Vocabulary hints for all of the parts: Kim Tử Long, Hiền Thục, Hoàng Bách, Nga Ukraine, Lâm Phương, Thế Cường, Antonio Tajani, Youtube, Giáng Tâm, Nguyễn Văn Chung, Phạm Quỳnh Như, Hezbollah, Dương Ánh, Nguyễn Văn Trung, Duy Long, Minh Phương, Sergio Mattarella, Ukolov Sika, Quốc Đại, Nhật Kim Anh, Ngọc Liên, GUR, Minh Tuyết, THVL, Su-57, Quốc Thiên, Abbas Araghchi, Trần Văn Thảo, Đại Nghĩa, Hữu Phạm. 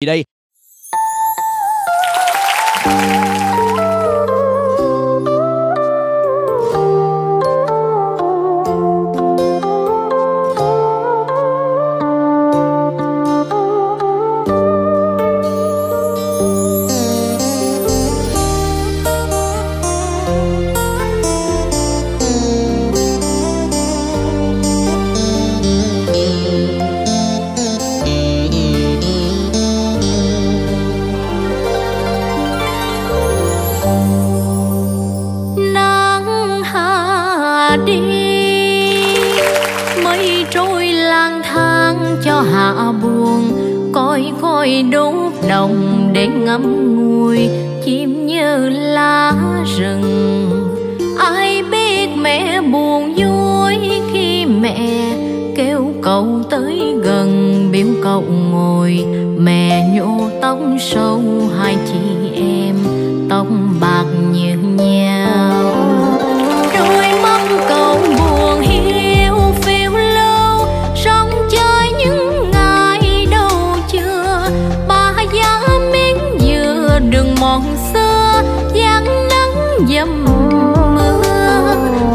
gì đây? Đốt đồng để ngắm ngùi chim như lá rừng. Ai biết mẹ buồn vui khi mẹ kêu cậu tới gần, biểu cậu ngồi. Mẹ nhổ tóc sâu hai chị em tóc bạc như nhau. Đôi mắt cậu buồn hiu phiêu lưu sống chơi những đường mòn xưa, gián nắng dầm mưa.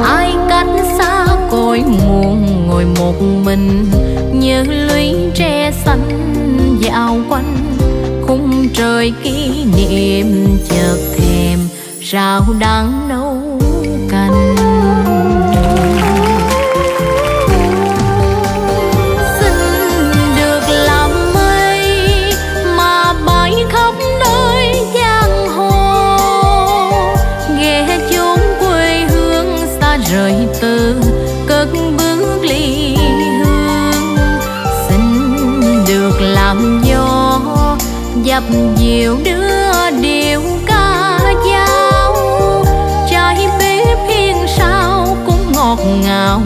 Ai cánh xa cội nguồn ngồi một mình, như lũy tre xanh dạo quanh khung trời kỷ niệm. Chợt thèm rau đang nấu canh, dập dìu đưa điệu ca dao. Trái bếp hiên sao cũng ngọt ngào,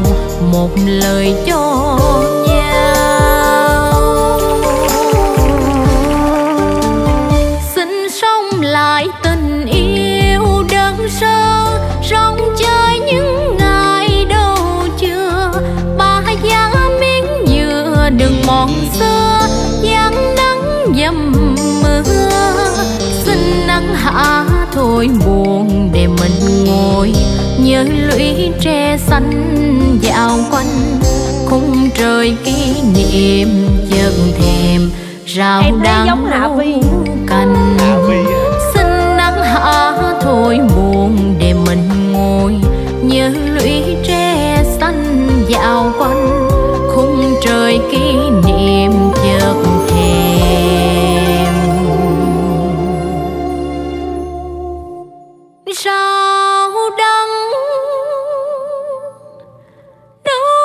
một lời cho nhau. Xin sống lại tình yêu đơn sơ, rong chơi những ngày đâu chưa. Ba giá miếng dừa đừng mòn xưa, dáng nắng dầm mưa. Xin nắng hạ thôi buồn để mình ngồi, như lũy tre xanh dạo quanh khung trời kỷ niệm. Chợt thèm rau đang nấu canh, xin nắng hạ thôi buồn để mình ngồi, như lũy tre xanh dạo quanh khung trời kỷ niệm. Chợt thèm sao đắng đâu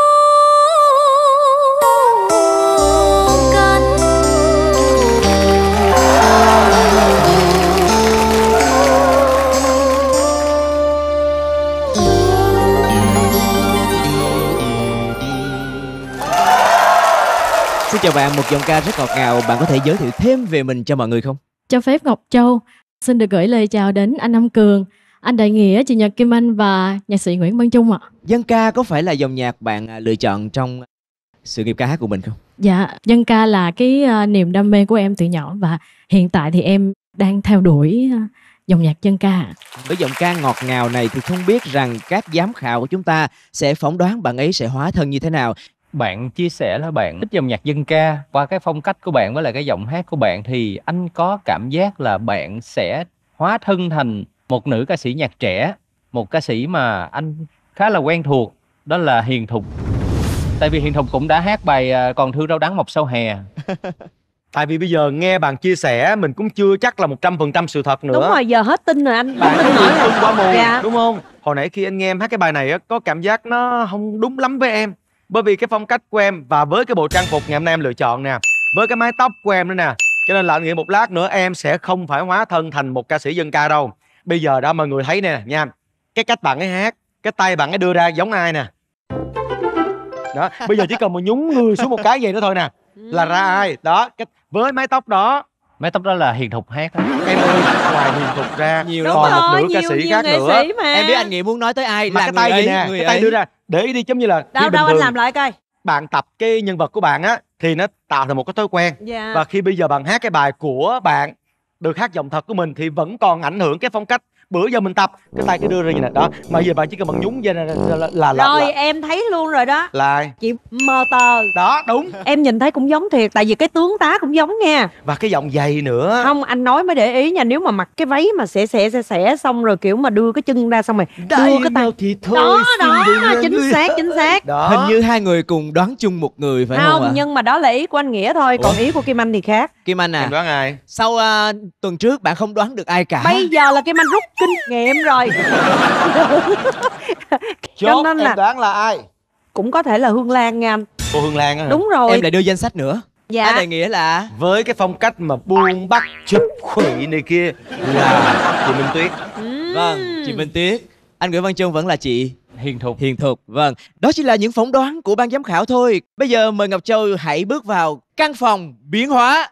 cánh. Xin chào bạn, một giọng ca rất ngọt ngào. Bạn có thể giới thiệu thêm về mình cho mọi người không? Cho phép Ngọc Châu xin được gửi lời chào đến anh Nam Cường, anh Đại Nghĩa, chị Nhật Kim Anh và nhạc sĩ Nguyễn Văn Trung ạ. Dân ca có phải là dòng nhạc bạn lựa chọn trong sự nghiệp ca hát của mình không? Dạ, dân ca là cái niềm đam mê của em từ nhỏ, và hiện tại thì em đang theo đuổi dòng nhạc dân ca. Với dòng ca ngọt ngào này thì không biết rằng các giám khảo của chúng ta sẽ phỏng đoán bạn ấy sẽ hóa thân như thế nào. Bạn chia sẻ là bạn thích dòng nhạc dân ca. Qua cái phong cách của bạn với lại cái giọng hát của bạn thì anh có cảm giác là bạn sẽ hóa thân thành một nữ ca sĩ nhạc trẻ, một ca sĩ mà anh khá là quen thuộc, đó là Hiền Thục. Tại vì Hiền Thục cũng đã hát bài Còn Thương Rau Đắng Mọc Sau Hè. Tại vì bây giờ nghe bạn chia sẻ mình cũng chưa chắc là 100% sự thật nữa. Đúng rồi, giờ hết tin rồi anh. Bạn tin nói luôn qua mồm, dạ, đúng không? Hồi nãy khi anh nghe em hát cái bài này có cảm giác nó không đúng lắm với em. Bởi vì cái phong cách của em và với cái bộ trang phục ngày hôm nay em lựa chọn nè, với cái mái tóc của em nữa nè, cho nên là anh nghĩ một lát nữa em sẽ không phải hóa thân thành một ca sĩ dân ca đâu. Bây giờ đó mọi người thấy nè nha, cái cách bạn ấy hát, cái tay bạn ấy đưa ra giống ai nè. Đó, bây giờ chỉ cần mà nhúng người xuống một cái vậy nữa thôi nè, là ra ai đó với mái tóc đó. Mái tóc đó là Hiền Thục hát đó. Em ơi, ngoài Hiền Thục ra nhiều còn một nữ ca sĩ khác nữa. Em biết anh Nghĩa muốn nói tới ai, là cái tay này nè, cái tay đưa ra để ý đi, giống như là đâu đâu anh làm lại coi. Bạn tập cái nhân vật của bạn á, thì nó tạo thành một cái thói quen. Và khi bây giờ bạn hát cái bài của bạn được hát giọng thật của mình thì vẫn còn ảnh hưởng cái phong cách bữa giờ mình tập, cái tay cứ đưa ra như này đó, mà giờ bạn chỉ cần bạn nhúng ra là rồi là. Em thấy luôn rồi đó là chị mờ tờ đó, đúng. Em nhìn thấy cũng giống thiệt, tại vì cái tướng tá cũng giống nha, và cái giọng dày nữa. Không, anh nói mới để ý nha, nếu mà mặc cái váy mà xẻ xong rồi kiểu mà đưa cái chân ra xong rồi đưa cái tay thì thôi đó chính xác đó. Hình như hai người cùng đoán chung một người phải không ạ? Nhưng mà đó là ý của anh Nghĩa thôi. Còn ý của Kim Anh thì khác. Kim Anh à, em đoán ai? Sau tuần trước bạn không đoán được ai cả, bây giờ là Kim Anh rút kinh nghiệm rồi. Cho nên là đoán là ai? Cũng có thể là Hương Lan nha anh. Cô Hương Lan á? Đúng rồi. Em lại đưa danh sách nữa. Dạ. Đại Nghĩa là với cái phong cách mà buông bắt chụp khủy này kia là chị Minh Tuyết. Vâng, chị Minh Tuyết. Anh Nguyễn Văn Trung vẫn là chị Hiền Thục. Vâng, đó chỉ là những phỏng đoán của ban giám khảo thôi. Bây giờ mời Ngọc Châu hãy bước vào căn phòng biến hóa.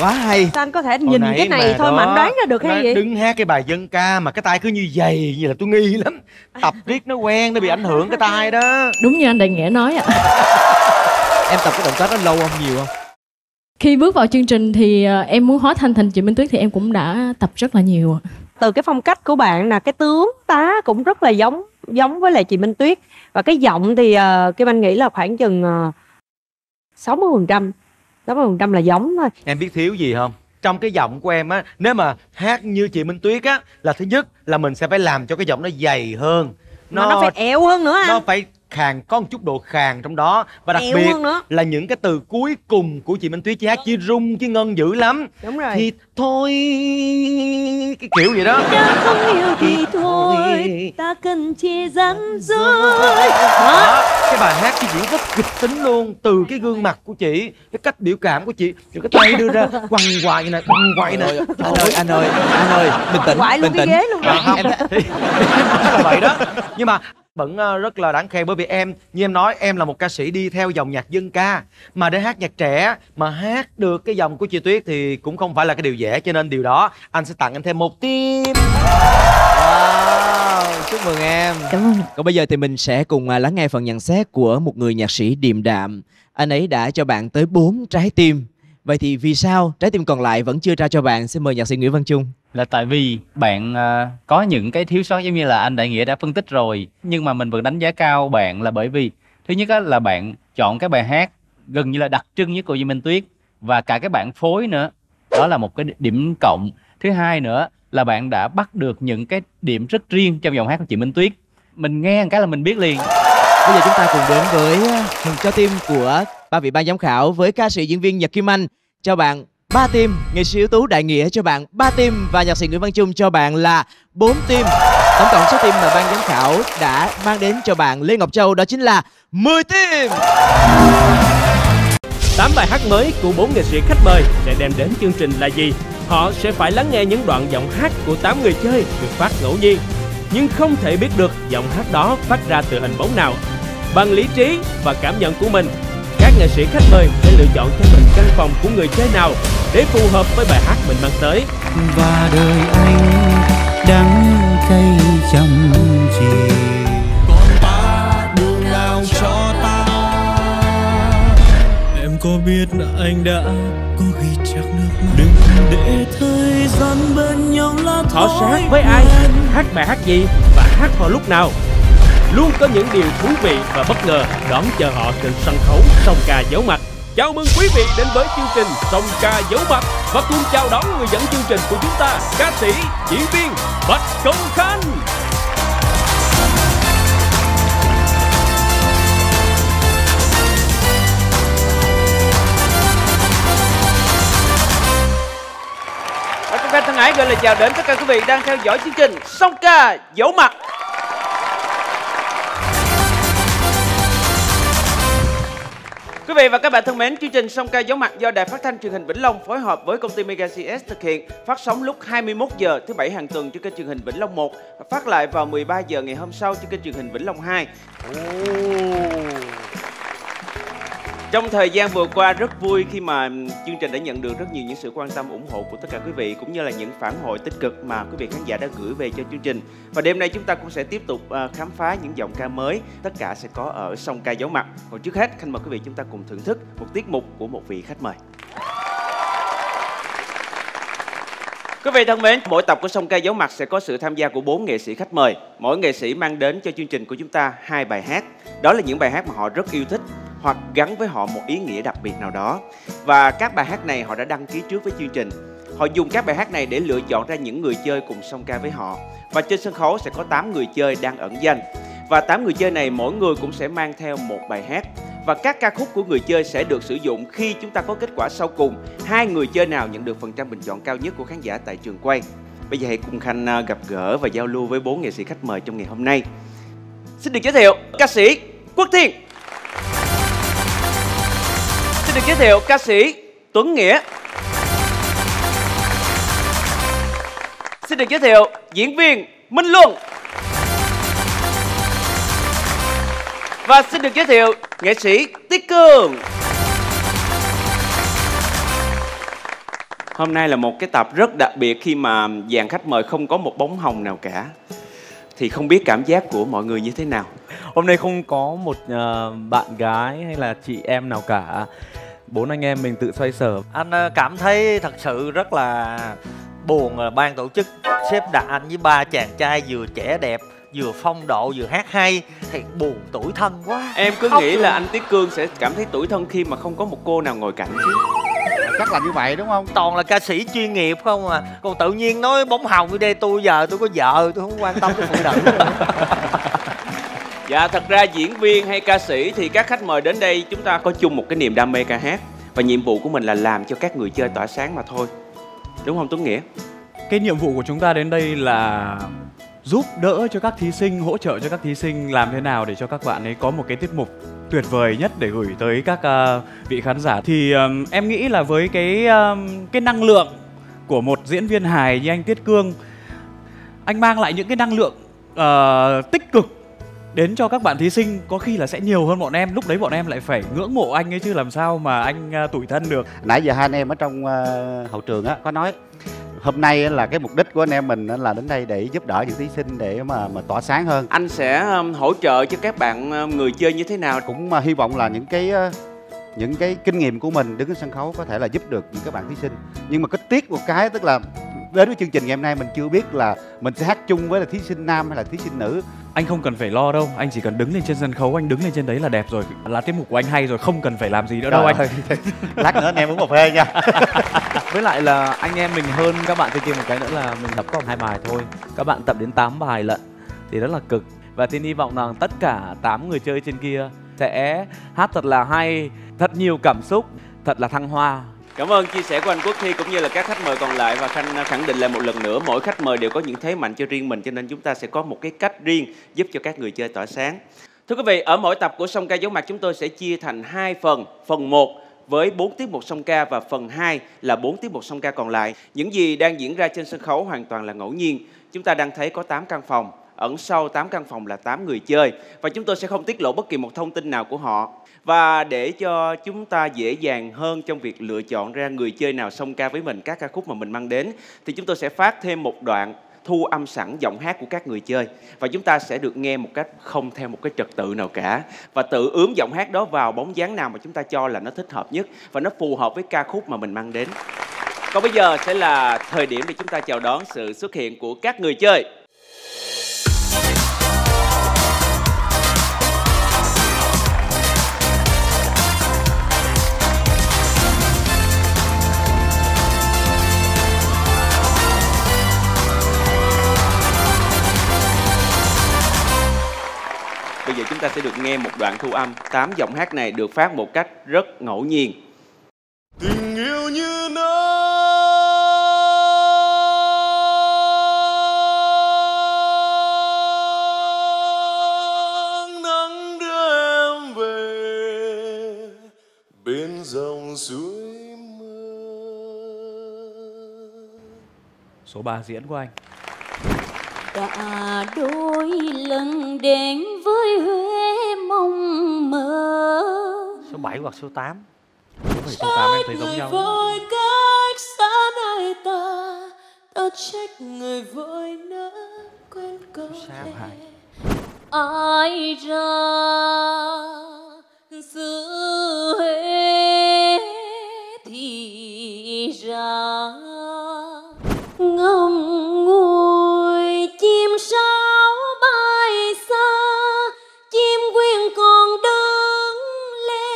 quá hay. Sao anh có thể nhìn cái này thôi mà anh đoán ra được hay vậy? Đứng hát cái bài dân ca mà cái tay cứ như vậy vậy là tôi nghi lắm. Tập riết nó quen, nó bị ảnh hưởng cái tay đó. Đúng như anh Đại Nghĩa nói ạ. Em tập cái động tác đó lâu không, nhiều không? Khi bước vào chương trình thì em muốn hóa thân thành chị Minh Tuyết thì em cũng đã tập rất là nhiều. Từ cái phong cách của bạn là cái tướng tá cũng rất là giống với lại chị Minh Tuyết. Và cái giọng thì Kim Anh nghĩ là khoảng chừng 60%. 60% là giống thôi. Em biết thiếu gì không? Trong cái giọng của em á, nếu mà hát như chị Minh Tuyết á, là thứ nhất là mình sẽ phải làm cho cái giọng nó dày hơn. Nó phải éo hơn nữa anh. Nó phải khàn, có một chút độ khàn trong đó. Và đặc biệt là những cái từ cuối cùng của chị Minh Tuyết, chị hát chi rung, chi ngân dữ lắm. Đúng rồi. Thì thôi, cái kiểu vậy đó. Ta không yêu thì thôi, ta cần che rắn rồi. Đó, cái bài hát chị diễn rất kịch tính luôn. Từ cái gương mặt của chị, cái cách biểu cảm của chị, rồi cái tay đưa ra quằn quại nè, quằn quại nè. Anh ơi, bình tĩnh, bình tĩnh. Là vậy đó. Nhưng mà vẫn rất là đáng khen, bởi vì em, như em nói, em là một ca sĩ đi theo dòng nhạc dân ca, mà để hát nhạc trẻ mà hát được cái dòng của chị Tuyết thì cũng không phải là cái điều dễ, cho nên điều đó anh sẽ tặng em thêm một tim. Wow, chúc mừng em. Cảm ơn. Còn bây giờ thì mình sẽ cùng lắng nghe phần nhận xét của một người nhạc sĩ điềm đạm. Anh ấy đã cho bạn tới 4 trái tim. Vậy thì vì sao trái tim còn lại vẫn chưa trao cho bạn? Xin mời nhạc sĩ Nguyễn Văn Trung. Là tại vì bạn có những cái thiếu sót giống như là anh Đại Nghĩa đã phân tích rồi. Nhưng mà mình vẫn đánh giá cao bạn là bởi vì thứ nhất là bạn chọn cái bài hát gần như là đặc trưng nhất của Duy Minh Tuyết. Và cả cái bản phối nữa. Đó là một cái điểm cộng. Thứ hai nữa là bạn đã bắt được những cái điểm rất riêng trong giọng hát của chị Minh Tuyết. Mình nghe một cái là mình biết liền. Bây giờ chúng ta cùng đến với phần trao tim của ba vị ban giám khảo với ca sĩ diễn viên Nhật Kim Anh cho bạn 3 tim, nghệ sĩ ưu tú Đại Nghĩa cho bạn 3 tim và nhạc sĩ Nguyễn Văn Chung cho bạn là 4 tim. Tổng cộng số tim mà ban giám khảo đã mang đến cho bạn Lê Ngọc Châu đó chính là 10 tim. 8 bài hát mới của 4 nghệ sĩ khách mời sẽ đem đến chương trình là gì? Họ sẽ phải lắng nghe những đoạn giọng hát của 8 người chơi được phát ngẫu nhiên, nhưng không thể biết được giọng hát đó phát ra từ hình bóng nào. Bằng lý trí và cảm nhận của mình, các nghệ sĩ khách mời sẽ lựa chọn cho mình căn phòng của người chơi nào để phù hợp với bài hát mình mang tới. Và đời anh đắng cay trong chì, còn ta đường nào cho ta. Em có biết anh đã có ghi chắc nước mắt. Đừng để thời gian bên nhau là thôi. Họ sẽ hát với ai, hát bài hát gì và hát vào lúc nào. Luôn có những điều thú vị và bất ngờ đón chờ họ trên sân khấu Song Ca Giấu Mặt. Chào mừng quý vị đến với chương trình Song Ca Giấu Mặt. Và cùng chào đón người dẫn chương trình của chúng ta, ca sĩ, diễn viên Bạch Công Khanh. Bạch Công Khanh thân ái gửi lời chào đến tất cả quý vị đang theo dõi chương trình Song Ca Giấu Mặt. Quý vị và các bạn thân mến, chương trình Song Ca Giấu Mặt do Đài Phát thanh Truyền hình Vĩnh Long phối hợp với công ty Mega CS thực hiện, phát sóng lúc 21 giờ thứ Bảy hàng tuần trên kênh truyền hình Vĩnh Long 1 và phát lại vào 13 giờ ngày hôm sau trên kênh truyền hình Vĩnh Long 2. Trong thời gian vừa qua rất vui khi mà chương trình đã nhận được rất nhiều những sự quan tâm ủng hộ của tất cả quý vị cũng như là những phản hồi tích cực mà quý vị khán giả đã gửi về cho chương trình. Và đêm nay chúng ta cũng sẽ tiếp tục khám phá những giọng ca mới, tất cả sẽ có ở Song Ca Giấu Mặt. Còn trước hết, Khanh mời quý vị chúng ta cùng thưởng thức một tiết mục của một vị khách mời. Quý vị thân mến, mỗi tập của Song Ca Giấu Mặt sẽ có sự tham gia của 4 nghệ sĩ khách mời. Mỗi nghệ sĩ mang đến cho chương trình của chúng ta 2 bài hát. Đó là những bài hát mà họ rất yêu thích hoặc gắn với họ một ý nghĩa đặc biệt nào đó. Và các bài hát này họ đã đăng ký trước với chương trình. Họ dùng các bài hát này để lựa chọn ra những người chơi cùng song ca với họ. Và trên sân khấu sẽ có 8 người chơi đang ẩn danh. Và 8 người chơi này mỗi người cũng sẽ mang theo một bài hát. Và các ca khúc của người chơi sẽ được sử dụng khi chúng ta có kết quả sau cùng. 2 người chơi nào nhận được phần trăm bình chọn cao nhất của khán giả tại trường quay. Bây giờ hãy cùng Khanh gặp gỡ và giao lưu với 4 nghệ sĩ khách mời trong ngày hôm nay. Xin được giới thiệu ca sĩ Quốc Thiên. Xin được giới thiệu ca sĩ Tuấn Nghĩa. Xin được giới thiệu diễn viên Minh Luân. Và xin được giới thiệu nghệ sĩ Tiến Cương. Hôm nay là một cái tập rất đặc biệt khi mà dàn khách mời không có một bóng hồng nào cả. Thì không biết cảm giác của mọi người như thế nào? Hôm nay không có một bạn gái hay là chị em nào cả. Bốn anh em mình tự xoay sở. Anh cảm thấy thật sự rất là buồn là ban tổ chức xếp đặt anh với ba chàng trai vừa trẻ đẹp, vừa phong độ, vừa hát hay. Thiệt buồn, tủi thân quá. Em cứ nghĩ là anh Tiến Cương sẽ cảm thấy tủi thân khi mà không có một cô nào ngồi cạnh chứ. Chắc là như vậy đúng không? Toàn là ca sĩ chuyên nghiệp không à. Còn tự nhiên nói bóng hồng như đây, tôi giờ tôi có vợ, tôi không quan tâm tới phụ nữ. Dạ, thật ra diễn viên hay ca sĩ thì các khách mời đến đây chúng ta có chung một cái niềm đam mê ca hát. Và nhiệm vụ của mình là làm cho các người chơi tỏa sáng mà thôi. Đúng không Tuấn Nghĩa? Cái nhiệm vụ của chúng ta đến đây là giúp đỡ cho các thí sinh, hỗ trợ cho các thí sinh làm thế nào để cho các bạn ấy có một cái tiết mục tuyệt vời nhất để gửi tới các vị khán giả. Thì em nghĩ là với cái năng lượng của một diễn viên hài như anh Tiến Cương, anh mang lại những cái năng lượng tích cực đến cho các bạn thí sinh, có khi là sẽ nhiều hơn bọn em. Lúc đấy bọn em lại phải ngưỡng mộ anh ấy chứ làm sao mà anh tủi thân được. Nãy giờ hai anh em ở trong hậu trường á có nói hôm nay là cái mục đích của anh em mình là đến đây để giúp đỡ những thí sinh để mà tỏa sáng hơn. Anh sẽ hỗ trợ cho các bạn người chơi như thế nào? Cũng hy vọng là những cái kinh nghiệm của mình đứng trên sân khấu có thể là giúp được những các bạn thí sinh. Nhưng mà cái tiếc một cái tức là đến với chương trình ngày hôm nay mình chưa biết là mình sẽ hát chung với là thí sinh nam hay là thí sinh nữ. Anh không cần phải lo đâu, anh chỉ cần đứng lên trên sân khấu, anh đứng lên trên đấy là đẹp rồi, là tiết mục của anh hay rồi, không cần phải làm gì nữa. Trời đâu anh ơi. Lát nữa anh em uống cà phê nha. Với lại là anh em mình hơn các bạn. Thì kia một cái nữa là mình tập có 2 bài thôi, các bạn tập đến 8 bài lận thì rất là cực. Và Thiên hy vọng rằng tất cả 8 người chơi trên kia sẽ hát thật là hay, thật nhiều cảm xúc, thật là thăng hoa. Cảm ơn chia sẻ của anh Quốc Thi cũng như là các khách mời còn lại. Và Khanh khẳng định lại một lần nữa, mỗi khách mời đều có những thế mạnh cho riêng mình, cho nên chúng ta sẽ có một cái cách riêng giúp cho các người chơi tỏa sáng. Thưa quý vị, ở mỗi tập của Song Ca Giấu Mặt chúng tôi sẽ chia thành 2 phần. Phần 1 với 4 tiết mục song ca và phần 2 là 4 tiết mục song ca còn lại. Những gì đang diễn ra trên sân khấu hoàn toàn là ngẫu nhiên. Chúng ta đang thấy có 8 căn phòng, ẩn sau 8 căn phòng là 8 người chơi. Và chúng tôi sẽ không tiết lộ bất kỳ một thông tin nào của họ. Và để cho chúng ta dễ dàng hơn trong việc lựa chọn ra người chơi nào song ca với mình các ca khúc mà mình mang đến, thì chúng tôi sẽ phát thêm một đoạn thu âm sẵn giọng hát của các người chơi. Và chúng ta sẽ được nghe một cách không theo một cái trật tự nào cả. Và tự ướm giọng hát đó vào bóng dáng nào mà chúng ta cho là nó thích hợp nhất và nó phù hợp với ca khúc mà mình mang đến. Còn bây giờ sẽ là thời điểm để chúng ta chào đón sự xuất hiện của các người chơi. Bây giờ chúng ta sẽ được nghe một đoạn thu âm. 8 giọng hát này được phát một cách rất ngẫu nhiên. Tình yêu như nắng đưa em về bên dòng suối mơ. Số 3 diễn của anh. Đã đôi lần đến với Huế mong mơ. Số 7 hoặc số 8. Số 8 em thấy giống nhau. Với cách xa nơi ta, ta trách người vội nỡ quên câu thề. Ai ra giữ Huế thì ra ngông ngùi chim sáo bay xa, chim quyên còn đứng lẻ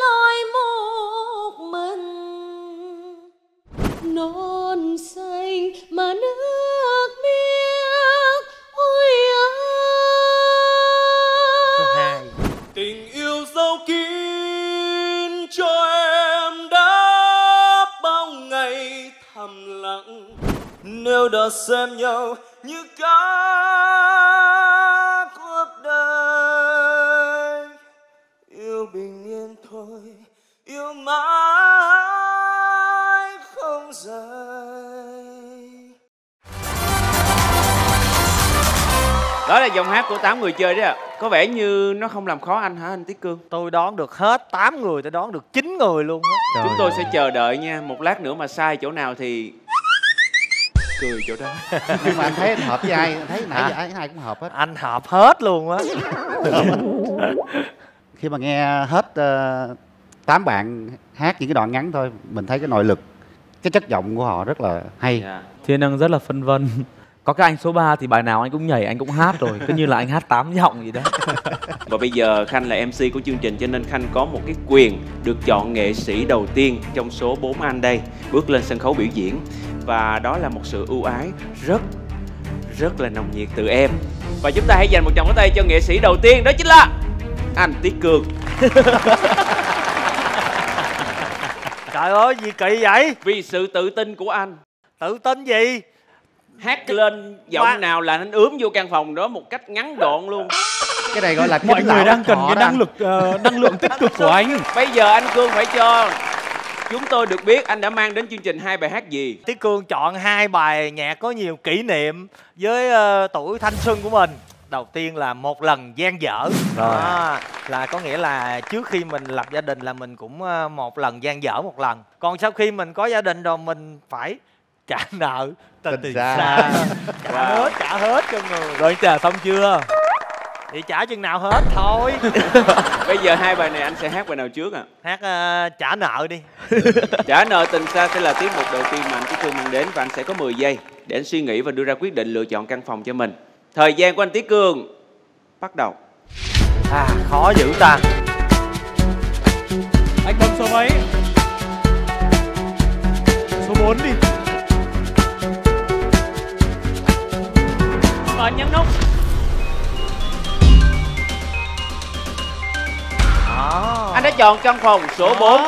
loi một mình. Non xanh mà nước biếc ôi ơi, tình yêu dấu kín cho em đã bao ngày thầm lặng. Nếu đã xem nhau như cả cuộc đời, yêu bình yên thôi, yêu mãi không rời. Đó là giọng hát của 8 người chơi đấy ạ. Có vẻ như nó không làm khó anh hả anh Tiến Cương? Tôi đoán được hết 8 người, tôi đoán được 9 người luôn đó. Chúng tôi sẽ chờ đợi nha. Một lát nữa mà sai chỗ nào thì cười chỗ đó. Nhưng mà anh thấy anh hợp với ai? Anh thấy nãy giờ ai cũng hợp hết. Anh hợp hết luôn á. Khi mà nghe hết 8 bạn hát những cái đoạn ngắn thôi, mình thấy cái nội lực, cái chất giọng của họ rất là hay. Thiên Ân rất là phân vân. Có cái anh số 3 thì bài nào anh cũng nhảy, anh cũng hát rồi. Cứ như là anh hát 8 giọng gì đó. Và bây giờ Khanh là MC của chương trình, cho nên Khanh có một cái quyền được chọn nghệ sĩ đầu tiên trong số 4 anh đây bước lên sân khấu biểu diễn. Và đó là một sự ưu ái rất là nồng nhiệt từ em. Và chúng ta hãy dành một tràng pháo tay cho nghệ sĩ đầu tiên, đó chính là anh Tiến Cương. Trời ơi, gì kỳ vậy? Vì sự tự tin của anh. Tự tin gì? Hát cái... lên giọng mà... nào là anh ướm vô căn phòng đó một cách ngắn gọn luôn. Cái này gọi là mọi người đang cần cái năng lượng tích cực của anh. Bây giờ anh Cương phải cho chúng tôi được biết anh đã mang đến chương trình 2 bài hát gì. Tiến Cương chọn 2 bài nhạc có nhiều kỷ niệm với tuổi thanh xuân của mình. Đầu tiên là Một Lần Gian Dở. Là có nghĩa là trước khi mình lập gia đình là mình cũng một lần gian dở một lần. Còn sau khi mình có gia đình rồi mình phải trả nợ tình xa. Trả hết cho người. Rồi trả xong chưa? Thì trả chừng nào hết thôi. Bây giờ 2 bài này anh sẽ hát bài nào trước ạ? Hát Trả Nợ đi. Trả Nợ Tình Xa sẽ là tiết mục đầu tiên mà anh Tiến Cương mang đến. Và anh sẽ có 10 giây để anh suy nghĩ và đưa ra quyết định lựa chọn căn phòng cho mình. Thời gian của anh Tiến Cương bắt đầu. Khó dữ ta. Anh bấm số mấy? Số 4 đi. Và anh nhấn nút. Anh đã chọn căn phòng số 4.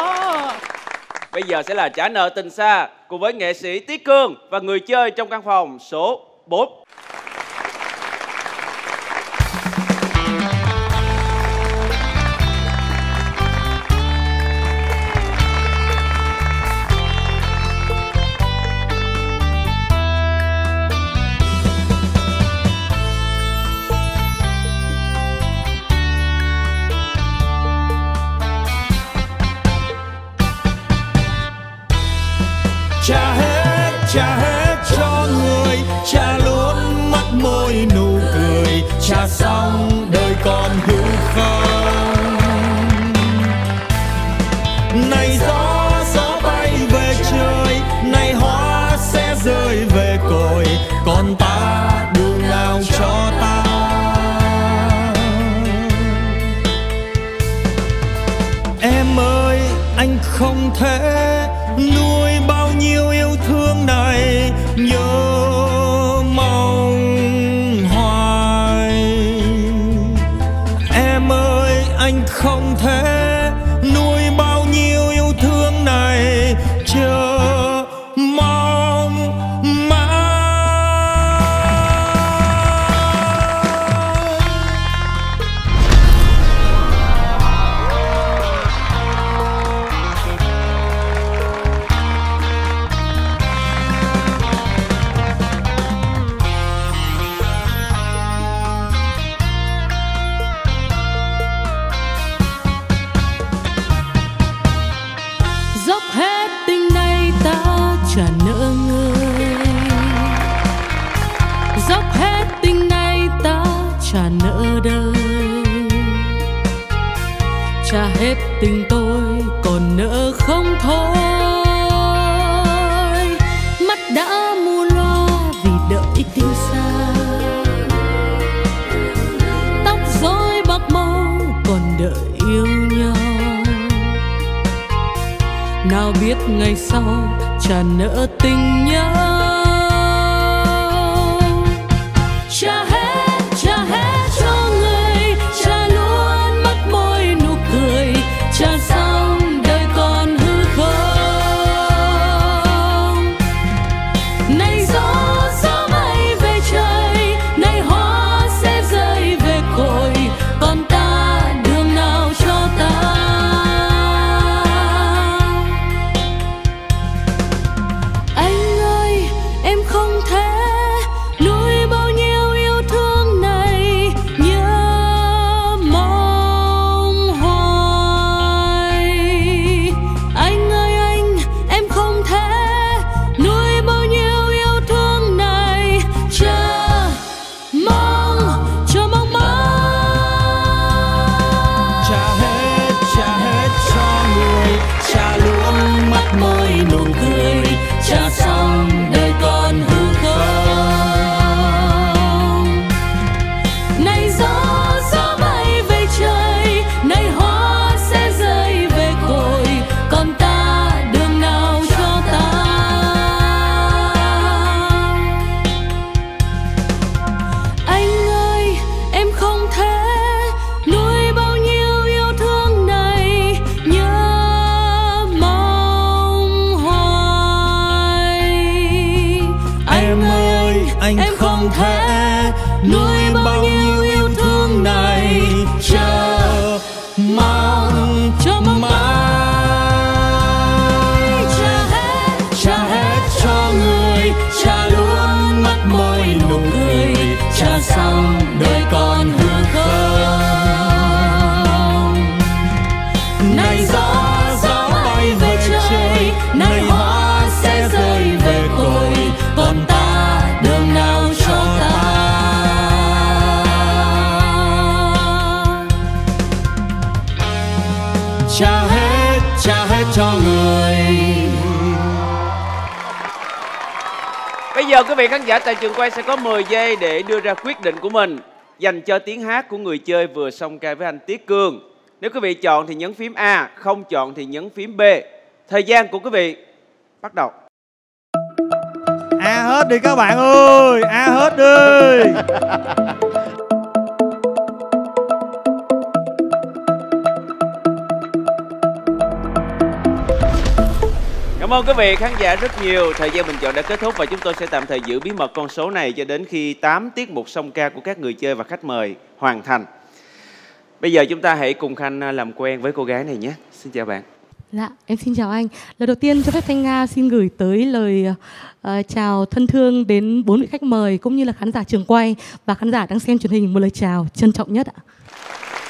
Bây giờ sẽ là Trả Nợ Tình Xa cùng với nghệ sĩ Tiến Cương và người chơi trong căn phòng số 4. Trả xong đời còn hữu không? Này gió bay về trời, này hoa sẽ rơi về cội, còn ta đường nào cho ta? Em ơi, anh không thể nuôi bao nhiêu yêu thương này, nhớ không thể nuôi bao nhiêu yêu thương này, chờ mong mãi. Trả nợ đời, trả hết tình tôi còn nợ không thôi. Mắt đã mù loa vì đợi tình xa, tóc rối bạc màu còn đợi yêu nhau. Nào biết ngày sau trả nợ tình nhau. Trả hết, trả hết cho người, trả luôn mắt môi nụ cười, trả xong đời còn hư không. Này gió bay về trời, này hoa sẽ rơi về cội, còn ta đường nào cho ta? Anh ơi, anh không thể nuôi bao nhiêu yêu thương này. Chờ mong cho mãi, trả hết cho người, trả luôn mất môi nụ cười, trả xong đời còn hư không. Này gió, gió bay về trời, này hoa sẽ rơi về cội, còn ta đường nào cho ta. Trả hết cho người. Bây giờ quý vị khán giả tại trường quay sẽ có 10 giây để đưa ra quyết định của mình dành cho tiếng hát của người chơi vừa song ca với anh Tiến Cương. Nếu quý vị chọn thì nhấn phím A, không chọn thì nhấn phím B. Thời gian của quý vị bắt đầu. A hết đi các bạn ơi, A hết đi. Cảm ơn quý vị khán giả rất nhiều. Thời gian bình chọn đã kết thúc và chúng tôi sẽ tạm thời giữ bí mật con số này cho đến khi 8 tiết mục song ca của các người chơi và khách mời hoàn thành. Bây giờ chúng ta hãy cùng Khanh làm quen với cô gái này nhé. Xin chào bạn. Dạ, em xin chào anh. Lời đầu tiên cho phép Thanh Nga xin gửi tới lời chào thân thương đến 4 vị khách mời cũng như là khán giả trường quay và khán giả đang xem truyền hình một lời chào trân trọng nhất ạ.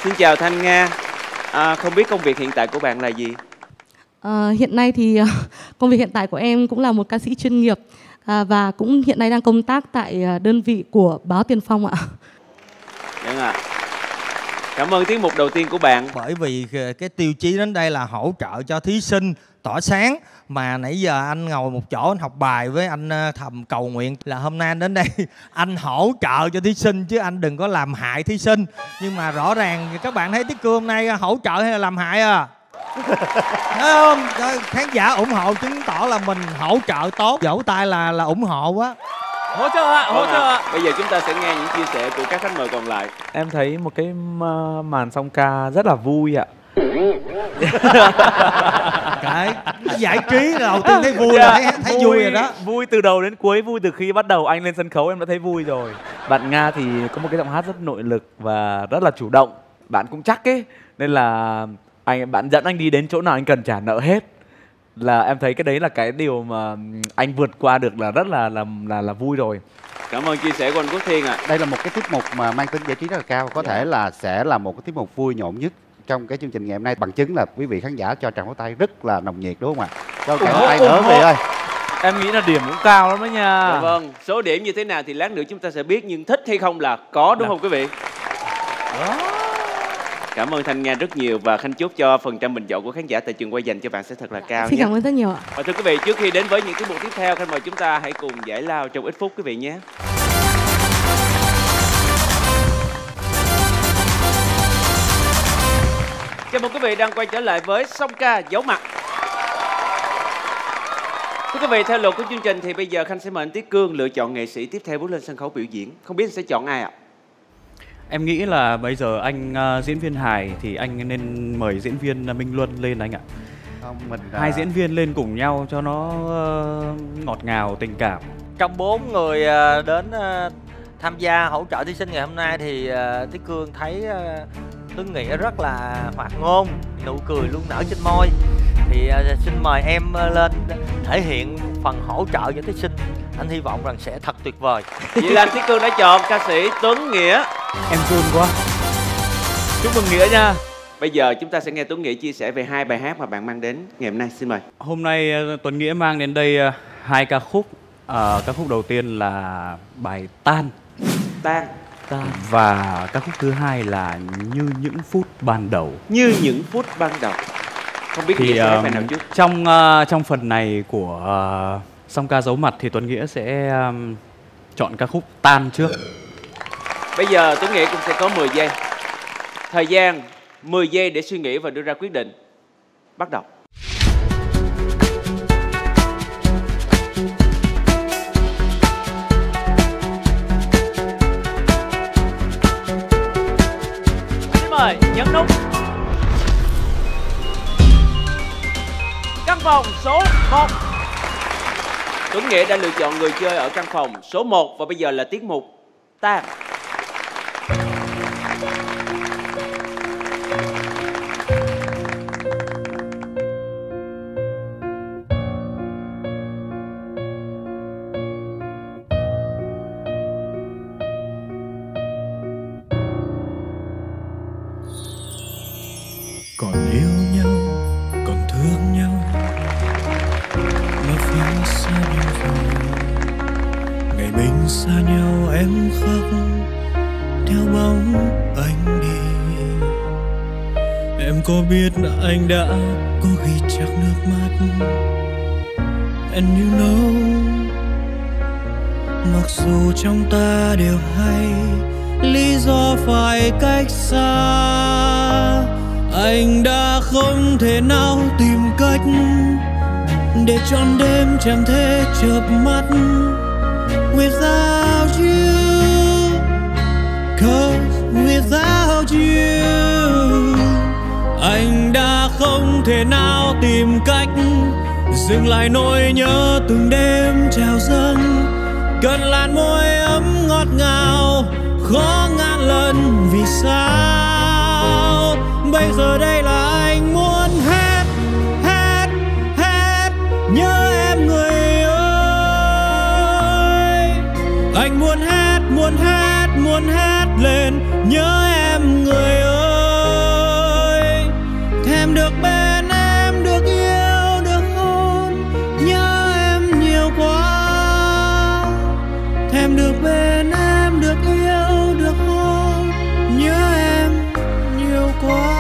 Xin chào Thanh Nga. Không biết công việc hiện tại của bạn là gì? Hiện nay thì công việc hiện tại của em cũng là một ca sĩ chuyên nghiệp và cũng hiện nay đang công tác tại đơn vị của báo Tiền Phong ạ. Đúng ạ. Cảm ơn tiết mục đầu tiên của bạn. Bởi vì cái tiêu chí đến đây là hỗ trợ cho thí sinh tỏa sáng, mà nãy giờ anh ngồi một chỗ anh học bài với anh Thầm cầu nguyện là hôm nay anh đến đây anh hỗ trợ cho thí sinh chứ anh đừng có làm hại thí sinh. Nhưng mà rõ ràng các bạn thấy Tiến Cương hôm nay hỗ trợ hay là làm hại à? Thấy không? Khán giả ủng hộ chứng tỏ là mình hỗ trợ tốt. Vỗ tay là ủng hộ quá. Hỗ trợ, hỗ trợ. Bây giờ chúng ta sẽ nghe những chia sẻ của các khách mời còn lại. Em thấy một cái màn song ca rất là vui ạ. Cái giải trí đầu tiên thấy vui là thấy vui rồi đó. Vui từ đầu đến cuối, vui từ khi bắt đầu anh lên sân khấu em đã thấy vui rồi. Bạn Nga thì có một cái giọng hát rất nội lực và rất là chủ động. Bạn cũng chắc ấy, nên là bạn dẫn anh đi đến chỗ nào anh cần trả nợ hết. Là em thấy cái đấy là cái điều mà anh vượt qua được là rất là vui rồi. Cảm ơn chia sẻ của anh Quốc Thiên ạ. Đây là một cái tiết mục mà mang tính giải trí rất là cao, có thể là sẽ là một cái tiết mục vui nhộn nhất trong cái chương trình ngày hôm nay. Bằng chứng là quý vị khán giả cho tràng pháo tay rất là nồng nhiệt đúng không ạ? Cho tràng pháo tay nữa vậy ơi. Em nghĩ là điểm cũng cao lắm đó nha. Dạ vâng, số điểm như thế nào thì lát nữa chúng ta sẽ biết, nhưng thích hay không là có đúng không quý vị? Đó. Cảm ơn Thanh Nga rất nhiều và Khanh chúc cho phần trăm bình chọn của khán giả tại trường quay dành cho bạn sẽ thật là cao. Xin cảm ơn rất nhiều ạ. Và thưa quý vị, trước khi đến với những tiết mục tiếp theo, Khanh mời chúng ta hãy cùng giải lao trong ít phút quý vị nhé. Chào mừng quý vị đang quay trở lại với Song Ca Giấu Mặt. Thưa quý vị, theo luật của chương trình thì bây giờ Khanh sẽ mời anh Tiến Cương lựa chọn nghệ sĩ tiếp theo bước lên sân khấu biểu diễn. Không biết anh sẽ chọn ai ạ? Em nghĩ là bây giờ anh diễn viên hài thì anh nên mời diễn viên Minh Luân lên anh ạ. Không, mình đã... Hai diễn viên lên cùng nhau cho nó ngọt ngào, tình cảm. Trong 4 người đến tham gia hỗ trợ thí sinh ngày hôm nay thì Tiến Cương thấy Tuấn Nghĩa rất là hoạt ngôn, nụ cười luôn nở trên môi. Thì xin mời em lên thể hiện phần hỗ trợ cho thí sinh. Anh hy vọng rằng sẽ thật tuyệt vời. Vậy là Tiến Cương đã chọn ca sĩ Tuấn Nghĩa. Em run quá. Chúc mừng Nghĩa nha. Bây giờ chúng ta sẽ nghe Tuấn Nghĩa chia sẻ về hai bài hát mà bạn mang đến ngày hôm nay. Xin mời. Hôm nay Tuấn Nghĩa mang đến đây hai ca khúc. Ca khúc đầu tiên là bài Tan và ca khúc thứ hai là Như Những Phút Ban Đầu. Như Những Phút Ban Đầu. Không biết Nghĩa sẽ bài nào trước. Trong phần này của Song Ca Giấu Mặt thì Tuấn Nghĩa sẽ chọn ca khúc Tan trước. Bây giờ Tuấn Nghĩa cũng sẽ có 10 giây. Thời gian 10 giây để suy nghĩ và đưa ra quyết định. Bắt đầu. Xin mời, nhấn nút. Căn phòng số 1. Tuấn Nghĩa đã lựa chọn người chơi ở căn phòng số 1 và bây giờ là tiết mục Tag. Biết anh đã có ghi chắc nước mắt. And you know, mặc dù trong ta đều hay lý do phải cách xa, anh đã không thể nào tìm cách để trọn đêm chẳng thể chợp mắt. Without you, cause without you, anh đã không thể nào tìm cách dừng lại nỗi nhớ từng đêm trào dâng. Cần làn môi ấm ngọt ngào khó ngàn lần vì sao. Bây giờ đây là anh muốn hát, hát, hát nhớ em người ơi. Anh muốn hát, muốn hát, muốn hát lên nhớ em người ơi. Được bên em, được yêu, được hôn, nhớ em nhiều quá. Thèm được bên em, được yêu, được hôn, nhớ em nhiều quá.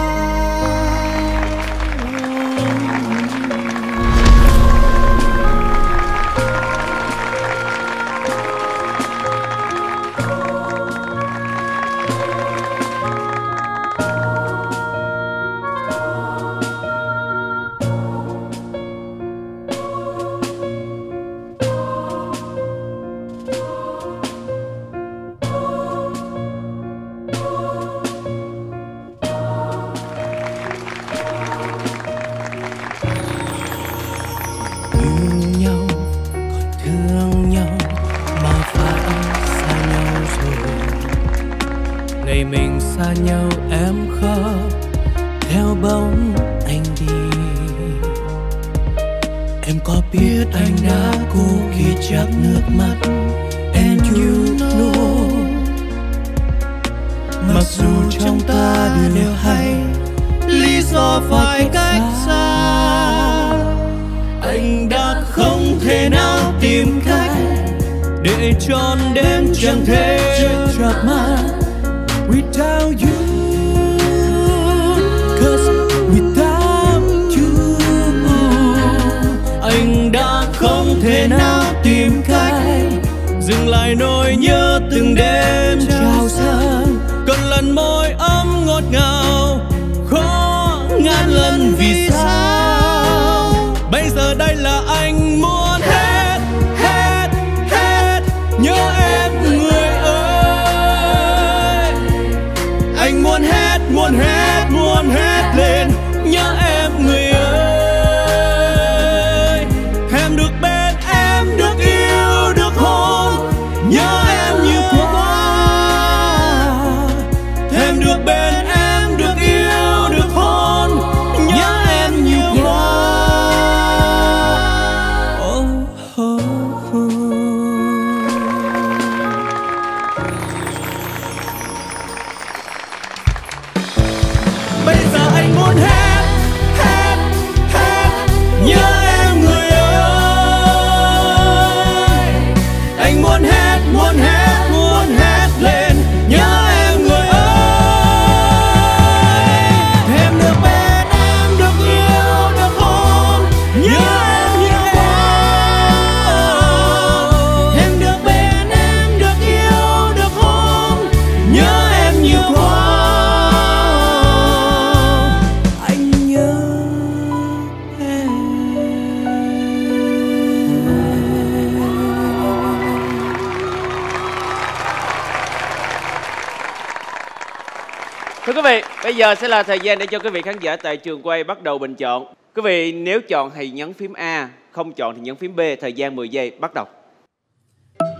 Bây giờ sẽ là thời gian để cho quý vị khán giả tại trường quay bắt đầu bình chọn. Quý vị nếu chọn hãy nhấn phím A, không chọn thì nhấn phím B. Thời gian 10 giây bắt đầu.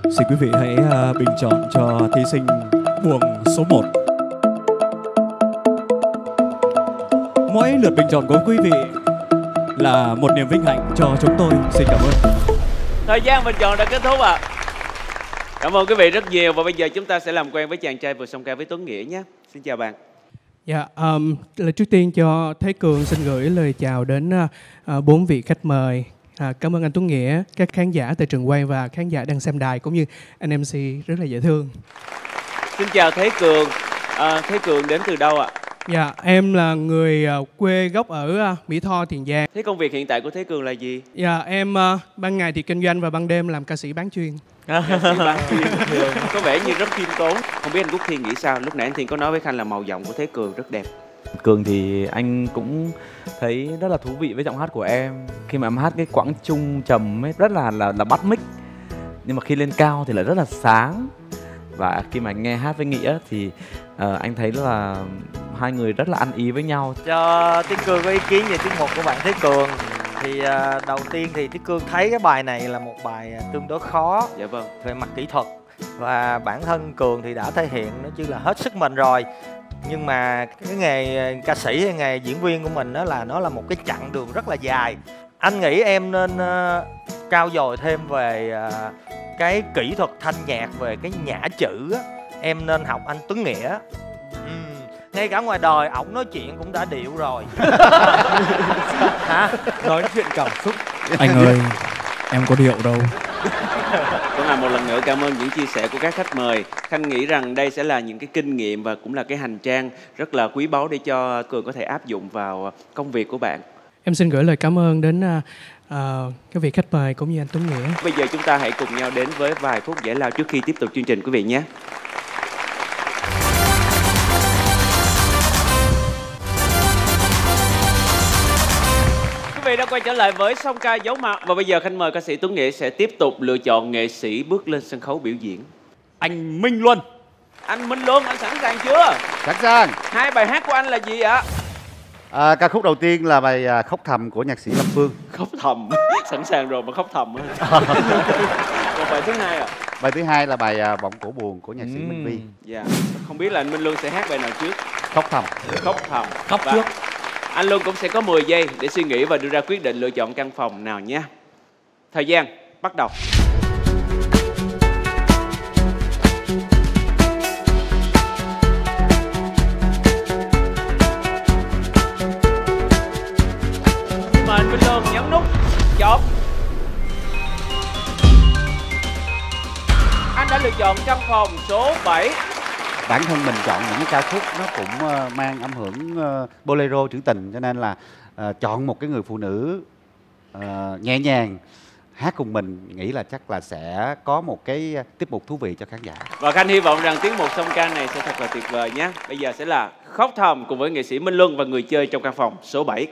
Xin quý vị hãy bình chọn cho thí sinh buồng số 1. Mỗi lượt bình chọn của quý vị là một niềm vinh hạnh cho chúng tôi. Xin cảm ơn. Thời gian bình chọn đã kết thúc ạ. Cảm ơn quý vị rất nhiều. Và bây giờ chúng ta sẽ làm quen với chàng trai vừa song ca với Tuấn Nghĩa nhé. Xin chào bạn. Dạ, trước tiên cho Thế Cường xin gửi lời chào đến 4 vị khách mời. Cảm ơn anh Tuấn Nghĩa, các khán giả tại trường quay và khán giả đang xem đài, cũng như anh MC rất là dễ thương. Xin chào Thế Cường. Thế Cường đến từ đâu ạ? Dạ, em là người quê gốc ở Mỹ Tho, Tiền Giang. Thế công việc hiện tại của Thế Cường là gì? Dạ, em ban ngày thì kinh doanh và ban đêm làm ca sĩ bán chuyên. Có vẻ như rất khiêm tốn. Không biết anh Quốc Thiên nghĩ sao? Lúc nãy anh Thiên có nói với Khanh là màu giọng của Thế Cường rất đẹp. Cường thì anh cũng thấy rất là thú vị với giọng hát của em. Khi mà em hát cái quãng trung trầm ấy, rất là bắt mic. Nhưng mà khi lên cao thì lại rất là sáng. Và khi mà anh nghe hát với Nghĩa thì anh thấy là hai người rất là ăn ý với nhau. Cho Tiến Cương có ý kiến về tiết mục của bạn Thế Cường. Thì đầu tiên thì Tiến Cương thấy cái bài này là một bài tương đối khó. Dạ vâng. Về mặt kỹ thuật. Và bản thân Cường thì đã thể hiện nó chứ là hết sức mình rồi. Nhưng mà cái nghề ca sĩ hay nghề diễn viên của mình đó là nó là một cái chặng đường rất là dài. Anh nghĩ em nên trau dồi thêm về cái kỹ thuật thanh nhạc, về cái nhã chữ á. Em nên học anh Tuấn Nghĩa. Ngay cả ngoài đời ổng nói chuyện cũng đã điệu rồi. Hả? Nói chuyện cảm xúc. Anh ơi, em có điệu đâu. Cũng là một lần nữa cảm ơn những chia sẻ của các khách mời. Khanh nghĩ rằng đây sẽ là những cái kinh nghiệm và cũng là cái hành trang rất là quý báu để cho Cường có thể áp dụng vào công việc của bạn. Em xin gửi lời cảm ơn đến các vị khách mời cũng như anh Tuấn Nghĩa. Bây giờ chúng ta hãy cùng nhau đến với vài phút giải lao trước khi tiếp tục chương trình quý vị nhé. Quý vị đã quay trở lại với Song Ca Giấu Mặt. Và bây giờ Khanh mời ca sĩ Tuấn Nghĩa sẽ tiếp tục lựa chọn nghệ sĩ bước lên sân khấu biểu diễn. Anh Minh Luân. Anh Minh Luân, anh sẵn sàng chưa? Sẵn sàng. Hai bài hát của anh là gì ạ? Ca khúc đầu tiên là bài Khóc Thầm của nhạc sĩ Lâm Phương. Khóc thầm, sẵn sàng rồi mà khóc thầm. Còn bài thứ hai ạ? Bài thứ hai là bài Vọng Cổ Buồn của nhạc sĩ Minh Vi. Dạ, không biết là anh Minh Luân sẽ hát bài nào trước? Khóc Thầm. Khóc Thầm. Khóc trước. Anh Luân cũng sẽ có 10 giây để suy nghĩ và đưa ra quyết định lựa chọn căn phòng nào nhé. Thời gian bắt đầu. Mời anh Minh Luân nhấn nút chọn. Anh đã lựa chọn căn phòng số 7. Bản thân mình chọn những ca khúc nó cũng mang âm hưởng bolero trữ tình, cho nên là chọn một cái người phụ nữ nhẹ nhàng hát cùng mình, nghĩ là chắc là sẽ có một cái tiết mục thú vị cho khán giả. Và Khanh hy vọng rằng tiết mục Song Ca này sẽ thật là tuyệt vời nhé. Bây giờ sẽ là Khóc Thầm cùng với nghệ sĩ Minh Luân và người chơi trong căn phòng số 7.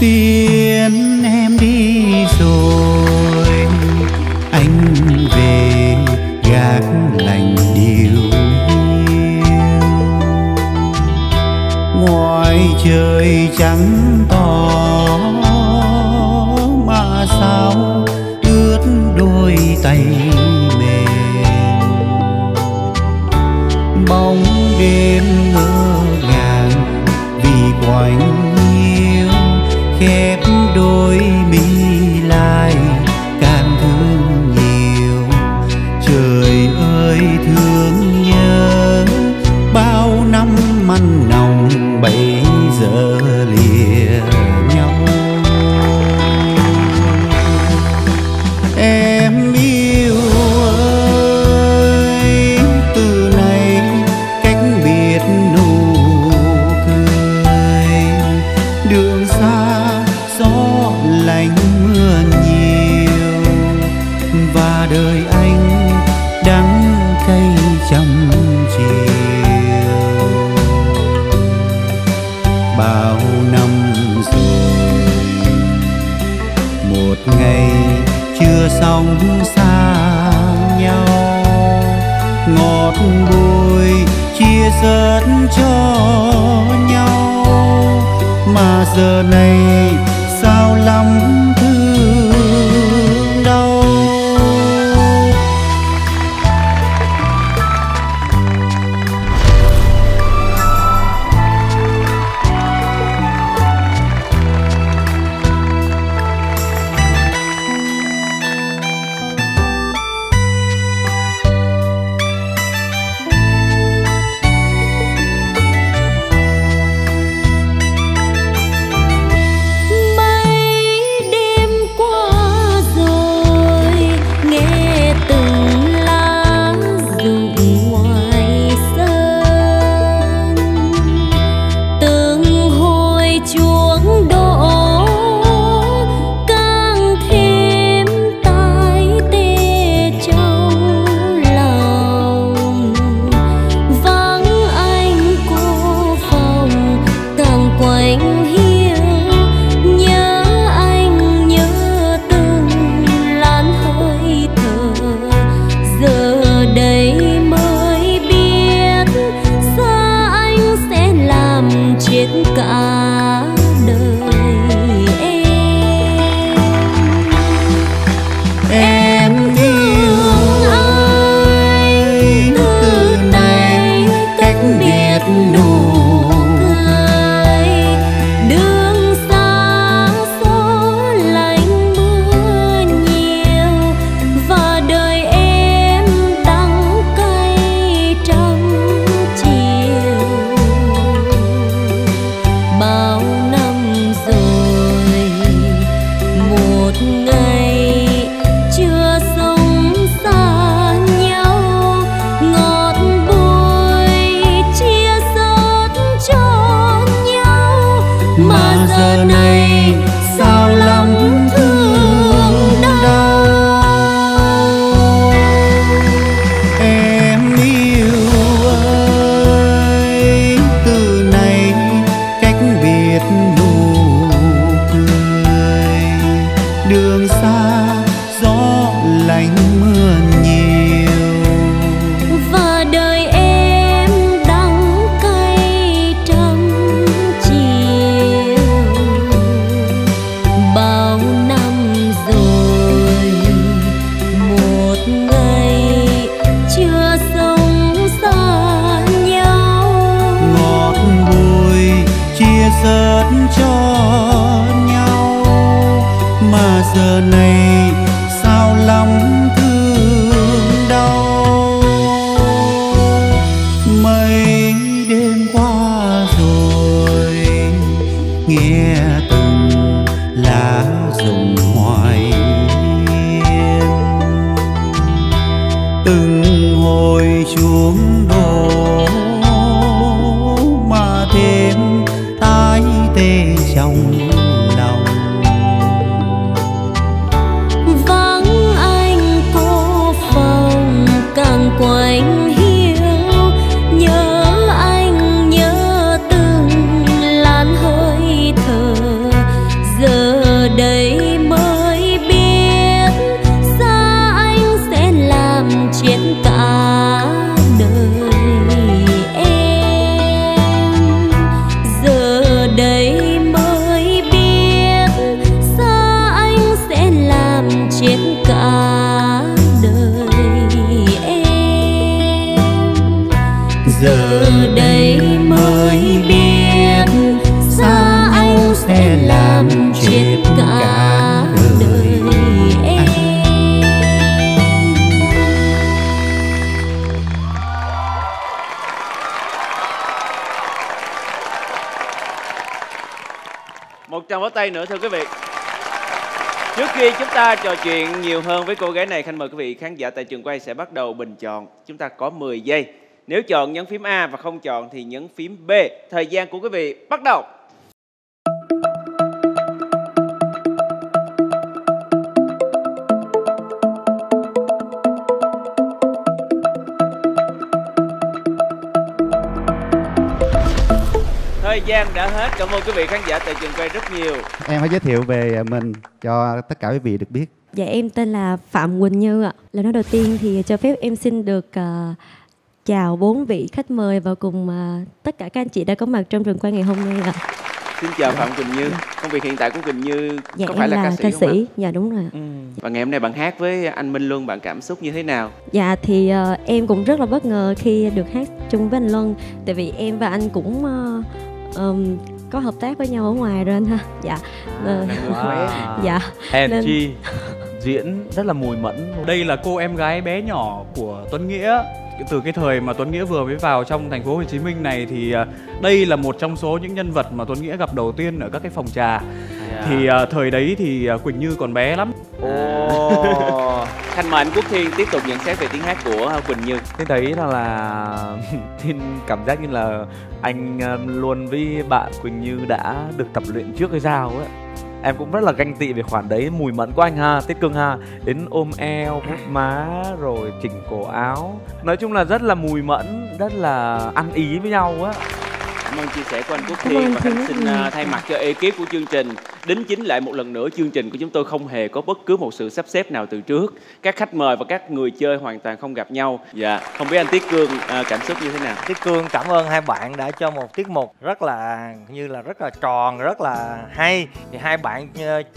Tiên em đi rồi, anh về gác lành điều ngoài trời trắng to mà sao ướt đôi tay mềm bóng đêm ngỡ ngàng vì quạnh khép đôi mi lại càng thương nhiều. Trời ơi thương nhớ bao năm mặn nồng bây giờ lìa nhau. Em yêu ơi từ nay cách biệt giờ này sao lắm thương đau. Trò chuyện nhiều hơn với cô gái này, Khanh mời quý vị khán giả tại trường quay sẽ bắt đầu bình chọn. Chúng ta có 10 giây. Nếu chọn nhấn phím A và không chọn thì nhấn phím B. Thời gian của quý vị bắt đầu. Thời gian đã hết. Cảm ơn quý vị khán giả tại trường quay rất nhiều. Em hãy giới thiệu về mình cho tất cả quý vị được biết. Dạ, em tên là Phạm Quỳnh Như ạ. Lời nói đầu tiên thì cho phép em xin được chào 4 vị khách mời và cùng tất cả các anh chị đã có mặt trong trường quay ngày hôm nay ạ. Xin chào Phạm Quỳnh Như. Công việc hiện tại của Quỳnh Như dạ, có phải là ca sĩ? Dạ đúng rồi. Và ngày hôm nay bạn hát với anh Minh Luân, bạn cảm xúc như thế nào? Dạ thì em cũng rất là bất ngờ khi được hát chung với anh Luân. Tại vì em và anh cũng có hợp tác với nhau ở ngoài rồi anh ha. Dạ. Dạ. Energy diễn rất là mùi mẫn. Đây là cô em gái bé nhỏ của Tuấn Nghĩa. Từ cái thời mà Tuấn Nghĩa vừa mới vào trong thành phố Hồ Chí Minh này thì đây là một trong số những nhân vật mà Tuấn Nghĩa gặp đầu tiên ở các cái phòng trà. Thì thời đấy thì Quỳnh Như còn bé lắm. Thanh mời anh Quốc Thiên tiếp tục nhận xét về tiếng hát của Quỳnh Như. Tôi thấy là Thiên cảm giác như là anh luôn với bạn Quỳnh Như đã được tập luyện trước hay sao ấy. Em cũng rất là ganh tị về khoản đấy, mùi mẫn của anh ha, Tiết Cương ha. Đến ôm eo, vuốt má, rồi chỉnh cổ áo. Nói chung là rất là mùi mẫn, rất là ăn ý với nhau á. Cảm ơn chia sẻ của anh Quốc Thiên. Và Khánh xin thay mặt cho ekip của chương trình đính chính lại một lần nữa, chương trình của chúng tôi không hề có bất cứ một sự sắp xếp nào từ trước. Các khách mời và các người chơi hoàn toàn không gặp nhau. Dạ, không biết anh Tiết Cương cảm xúc như thế nào? Tiết Cương cảm ơn hai bạn đã cho một tiết mục rất là tròn, rất là hay. Thì hai bạn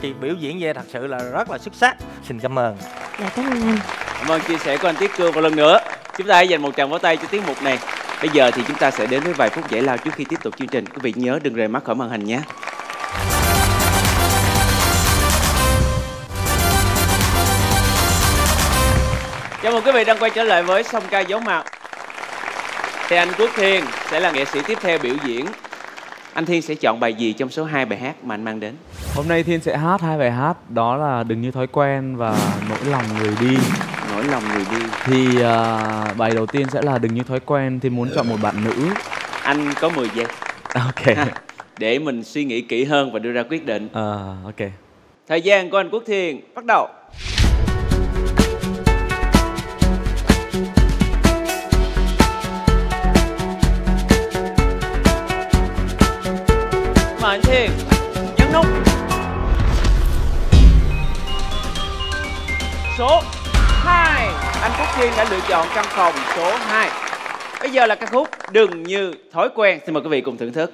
chị biểu diễn về thật sự là rất là xuất sắc. Xin cảm ơn. Dạ, cảm ơn anh. Cảm ơn chia sẻ của anh Tiết Cương. Một lần nữa chúng ta hãy dành một tràng pháo tay cho tiết mục này. Bây giờ thì chúng ta sẽ đến với vài phút giải lao trước khi tiếp tục chương trình. Quý vị nhớ đừng rời mắt khỏi màn hình nhé. Chào mừng quý vị đang quay trở lại với Song Ca Giấu Mặt. Thì anh Quốc Thiên sẽ là nghệ sĩ tiếp theo biểu diễn. Anh Thiên sẽ chọn bài gì trong số 2 bài hát mà anh mang đến? Hôm nay Thiên sẽ hát 2 bài hát, đó là Đừng Như Thói Quen và Nỗi Lòng Người Đi. Nỗi Lòng Người Đi. Thì bài đầu tiên sẽ là Đừng Như Thói Quen. Thì muốn chọn một bạn nữ. Anh có 10 giây. Ok ha, để mình suy nghĩ kỹ hơn và đưa ra quyết định. Ok. Thời gian của anh Quốc Thiên bắt đầu. Anh Thiên nhấn nút. Số 2, anh Quốc Thiên đã lựa chọn căn phòng số 2. Bây giờ là ca khúc Đừng Như Thói Quen. Xin mời quý vị cùng thưởng thức.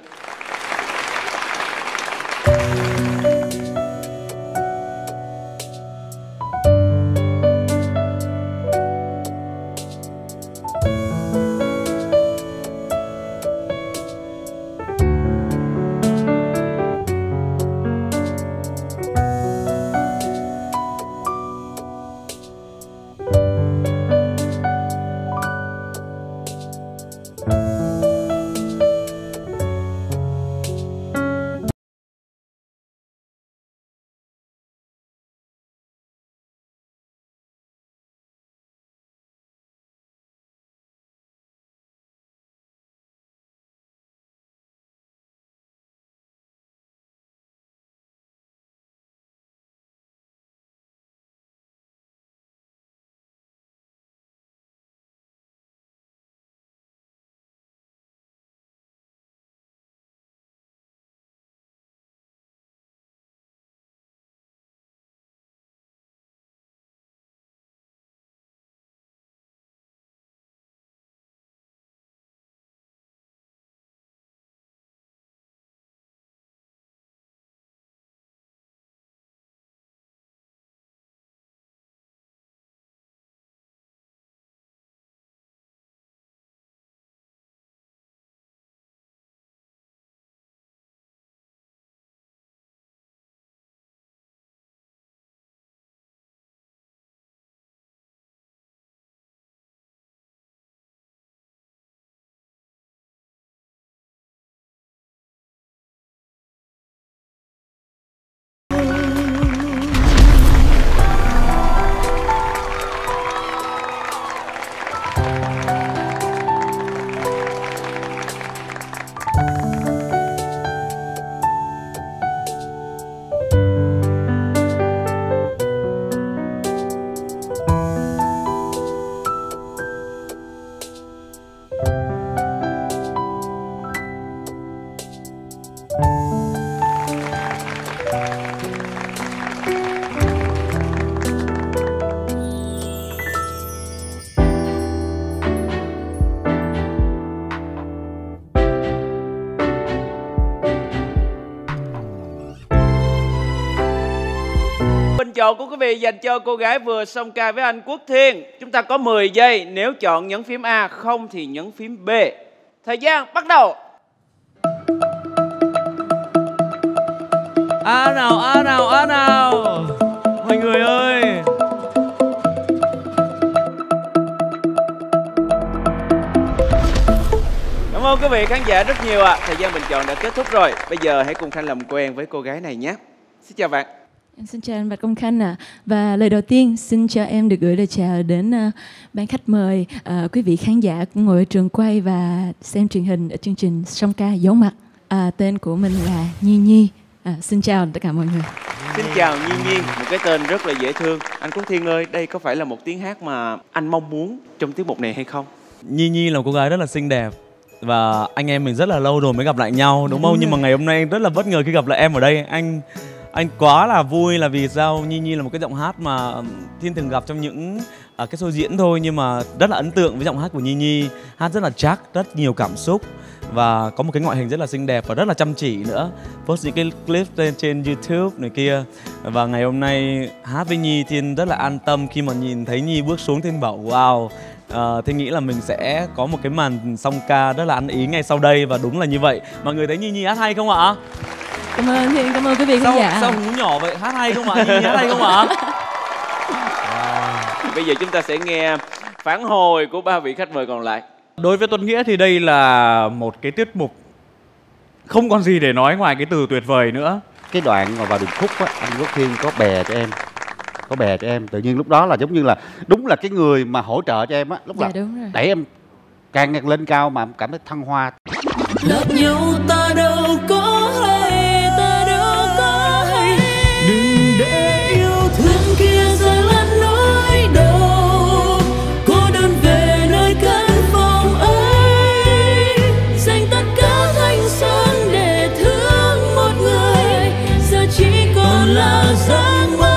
chọn của quý vị dành cho cô gái vừa Song Ca với anh Quốc Thiên. Chúng ta có 10 giây, nếu chọn nhấn phím A, không thì nhấn phím B. Thời gian bắt đầu. A nào, A nào, A nào. Mọi người ơi. Cảm ơn quý vị khán giả rất nhiều ạ. Thời gian bình chọn đã kết thúc rồi. Bây giờ hãy cùng Khanh làm quen với cô gái này nhé. Xin chào bạn. Em xin chào anh Bạch Công Khanh ạ. Và lời đầu tiên xin cho em được gửi lời chào đến ban khách mời, quý vị khán giả ngồi ở trường quay và xem truyền hình ở chương trình Song Ca Giấu Mặt. Tên của mình là Nhi Nhi. Xin chào tất cả mọi người. Xin chào Nhi Nhi, một cái tên rất là dễ thương. Anh Quốc Thiên ơi, đây có phải là một tiếng hát mà anh mong muốn trong tiết mục này hay không? Nhi Nhi là một cô gái rất là xinh đẹp. Và anh em mình rất là lâu rồi mới gặp lại nhau, đúng không? Nhưng mà ngày hôm nay rất là bất ngờ khi gặp lại em ở đây. Anh quá là vui là vì sao Nhi Nhi là một cái giọng hát mà Thiên từng gặp trong những cái show diễn thôi. Nhưng mà rất là ấn tượng với giọng hát của Nhi Nhi. Hát rất là chắc, rất nhiều cảm xúc. Và có một cái ngoại hình rất là xinh đẹp và rất là chăm chỉ nữa. Post những cái clip trên YouTube này kia. Và ngày hôm nay hát với Nhi, Thiên rất là an tâm khi mà nhìn thấy Nhi bước xuống. Thiên bảo wow, Thiên nghĩ là mình sẽ có một cái màn Song Ca rất là ăn ý ngay sau đây. Và đúng là như vậy. Mọi người thấy Nhi Nhi hát hay không ạ? Cảm ơn Thiên, cảm ơn quý vị khán giả. Sao hú nhỏ vậy? Hát hay không ạ? Nhi Nhi hát hay không ạ? Bây giờ chúng ta sẽ nghe phản hồi của ba vị khách mời còn lại. Đối với Tuấn Nghĩa thì đây là một cái tiết mục không còn gì để nói ngoài cái từ tuyệt vời nữa. Cái đoạn mà vào điệp khúc á, anh Quốc Thiên có bè cho em, tự nhiên lúc đó là giống như là đúng là cái người mà hỗ trợ cho em á, lúc dạ, là đẩy em càng ngặt lên cao mà cảm thấy thăng hoa. Lớp nhau ta đâu có hay, đừng để yêu thương kia rơi lăn nỗi đau, cô đơn về nơi căn phòng ấy, dành tất cả thanh xuân để thương một người, giờ chỉ còn là giấc mơ.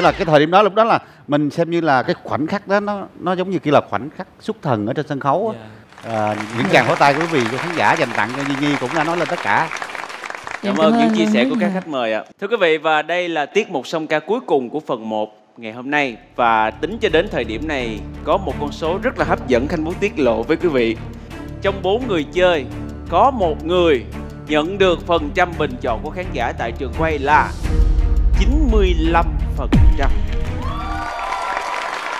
Là cái thời điểm đó, lúc đó là mình xem như là cái khoảnh khắc đó nó giống như kia là khoảnh khắc xuất thần ở trên sân khấu. Những tràng pháo tay của quý vị cho khán giả dành tặng cho Nhi Nhi cũng đã nói lên tất cả. Cảm ơn những chia sẻ của các khách mời ạ. Thưa quý vị, và đây là tiết mục Song Ca cuối cùng của phần 1 ngày hôm nay. Và tính cho đến thời điểm này có một con số rất là hấp dẫn Khanh muốn tiết lộ với quý vị. Trong 4 người chơi có một người nhận được phần trăm bình chọn của khán giả tại trường quay là 95%.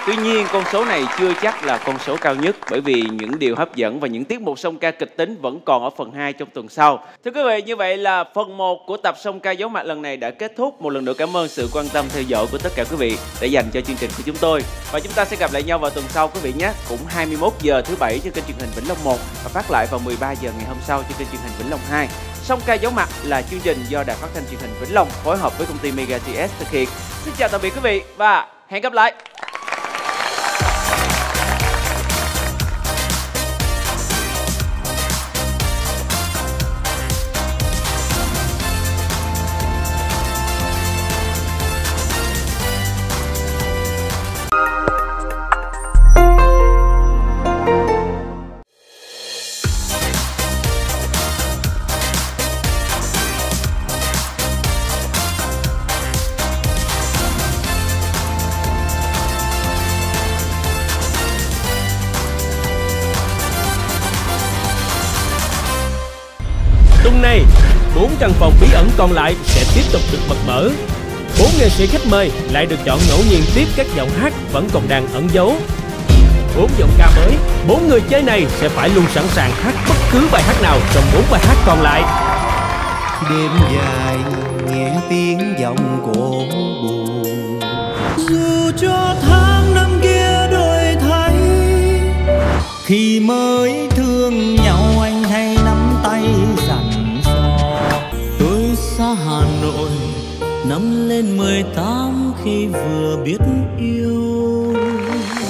Tuy nhiên con số này chưa chắc là con số cao nhất, bởi vì những điều hấp dẫn và những tiết mục Song Ca kịch tính vẫn còn ở phần 2 trong tuần sau. Thưa quý vị, như vậy là phần 1 của tập Song Ca Giấu Mặt lần này đã kết thúc. Một lần nữa cảm ơn sự quan tâm theo dõi của tất cả quý vị đã dành cho chương trình của chúng tôi. Và chúng ta sẽ gặp lại nhau vào tuần sau quý vị nhé, cũng 21 giờ thứ Bảy trên kênh truyền hình Vĩnh Long 1 và phát lại vào 13 giờ ngày hôm sau trên kênh truyền hình Vĩnh Long 2. Song Ca Giấu Mặt là chương trình do Đài Phát thanh Truyền hình Vĩnh Long phối hợp với công ty Mega TS thực hiện. Xin chào tạm biệt quý vị và hẹn gặp lại. Căn phòng bí ẩn còn lại sẽ tiếp tục được bật mở. 4 nghệ sĩ khách mời lại được chọn ngẫu nhiên tiếp các giọng hát vẫn còn đang ẩn giấu. 4 giọng ca mới, 4 người chơi này sẽ phải luôn sẵn sàng hát bất cứ bài hát nào trong 4 bài hát còn lại. Đêm dài nghe tiếng giọng cổ buồn, dù cho tháng năm kia đổi thay, khi mới thương nhau anh hay nắm tay rằng xa Hà Nội năm lên 18 khi vừa biết yêu.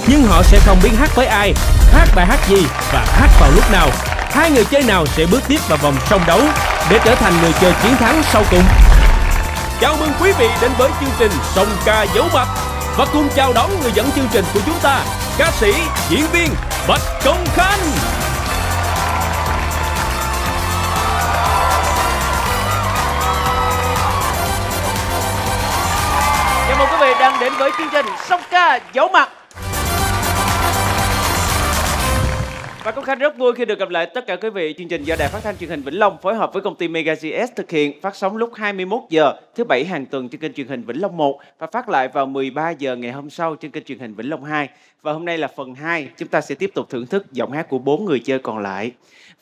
Nhưng họ sẽ không biết hát với ai, hát bài hát gì và hát vào lúc nào. 2 người chơi nào sẽ bước tiếp vào vòng song đấu để trở thành người chơi chiến thắng sau cùng. Chào mừng quý vị đến với chương trình Song Ca Giấu Mặt. Và cùng chào đón người dẫn chương trình của chúng ta, ca sĩ, diễn viên Bạch Công Khanh. Chào mừng quý vị đang đến với chương trình Song Ca Giấu Mặt. Và Công Khanh rất vui khi được gặp lại tất cả quý vị. Chương trình do Đài Phát thanh Truyền hình Vĩnh Long phối hợp với công ty Mega GS thực hiện, phát sóng lúc 21 giờ thứ bảy hàng tuần trên kênh truyền hình Vĩnh Long 1 và phát lại vào 13 giờ ngày hôm sau trên kênh truyền hình Vĩnh Long 2. Và hôm nay là phần 2, chúng ta sẽ tiếp tục thưởng thức giọng hát của 4 người chơi còn lại.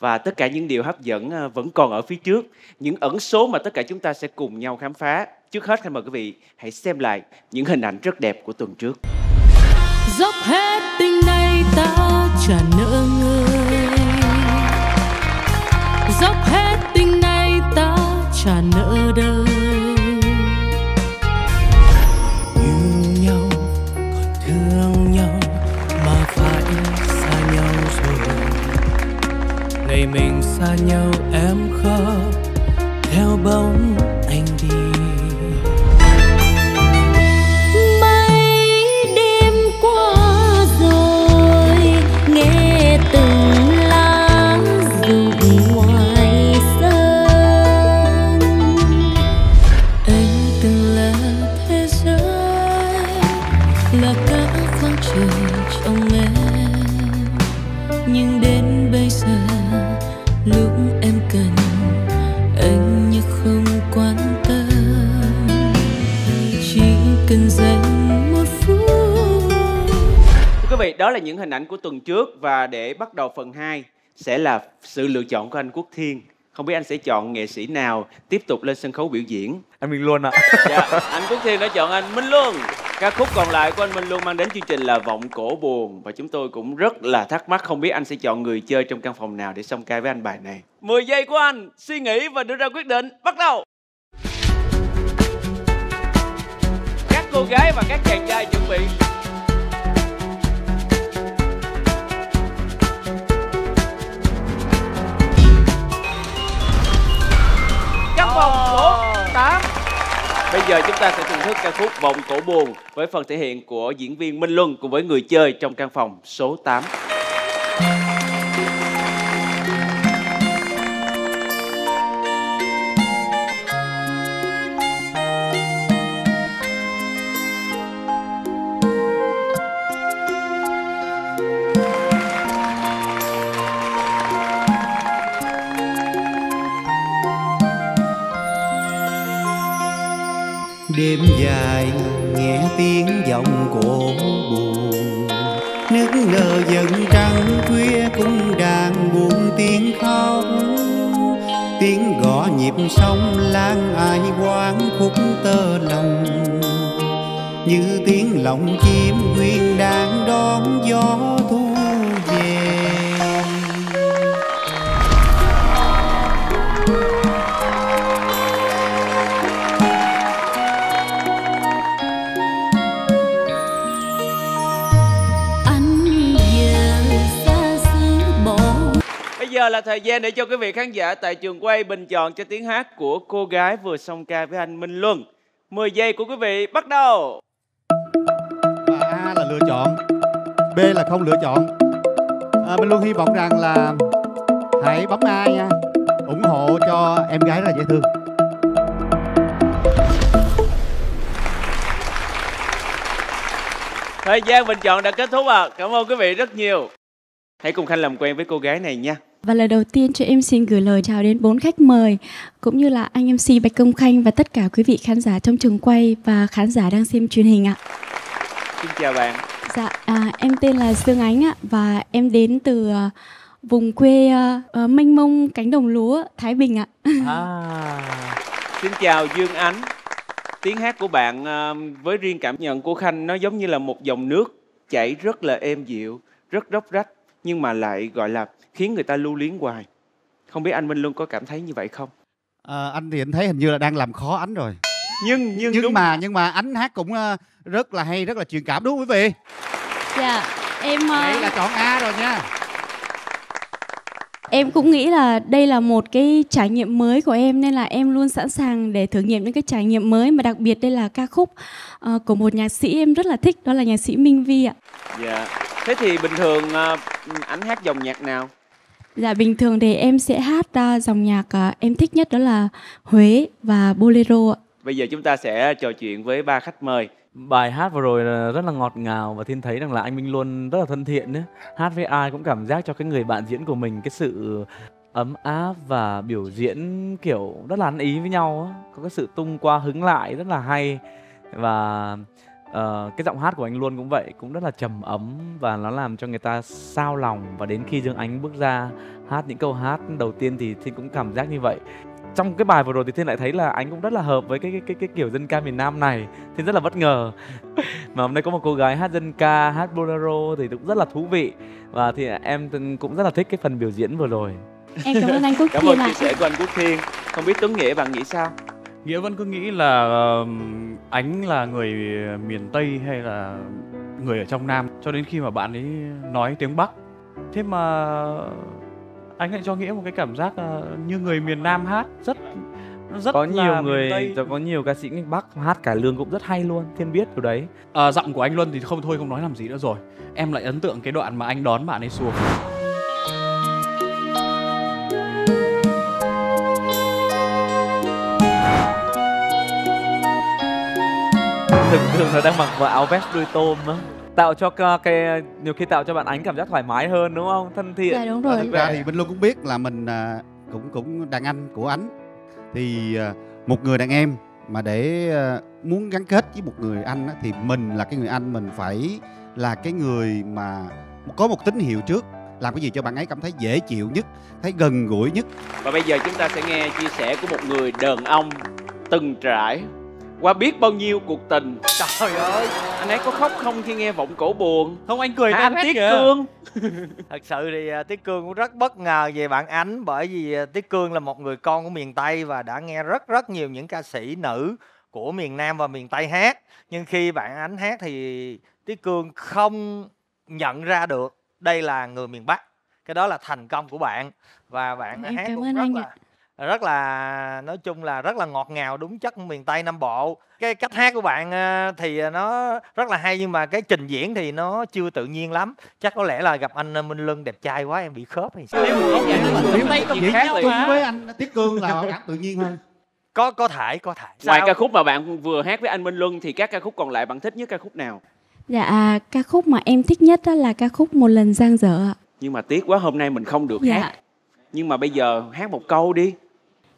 Và tất cả những điều hấp dẫn vẫn còn ở phía trước, những ẩn số mà tất cả chúng ta sẽ cùng nhau khám phá. Trước hết, mời quý vị hãy xem lại những hình ảnh rất đẹp của tuần trước. Dốc hết tình này ta trả nợ người, dốc hết tình này ta trả nợ đời. Yêu nhau còn thương nhau mà phải xa nhau rồi. Ngày mình xa nhau em khóc theo bóng anh đi. Đó là những hình ảnh của tuần trước. Và để bắt đầu phần 2 sẽ là sự lựa chọn của anh Quốc Thiên. Không biết anh sẽ chọn nghệ sĩ nào tiếp tục lên sân khấu biểu diễn? Anh Minh Luân ạ. Dạ, anh Quốc Thiên đã chọn anh Minh Luân. Ca khúc còn lại của anh Minh Luân mang đến chương trình là Vọng Cổ Buồn. Và chúng tôi cũng rất là thắc mắc không biết anh sẽ chọn người chơi trong căn phòng nào để song ca với anh bài này. 10 giây của anh suy nghĩ và đưa ra quyết định. Bắt đầu. Các cô gái và các chàng trai chuẩn bị. Vòng cổ 8. Bây giờ chúng ta sẽ thưởng thức ca khúc Vòng Cổ Buồn với phần thể hiện của diễn viên Minh Luân cùng với người chơi trong căn phòng số 8. Đêm dài nghe tiếng vọng cổ buồn, nước nở dần trăng khuya cũng đang buồn tiếng khóc, tiếng gõ nhịp sóng lang ai quán khúc tơ lòng, như tiếng lòng chim nguyên đang đón gió thu về. Giờ là thời gian để cho quý vị khán giả tại trường quay bình chọn cho tiếng hát của cô gái vừa song ca với anh Minh Luân. 10 giây của quý vị bắt đầu. A là lựa chọn, B là không lựa chọn. Minh Luân hy vọng rằng là hãy bấm A nha, ủng hộ cho em gái rất là dễ thương. Thời gian bình chọn đã kết thúc ạ. Cảm ơn quý vị rất nhiều. Hãy cùng Khanh làm quen với cô gái này nha. Và lời đầu tiên cho em xin gửi lời chào đến 4 khách mời, cũng như là anh MC Bạch Công Khanh và tất cả quý vị khán giả trong trường quay và khán giả đang xem truyền hình ạ. Xin chào bạn. Dạ, em tên là Dương Ánh ạ. Và em đến từ vùng quê mênh mông cánh đồng lúa Thái Bình ạ. Xin chào Dương Ánh. Tiếng hát của bạn với riêng cảm nhận của Khanh, nó giống như là một dòng nước chảy rất là êm dịu, rất róc rách, nhưng mà lại gọi là khiến người ta lưu luyến hoài. Không biết anh Minh Luân có cảm thấy như vậy không? Anh thì anh thấy hình như là đang làm khó Ánh rồi. Nhưng mà Ánh hát cũng rất là hay, rất là truyền cảm, đúng không quý vị? Dạ, em... Vậy là chọn A rồi nha. Em cũng nghĩ là đây là một cái trải nghiệm mới của em, nên là em luôn sẵn sàng để thử nghiệm những cái trải nghiệm mới. Mà đặc biệt đây là ca khúc của một nhạc sĩ em rất là thích, đó là nhạc sĩ Minh Vi ạ. Dạ. Thế thì bình thường Ánh hát dòng nhạc nào? Dạ, bình thường thì em sẽ hát dòng nhạc em thích nhất, đó là Huế và Bolero ạ. Bây giờ chúng ta sẽ trò chuyện với ba khách mời. Bài hát vừa rồi là rất là ngọt ngào và Thiên thấy rằng là anh Minh Luân rất là thân thiện đấy. Hát với ai cũng cảm giác cho cái người bạn diễn của mình cái sự ấm áp và biểu diễn kiểu rất là ăn ý với nhau. Có cái sự tung qua hứng lại rất là hay. Và cái giọng hát của anh Luân cũng vậy, cũng rất là trầm ấm và nó làm cho người ta xao lòng. Và đến khi Dương Ánh bước ra hát những câu hát đầu tiên thì Thiên cũng cảm giác như vậy. Trong cái bài vừa rồi thì Thiên lại thấy là anh cũng rất là hợp với cái kiểu dân ca miền Nam này. Thiên rất là bất ngờ. Mà hôm nay có một cô gái hát dân ca, hát bolero thì cũng rất là thú vị. Và thì em cũng rất là thích cái phần biểu diễn vừa rồi. Em cảm ơn anh Quốc Thiên. Cảm ơn chia sẻ của anh Quốc Thiên. Không biết Tuấn Nghĩa bạn nghĩ sao? Nghĩa vẫn cứ nghĩ là Ánh là người miền Tây hay là người ở trong Nam, cho đến khi mà bạn ấy nói tiếng Bắc. Thế mà anh lại cho Nghĩa một cái cảm giác như người miền Nam hát rất có nhiều là người Tây. Có nhiều ca sĩ miền Bắc hát cải lương cũng rất hay luôn, Thiên biết điều đấy. Giọng của anh Luân thì không nói làm gì nữa rồi. Em lại ấn tượng cái đoạn mà anh đón bạn ấy xuống. Thường là đang mặc vào áo vest đuôi tôm á, tạo cho cái nhiều khi tạo cho bạn Ánh cảm giác thoải mái hơn đúng không, thân thiện. Dạ đúng rồi. Thực ra thì Minh Luân cũng biết là mình cũng đàn anh của Ánh, thì một người đàn em mà để muốn gắn kết với một người anh thì mình là cái người anh, mình phải là cái người mà có một tín hiệu trước, làm cái gì cho bạn ấy cảm thấy dễ chịu nhất, thấy gần gũi nhất. Và bây giờ chúng ta sẽ nghe chia sẻ của một người đàn ông từng trải qua biết bao nhiêu cuộc tình. Trời ơi, anh ấy có khóc không khi nghe Vọng Cổ Buồn? Không, anh cười tên Tiến Cương. Thật sự thì Tiến Cương cũng rất bất ngờ về bạn Ánh, bởi vì Tiến Cương là một người con của miền Tây và đã nghe rất nhiều những ca sĩ nữ của miền Nam và miền Tây hát. Nhưng khi bạn Ánh hát thì Tiến Cương không nhận ra được đây là người miền Bắc. Cái đó là thành công của bạn. Và bạn hát cũng rất là nói chung là rất là ngọt ngào, đúng chất miền Tây Nam Bộ. Cái cách hát của bạn thì nó rất là hay, nhưng mà cái trình diễn thì nó chưa tự nhiên lắm. Chắc có lẽ là gặp anh Minh Luân đẹp trai quá em bị khớp hay sao. Vậy hát chung với anh Tiến Cương là cảm tự nhiên hơn. Có thể. Ngoài ca khúc mà bạn vừa hát với anh Minh Luân thì các ca khúc còn lại bạn thích nhất ca khúc nào? Dạ, ca khúc mà em thích nhất đó là ca khúc Một Lần Giang Dở. Nhưng mà tiếc quá hôm nay mình không được hát. Nhưng mà bây giờ hát một câu đi.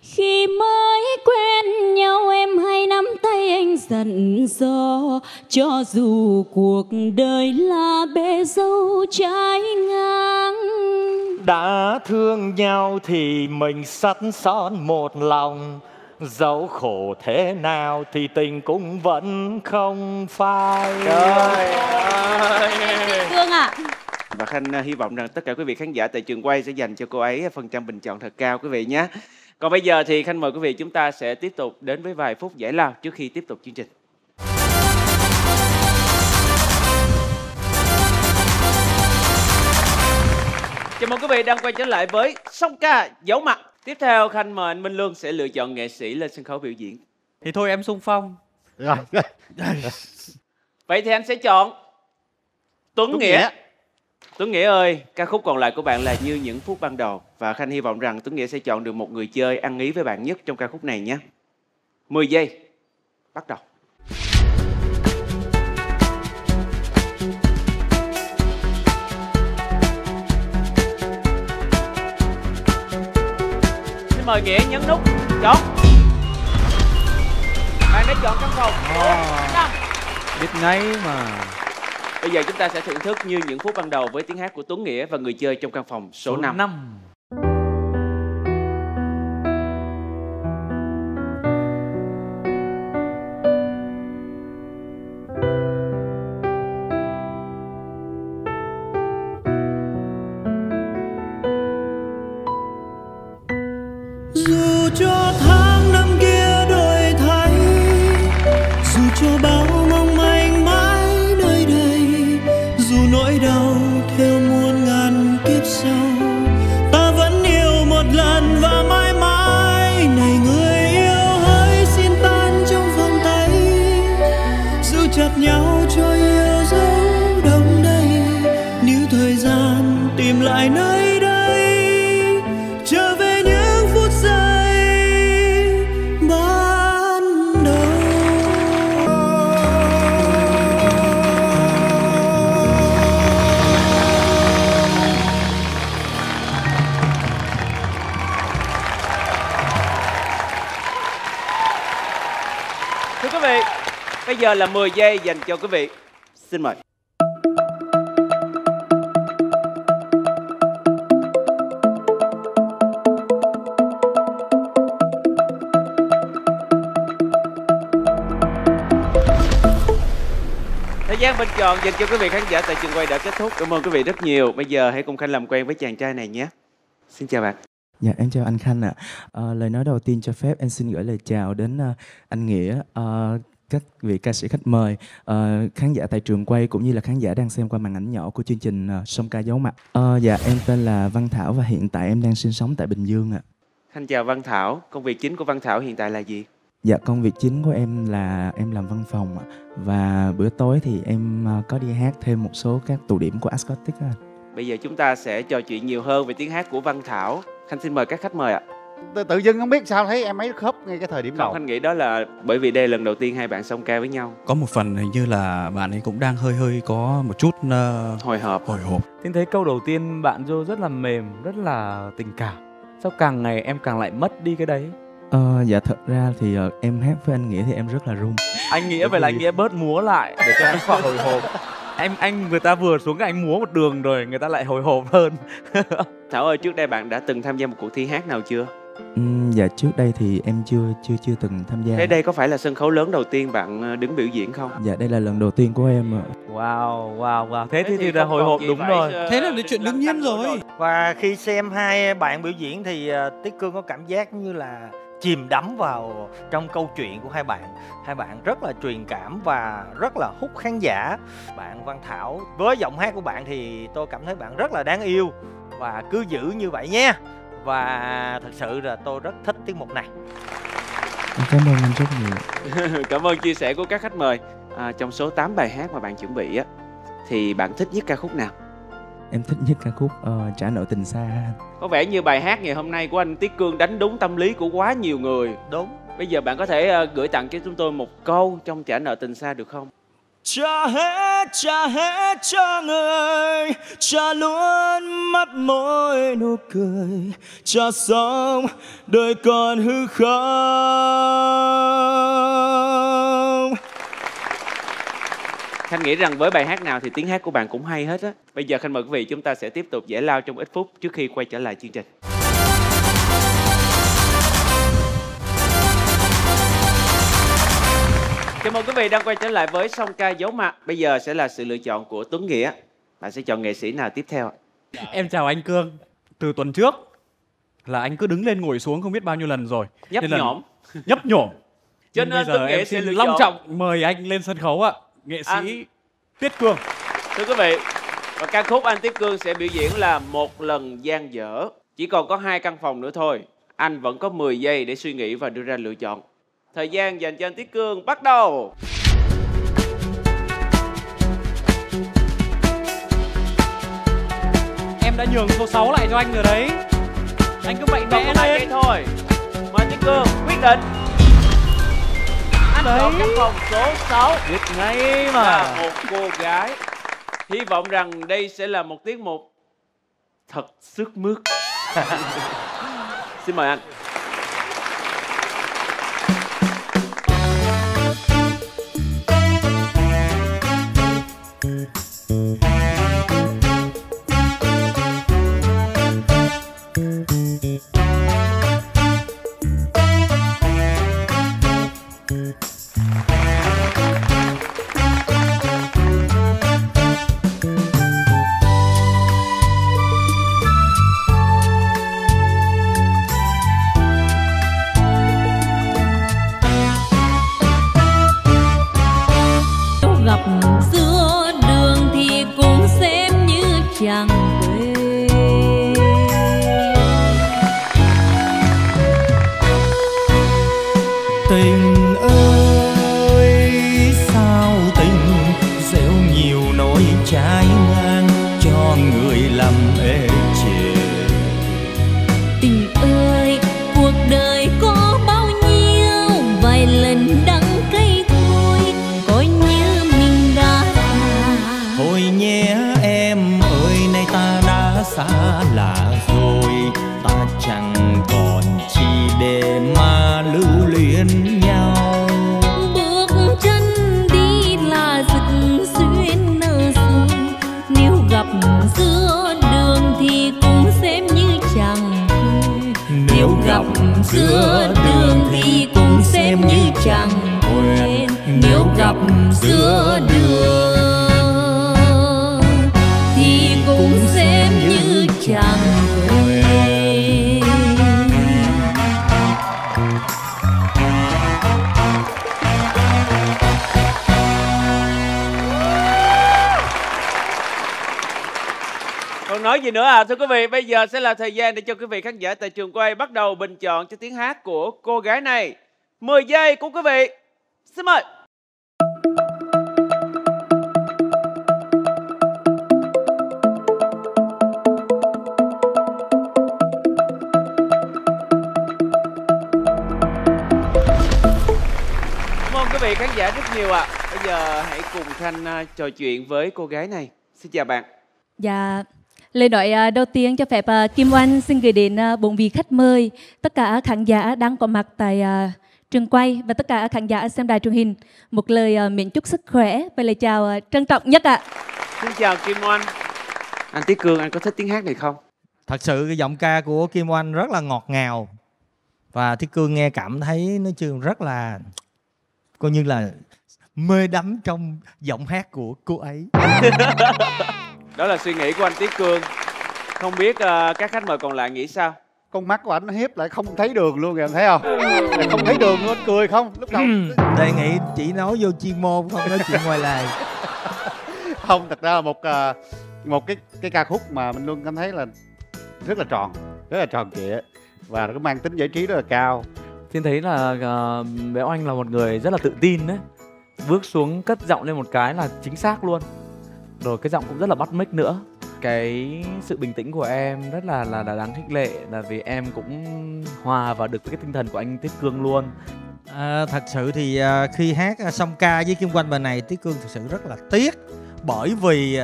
Khi mới quen nhau em hay nắm tay anh dặn dò, cho dù cuộc đời là bể dâu trái ngang. Đã thương nhau thì mình sắt son một lòng, dẫu khổ thế nào thì tình cũng vẫn không phai. Trời ơi Cương ạ. Và Khanh hy vọng rằng tất cả quý vị khán giả tại trường quay sẽ dành cho cô ấy phần trăm bình chọn thật cao quý vị nhé. Còn bây giờ thì Khanh mời quý vị chúng ta sẽ tiếp tục đến với vài phút giải lao trước khi tiếp tục chương trình. Chào mừng quý vị đang quay trở lại với Song Ca Giấu Mặt. Tiếp theo Khanh mời anh Minh Luân sẽ lựa chọn nghệ sĩ lên sân khấu biểu diễn. Thì thôi em xung phong. Rồi. Vậy thì anh sẽ chọn Tuấn Nghĩa. Tuấn Nghĩa ơi, ca khúc còn lại của bạn là Như Những Phút Ban Đầu. Và Khanh hy vọng rằng Tuấn Nghĩa sẽ chọn được một người chơi ăn ý với bạn nhất trong ca khúc này nhé. 10 giây, bắt đầu. Xin mời Nghĩa nhấn nút chọn. Bạn đã chọn căn phòng. Biết ngay mà. Bây giờ chúng ta sẽ thưởng thức Như Những Phút Ban Đầu với tiếng hát của Tuấn Nghĩa và người chơi trong căn phòng số 5. Theo muôn ngàn kiếp sau ta vẫn Thưa quý vị, bây giờ là 10 giây dành cho quý vị. Xin mời. Thời gian bình chọn dành cho quý vị khán giả tại trường quay đã kết thúc. Cảm ơn quý vị rất nhiều. Bây giờ hãy cùng Khanh làm quen với chàng trai này nhé. Xin chào bạn. Dạ, em chào anh Khanh ạ. Lời nói đầu tiên cho phép em xin gửi lời chào đến anh Nghĩa, các vị ca sĩ khách mời, khán giả tại trường quay cũng như là khán giả đang xem qua màn ảnh nhỏ của chương trình Song Ca Giấu Mặt. Dạ, em tên là Văn Thảo và hiện tại em đang sinh sống tại Bình Dương ạ. Khanh chào Văn Thảo. Công việc chính của Văn Thảo hiện tại là gì? Dạ, công việc chính của em là em làm văn phòng ạ. Và bữa tối thì em có đi hát thêm một số các tụ điểm của Ascotic ạ. Bây giờ chúng ta sẽ trò chuyện nhiều hơn về tiếng hát của Văn Thảo. Khanh xin mời các khách mời ạ. Tự dưng không biết sao thấy em ấy khớp ngay cái thời điểm đầu. Khanh nghĩ đó là bởi vì đây là lần đầu tiên hai bạn song ca với nhau. Có một phần hình như là bạn ấy cũng đang hơi có một chút hồi hộp. Tính thấy câu đầu tiên bạn vô rất là mềm, rất là tình cảm. Sau càng ngày em càng lại mất đi cái đấy. Dạ thật ra thì em hát với anh Nghĩa thì em rất là run. Anh Nghĩa vậy là anh Nghĩa bớt múa lại để cho em khỏi hồi hộp. Người ta vừa xuống cái anh múa một đường rồi người ta lại hồi hộp hơn. Thảo ơi, trước đây bạn đã từng tham gia một cuộc thi hát nào chưa? Dạ trước đây thì em chưa từng tham gia. Thế đây có phải là sân khấu lớn đầu tiên bạn đứng biểu diễn không? Dạ đây là lần đầu tiên của em ạ. Wow. Thế thì là hồi hộp đúng rồi. Thế là chuyện đương nhiên rồi. Và khi xem hai bạn biểu diễn thì Tiến Cương có cảm giác như là chìm đắm vào trong câu chuyện của hai bạn. Hai bạn rất là truyền cảm và rất là hút khán giả. Bạn Văn Thảo, với giọng hát của bạn thì tôi cảm thấy bạn rất là đáng yêu. Và cứ giữ như vậy nhé. Và thật sự là tôi rất thích tiết mục này. Cảm ơn anh rất nhiều. Cảm ơn chia sẻ của các khách mời. Trong số 8 bài hát mà bạn chuẩn bị á, thì bạn thích nhất ca khúc nào? Em thích nhất ca khúc Trả Nợ Tình Xa. Có vẻ như bài hát ngày hôm nay của anh Tiến Cương đánh đúng tâm lý của quá nhiều người. Đúng. Bây giờ bạn có thể gửi tặng cho chúng tôi một câu trong Trả Nợ Tình Xa được không? Trả hết cho người, trả luôn mắt môi nụ cười, trả sống đời còn hư không. Khanh nghĩ rằng với bài hát nào thì tiếng hát của bạn cũng hay hết á. Bây giờ Khanh mời quý vị, chúng ta sẽ tiếp tục giải lao trong ít phút trước khi quay trở lại chương trình. Chào mừng quý vị đang quay trở lại với Song Ca Giấu Mặt. Bây giờ sẽ là sự lựa chọn của Tuấn Nghĩa. Bạn sẽ chọn nghệ sĩ nào tiếp theo? Em chào anh Cương. Từ tuần trước là anh cứ đứng lên ngồi xuống không biết bao nhiêu lần rồi. Nhấp nhổm. Cho nên bây giờ em xin long trọng mời anh lên sân khấu ạ. Nghệ sĩ Tiến Cương. Thưa quý vị, và ca khúc anh Tiến Cương sẽ biểu diễn là Một Lần Gian Dở. Chỉ còn có 2 căn phòng nữa thôi. Anh vẫn có 10 giây để suy nghĩ và đưa ra lựa chọn. Thời gian dành cho anh Tiến Cương bắt đầu. Em đã nhường số 6 lại cho anh rồi đấy. Anh cứ mạnh mẽ lên thôi. Mời Tiến Cương quyết định. Anh chọn căn phòng số 6. Biết ngay mà. Là một cô gái. Hy vọng rằng đây sẽ là một tiết mục thật sức mướt. Xin mời anh. Chẳng còn chi để mà lưu luyến nhau. giữa đường thì cũng xem như chẳng quên. Còn nói gì nữa à? Thưa quý vị, bây giờ sẽ là thời gian để cho quý vị khán giả tại trường quay bắt đầu bình chọn cho tiếng hát của cô gái này. 10 giây của quý vị, xin mời. Khán giả rất nhiều ạ. Bây giờ hãy cùng Thanh trò chuyện với cô gái này. Xin chào bạn. Dạ, lời nói đầu tiên cho phép Kim Oanh xin gửi đến bốn vị khách mời, tất cả khán giả đang có mặt tại trường quay và tất cả khán giả xem đài truyền hình một lời mến chúc sức khỏe và lời chào trân trọng nhất ạ. Xin chào Kim Oanh. Anh Tiến Cương, anh có thích tiếng hát này không? Thật sự cái giọng ca của Kim Oanh rất là ngọt ngào và Tiến Cương nghe cảm thấy nói chung rất là coi như là mê đắm trong giọng hát của cô ấy. Đó là suy nghĩ của anh Tiến Cương. Không biết các khách mời còn lại nghĩ sao? Con mắt của anh nó hiếp lại không thấy đường luôn kìa, thấy không? Lại không thấy đường luôn, anh cười không? Lúc đầu đề nghị chỉ nói vô chuyên môn, không nói chuyện ngoài lề. Không, thật ra là một cái ca khúc mà mình luôn cảm thấy là rất là tròn trịa và nó mang tính giải trí rất là cao. Thiên thấy là bé Oanh là một người rất là tự tin đấy. Bước xuống cất giọng lên một cái là chính xác luôn. Rồi cái giọng cũng rất là bắt mic nữa. Cái sự bình tĩnh của em rất là đáng khích lệ. Là vì em cũng hòa vào được với cái tinh thần của anh Tiến Cương luôn. Thật sự thì khi hát Song Ca với Kim Oanh bài này, Tiến Cương thực sự rất là tiếc. Bởi vì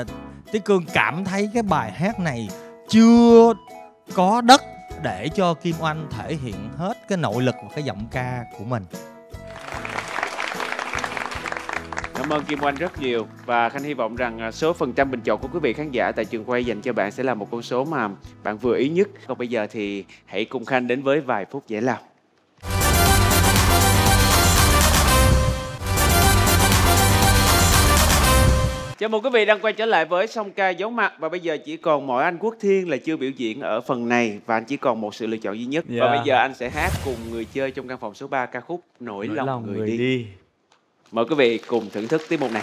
Tiến Cương cảm thấy cái bài hát này chưa có đất để cho Kim Oanh thể hiện hết cái nội lực và cái giọng ca của mình. Cảm ơn Kim Oanh rất nhiều. Và Khanh hy vọng rằng số phần trăm bình chọn của quý vị khán giả tại trường quay dành cho bạn sẽ là một con số mà bạn vừa ý nhất. Còn bây giờ thì hãy cùng Khanh đến với vài phút giải lao. Chào mừng quý vị đang quay trở lại với Song Ca Giấu Mặt. Và bây giờ chỉ còn mỗi anh Quốc Thiên là chưa biểu diễn ở phần này. Và anh chỉ còn một sự lựa chọn duy nhất. Và bây giờ anh sẽ hát cùng người chơi trong căn phòng số 3 ca khúc Nỗi lòng người đi. Mời quý vị cùng thưởng thức tiết mục này.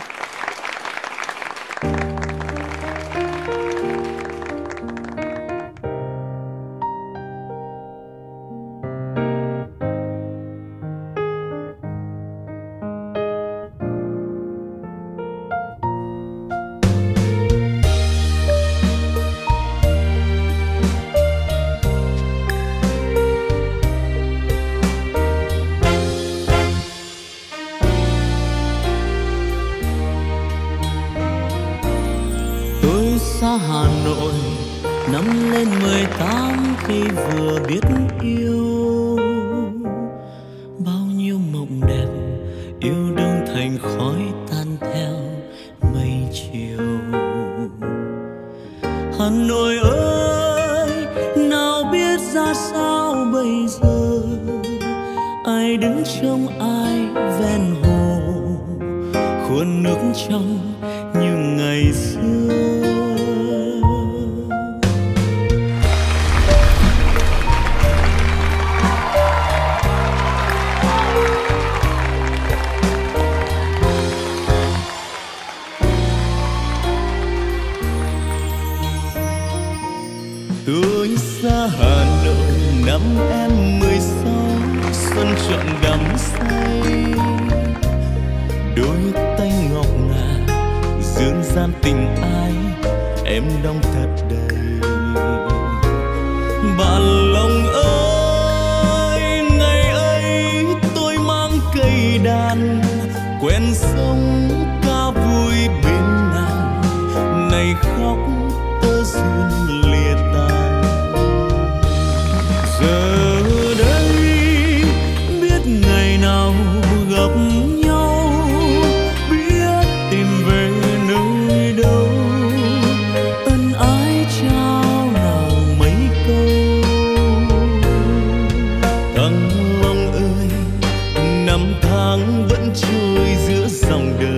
Tháng vẫn trôi giữa dòng đời.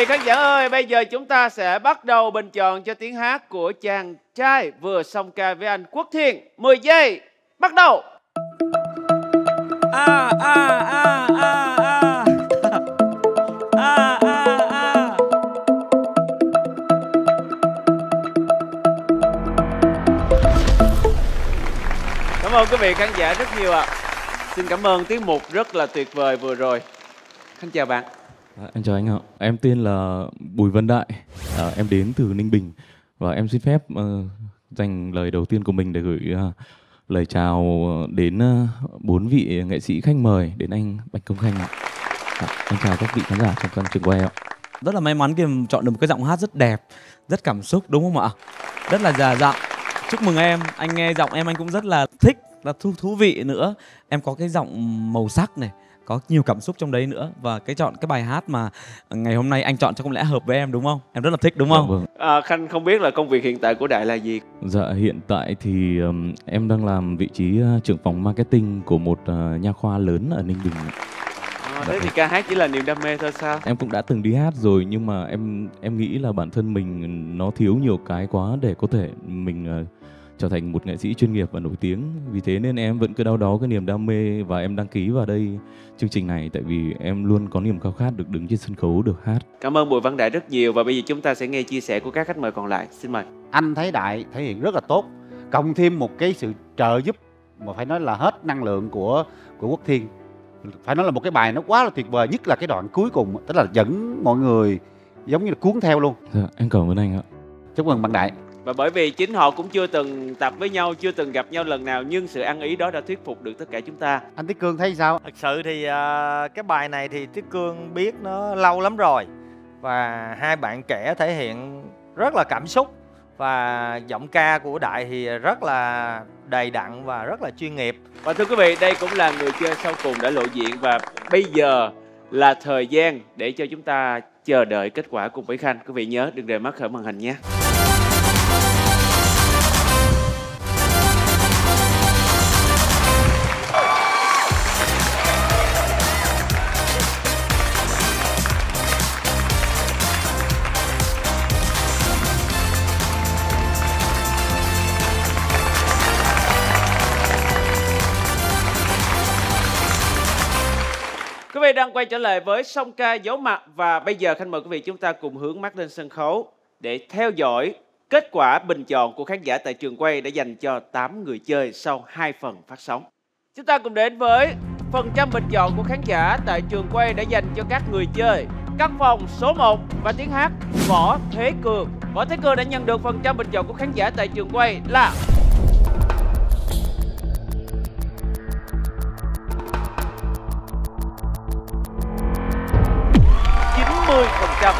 vị khán giả ơi, bây giờ chúng ta sẽ bắt đầu bình chọn cho tiếng hát của chàng trai vừa song ca với anh Quốc Thiên. 10 giây, bắt đầu. Cảm ơn quý vị khán giả rất nhiều ạ. Xin cảm ơn tiết mục rất là tuyệt vời vừa rồi. Khánh chào bạn. Em chào anh ạ. Em tên là Bùi Văn Đại. Em đến từ Ninh Bình. Và em xin phép dành lời đầu tiên của mình để gửi lời chào đến 4 vị nghệ sĩ khách mời, đến anh Bạch Công Khanh ạ. Em chào các vị khán giả trong căn trường quay ạ. Rất là may mắn khi em chọn được một cái giọng hát rất đẹp, rất cảm xúc, đúng không ạ? Rất là già dặn. Chúc mừng em. Anh nghe giọng em anh cũng rất là thích, là thú vị nữa. Em có cái giọng màu sắc này, có nhiều cảm xúc trong đấy nữa. Và cái bài hát mà ngày hôm nay anh chọn chắc không lẽ hợp với em đúng không? Em rất là thích đúng không? Dạ, vâng. Khanh không biết là công việc hiện tại của Đại là gì? Dạ, hiện tại thì em đang làm vị trí trưởng phòng marketing của một nha khoa lớn ở Ninh Bình. Thế thì ca hát chỉ là niềm đam mê thôi sao? Em cũng đã từng đi hát rồi, nhưng mà em nghĩ là bản thân mình nó thiếu nhiều cái quá để có thể mình trở thành một nghệ sĩ chuyên nghiệp và nổi tiếng. Vì thế nên em vẫn cứ đau đó cái niềm đam mê, và em đăng ký vào đây chương trình này tại vì em luôn có niềm khao khát được đứng trên sân khấu, được hát. Cảm ơn Bùi Văn Đại rất nhiều. Và bây giờ chúng ta sẽ nghe chia sẻ của các khách mời còn lại. Xin mời. Anh thấy Đại thể hiện rất là tốt, cộng thêm một cái sự trợ giúp mà phải nói là hết năng lượng của Quốc Thiên. Phải nói là một cái bài nó quá là tuyệt vời, nhất là cái đoạn cuối cùng, tức là dẫn mọi người giống như là cuốn theo luôn. Dạ, em cảm ơn anh ạ. Chúc mừng bạn Đại. Và bởi vì chính họ cũng chưa từng tập với nhau, chưa từng gặp nhau lần nào, nhưng sự ăn ý đó đã thuyết phục được tất cả chúng ta. Anh Tiến Cương thấy sao? Thật sự thì cái bài này thì Tiến Cương biết nó lâu lắm rồi. Và hai bạn trẻ thể hiện rất là cảm xúc. Và giọng ca của Đại thì rất là đầy đặn và rất là chuyên nghiệp. Và thưa quý vị, đây cũng là người chơi sau cùng đã lộ diện. Và bây giờ là thời gian để cho chúng ta chờ đợi kết quả cùng với Khanh. Quý vị nhớ đừng để mắt khỏi màn hình nhé. Đang quay trở lại với Song Ca Giấu Mặt. Và bây giờ Khanh mời quý vị chúng ta cùng hướng mắt lên sân khấu để theo dõi kết quả bình chọn của khán giả tại trường quay đã dành cho 8 người chơi sau 2 phần phát sóng. Chúng ta cùng đến với phần trăm bình chọn của khán giả tại trường quay đã dành cho các người chơi. Căn phòng số 1 và tiếng hát Võ Thế Cường. Võ Thế Cường đã nhận được phần trăm bình chọn của khán giả tại trường quay là 10%.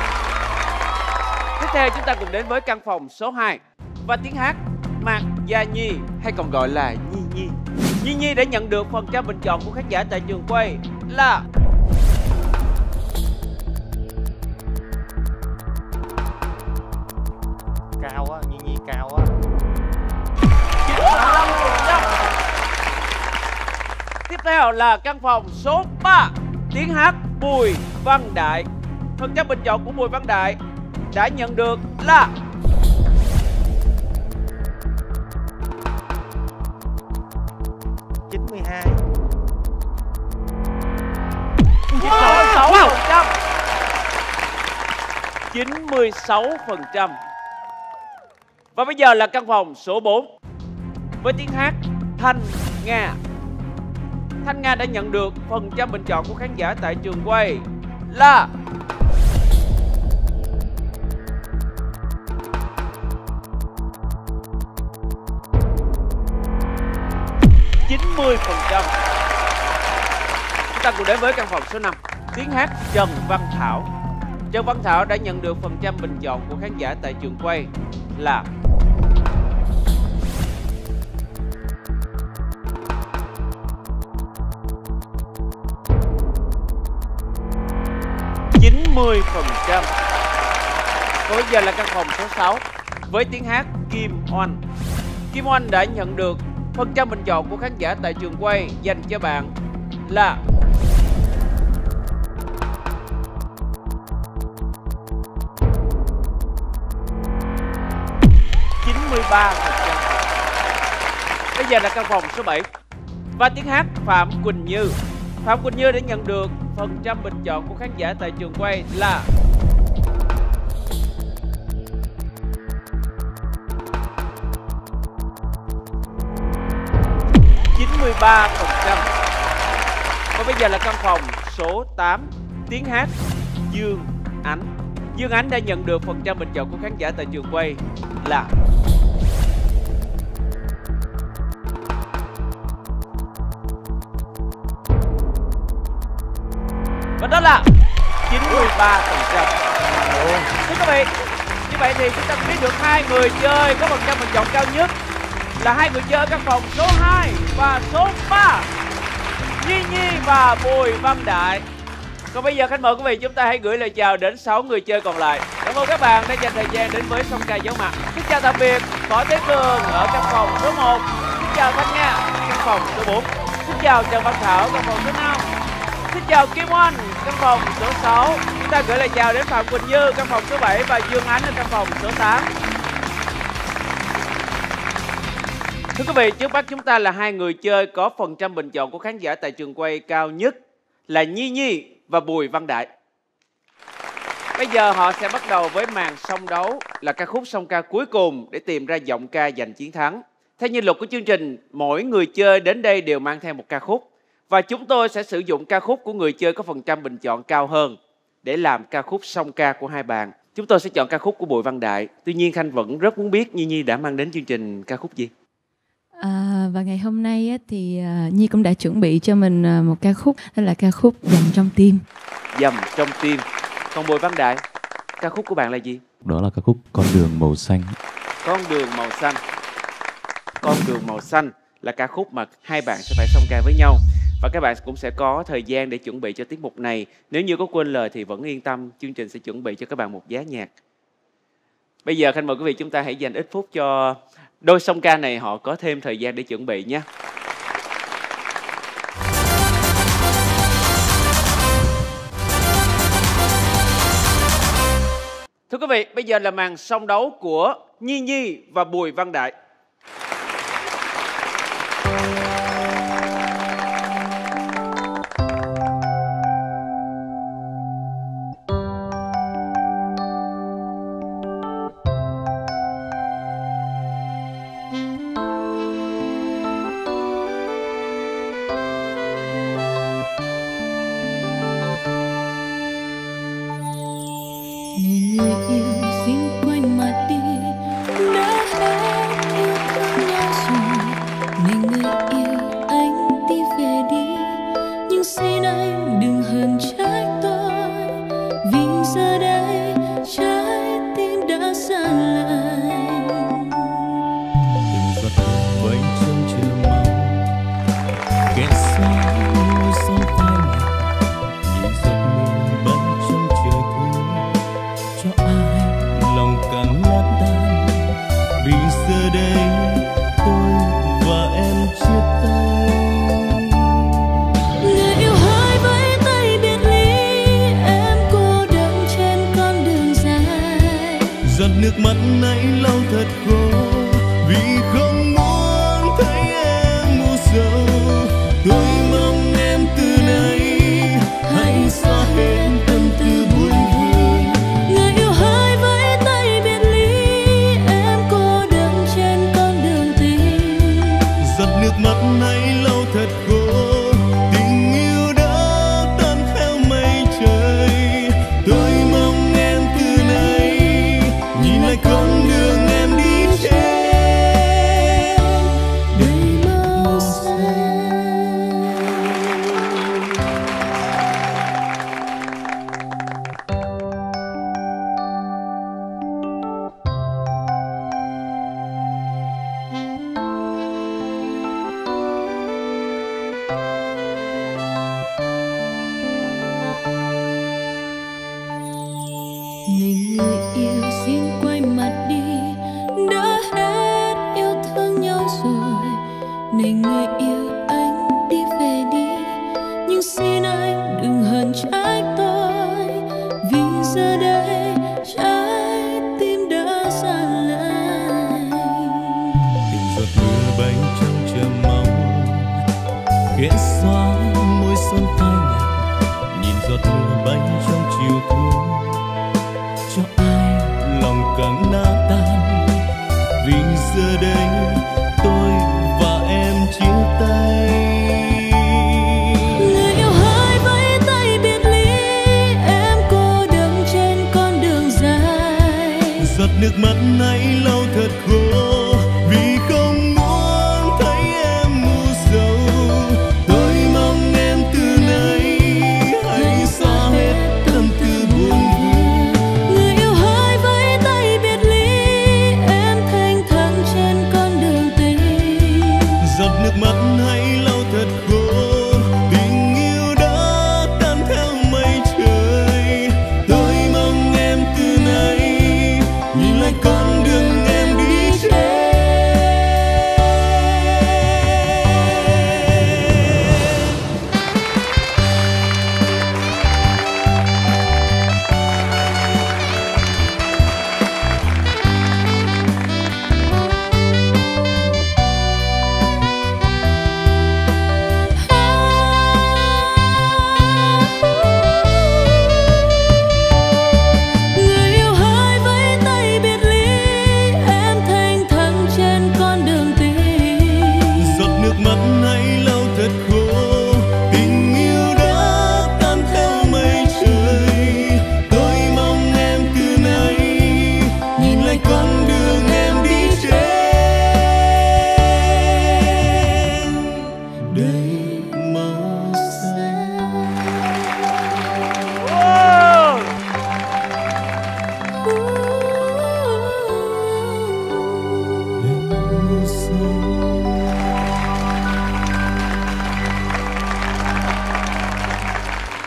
Tiếp theo chúng ta cùng đến với căn phòng số 2 và tiếng hát Mạc Gia Nhi, hay còn gọi là Nhi Nhi. Nhi Nhi đã nhận được phần trăm bình chọn của khán giả tại trường quay là 95%. Tiếp theo là căn phòng số 3, tiếng hát Bùi Văn Đại. Phần trăm bình chọn của Bùi Văn Đại đã nhận được là 92. Wow. 96%. Và bây giờ là căn phòng số 4 với tiếng hát Thanh Nga. Thanh Nga đã nhận được phần trăm bình chọn của khán giả tại trường quay là 90%. Chúng ta cùng đến với căn phòng số 5, tiếng hát Trần Văn Thảo. Trần Văn Thảo đã nhận được phần trăm bình chọn của khán giả tại trường quay là 90%. Bây giờ là căn phòng số 6 với tiếng hát Kim Oanh. Kim Oanh đã nhận được phần trăm bình chọn của khán giả tại trường quay dành cho bạn là 3%. Bây giờ là căn phòng số 7 và tiếng hát Phạm Quỳnh Như. Phạm Quỳnh Như đã nhận được phần trăm bình chọn của khán giả tại trường quay là 93%. Và bây giờ là căn phòng số 8, tiếng hát Dương Ánh. Dương Ánh đã nhận được phần trăm bình chọn của khán giả tại trường quay là 93%. Thưa các vị, như vậy thì chúng ta biết được hai người chơi có phần trăm bình chọn cao nhất là hai người chơi ở các phòng số 2 và số 3, Nhi Nhi và Bùi Văn Đại. Còn bây giờ khách mời quý vị, chúng ta hãy gửi lời chào đến 6 người chơi còn lại. Cảm ơn các bạn đã dành thời gian đến với Song Ca Giấu Mặt. Xin chào tạm biệt Võ Thế Cường ở căn phòng số 1. Xin chào Thanh Nga căn phòng số 4. Xin chào Trần Văn Thảo căn phòng số 5. Xin chào Kim Oanh căn phòng số 6. Chúng ta gửi lời chào đến Phạm Quỳnh Như căn phòng số 7 và Dương Ánh ở căn phòng số 8. Thưa quý vị, trước mắt chúng ta là hai người chơi có phần trăm bình chọn của khán giả tại trường quay cao nhất là Nhi Nhi và Bùi Văn Đại. Bây giờ họ sẽ bắt đầu với màn song đấu là ca khúc song ca cuối cùng để tìm ra giọng ca giành chiến thắng. Theo như luật của chương trình, mỗi người chơi đến đây đều mang theo một ca khúc và chúng tôi sẽ sử dụng ca khúc của người chơi có phần trăm bình chọn cao hơn để làm ca khúc song ca của hai bạn. Chúng tôi sẽ chọn ca khúc của Bùi Văn Đại. Tuy nhiên Khanh vẫn rất muốn biết Nhi Nhi đã mang đến chương trình ca khúc gì. Và ngày hôm nay thì Nhi cũng đã chuẩn bị cho mình một ca khúc, đó là ca khúc Dầm Trong Tim. Dầm Trong Tim. Còn Bùi Văn Đại, ca khúc của bạn là gì? Đó là ca khúc Con Đường Màu Xanh. Con Đường Màu Xanh. Con Đường Màu Xanh là ca khúc mà hai bạn sẽ phải song ca với nhau. Và các bạn cũng sẽ có thời gian để chuẩn bị cho tiết mục này. Nếu như có quên lời thì vẫn yên tâm, chương trình sẽ chuẩn bị cho các bạn một giá nhạc. Bây giờ Khanh mời quý vị chúng ta hãy dành ít phút cho đôi song ca này, họ có thêm thời gian để chuẩn bị nhé. Thưa quý vị, bây giờ là màn song đấu của Nhi Nhi và Bùi Văn Đại. Giờ đây trái tim đã xa lại.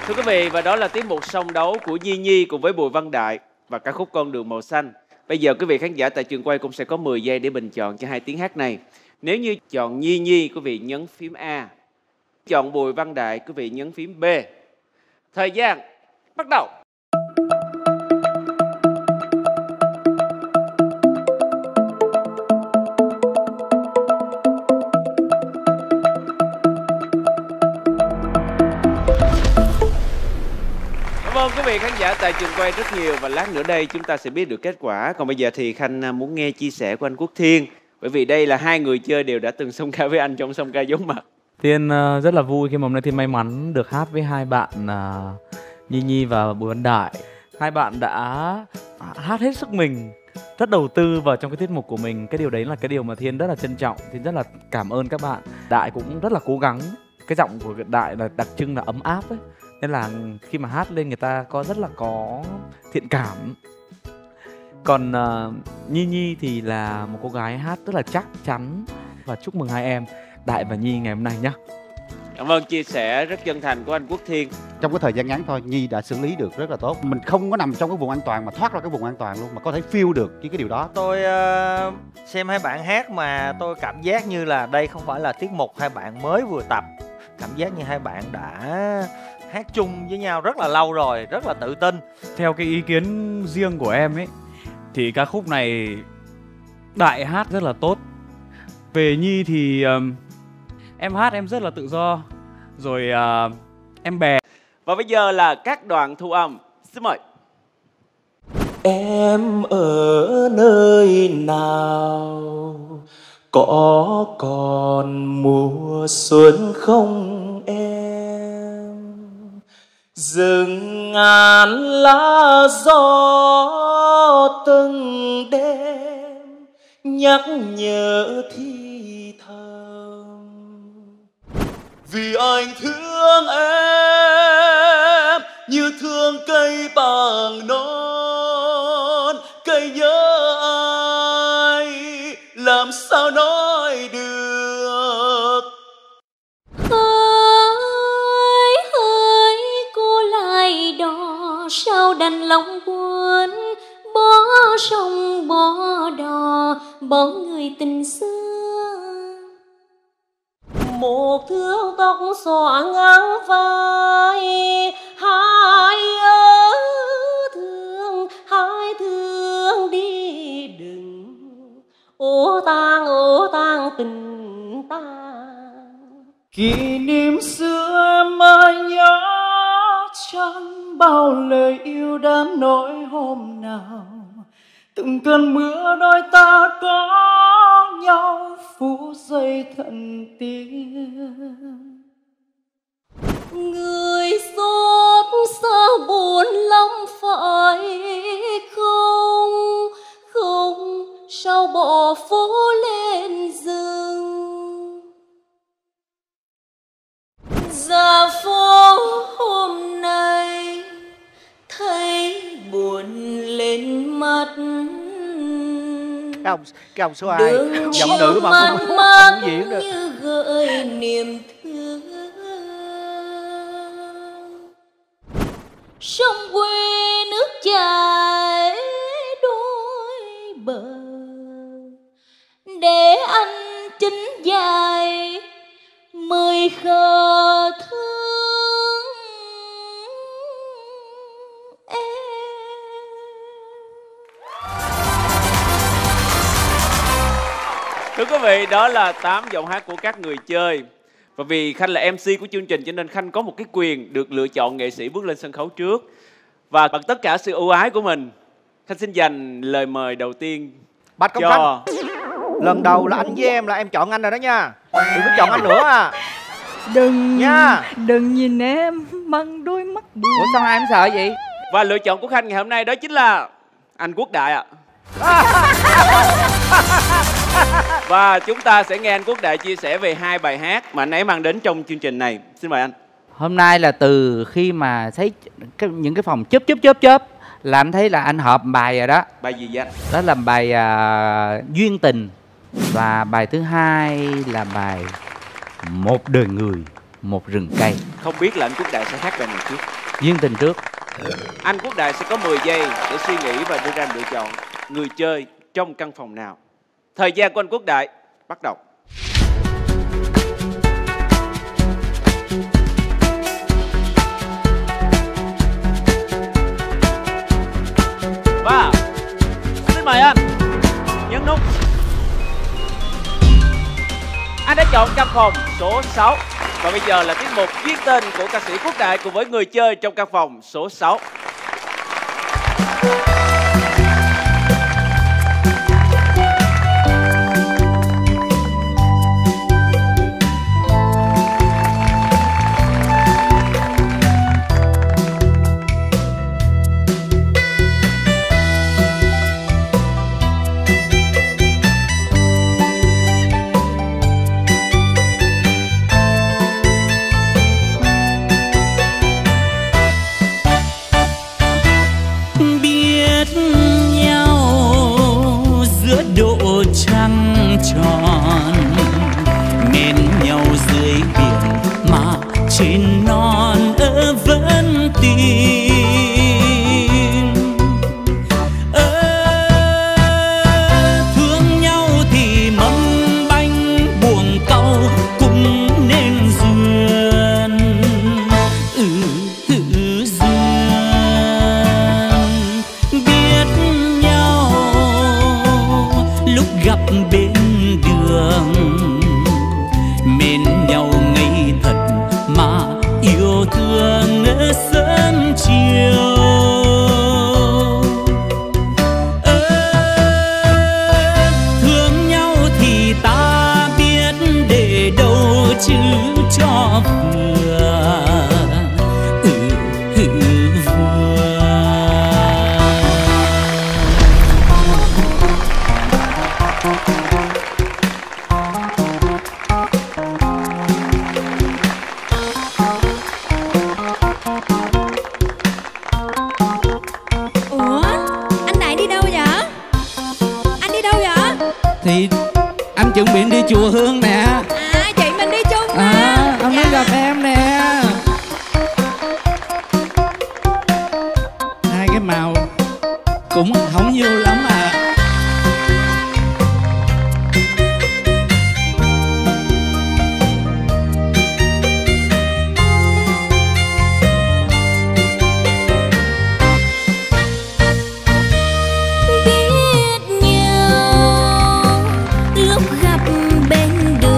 Thưa quý vị, và đó là tiết mục song đấu của Nhi Nhi cùng với Bùi Văn Đại và ca khúc Con Đường Màu Xanh. Bây giờ quý vị khán giả tại trường quay cũng sẽ có 10 giây để bình chọn cho hai tiếng hát này. Nếu như chọn Nhi Nhi, quý vị nhấn phím A. Chọn Bùi Văn Đại, quý vị nhấn phím B. Thời gian bắt đầu. Cảm ơn quý vị khán giả tại trường quay rất nhiều, và lát nữa đây chúng ta sẽ biết được kết quả. Còn bây giờ thì Khanh muốn nghe chia sẻ của anh Quốc Thiên, bởi vì đây là hai người chơi đều đã từng song ca với anh trong Song Ca Giấu Mặt. Thiên rất là vui khi mà hôm nay Thiên may mắn được hát với hai bạn Nhi Nhi và Bùi Văn Đại. Hai bạn đã hát hết sức mình, rất đầu tư vào trong cái tiết mục của mình. Cái điều đấy là cái điều mà Thiên rất là trân trọng. Thiên rất là cảm ơn các bạn. Đại cũng rất là cố gắng. Cái giọng của Đại là đặc trưng là ấm áp ấy, nên là khi mà hát lên người ta có rất là có thiện cảm. Còn Nhi Nhi thì là một cô gái hát rất là chắc chắn. Và chúc mừng hai em Đại và Nhi ngày hôm nay nhé. Cảm ơn chia sẻ rất chân thành của anh Quốc Thiên. Trong cái thời gian ngắn thôi, Nhi đã xử lý được rất là tốt. Mình không có nằm trong cái vùng an toàn mà thoát ra cái vùng an toàn luôn, mà có thể feel được cái điều đó. Tôi xem hai bạn hát mà tôi cảm giác như là đây không phải là tiết mục hai bạn mới vừa tập. Cảm giác như hai bạn đã hát chung với nhau rất là lâu rồi, rất là tự tin. Theo cái ý kiến riêng của em ấy, thì ca khúc này Đại hát rất là tốt. Về Nhi thì em hát em rất là tự do, rồi em bè. Và bây giờ là các đoạn thu âm, xin mời. Em ở nơi nào, có còn mùa xuân không em? Rừng ngàn lá gió từng đêm nhắc nhớ thi thầm. Vì anh thương em như thương cây bằng non, cây nhớ ai làm sao nói được. Hỡi hỡi cô lại đò, sao đành lòng quên bỏ sông bỏ đò bỏ người tình xưa. Một thước tóc xõa ngang vai, hai thương đi đừng ô tang tình ta. Kỷ niệm xưa em ơi nhớ chẳng bao lời yêu đám nỗi hôm nào. Từng cơn mưa đôi ta có nhau phút giây thần tiên. Người xót xa buồn lòng phải không? Không sao bỏ phố lên rừng. Ra phố hôm nay thấy buồn lên mắt. Cái ông số ai giọng nữ mà không diễn được. Như gợi niềm thương. Sông quê nước chảy đôi bờ, để anh chính dài mười khờ thương em. Thưa quý vị, đó là 8 giọng hát của các người chơi. Và vì Khanh là MC của chương trình cho nên Khanh có một cái quyền được lựa chọn nghệ sĩ bước lên sân khấu trước. Và bằng tất cả sự ưu ái của mình, Khanh xin dành lời mời đầu tiên Bạch Công Khanh. Lần đầu là anh với em là em chọn anh rồi đó nha. Đừng có chọn anh nữa à. Đừng nha. Đừng nhìn em bằng đôi mắt buồn. Ủa sao ai em sợ vậy? Và lựa chọn của Khanh ngày hôm nay đó chính là anh Quốc Đại ạ. Và chúng ta sẽ nghe anh Quốc Đại chia sẻ về hai bài hát mà anh ấy mang đến trong chương trình này. Xin mời anh. Hôm nay là từ khi mà thấy những cái phòng chớp chớp chớp chớp là anh thấy là anh hợp bài rồi đó. Bài gì vậy anh? Đó là bài Duyên Tình. Và bài thứ hai là bài Một Đời Người. một rừng cây. Không biết là anh Quốc Đại sẽ hát bài này trước. Duyên tình trước. Anh Quốc Đại sẽ có 10 giây để suy nghĩ và đưa ra lựa chọn người chơi trong căn phòng nào. Thời gian của anh Quốc Đại bắt đầu. Và xin mời anh nhấn nút. Anh đã chọn căn phòng số 6. Và bây giờ là tiết mục viết tên của ca sĩ Quốc Đại cùng với người chơi trong căn phòng số 6. Lúc gặp bên đường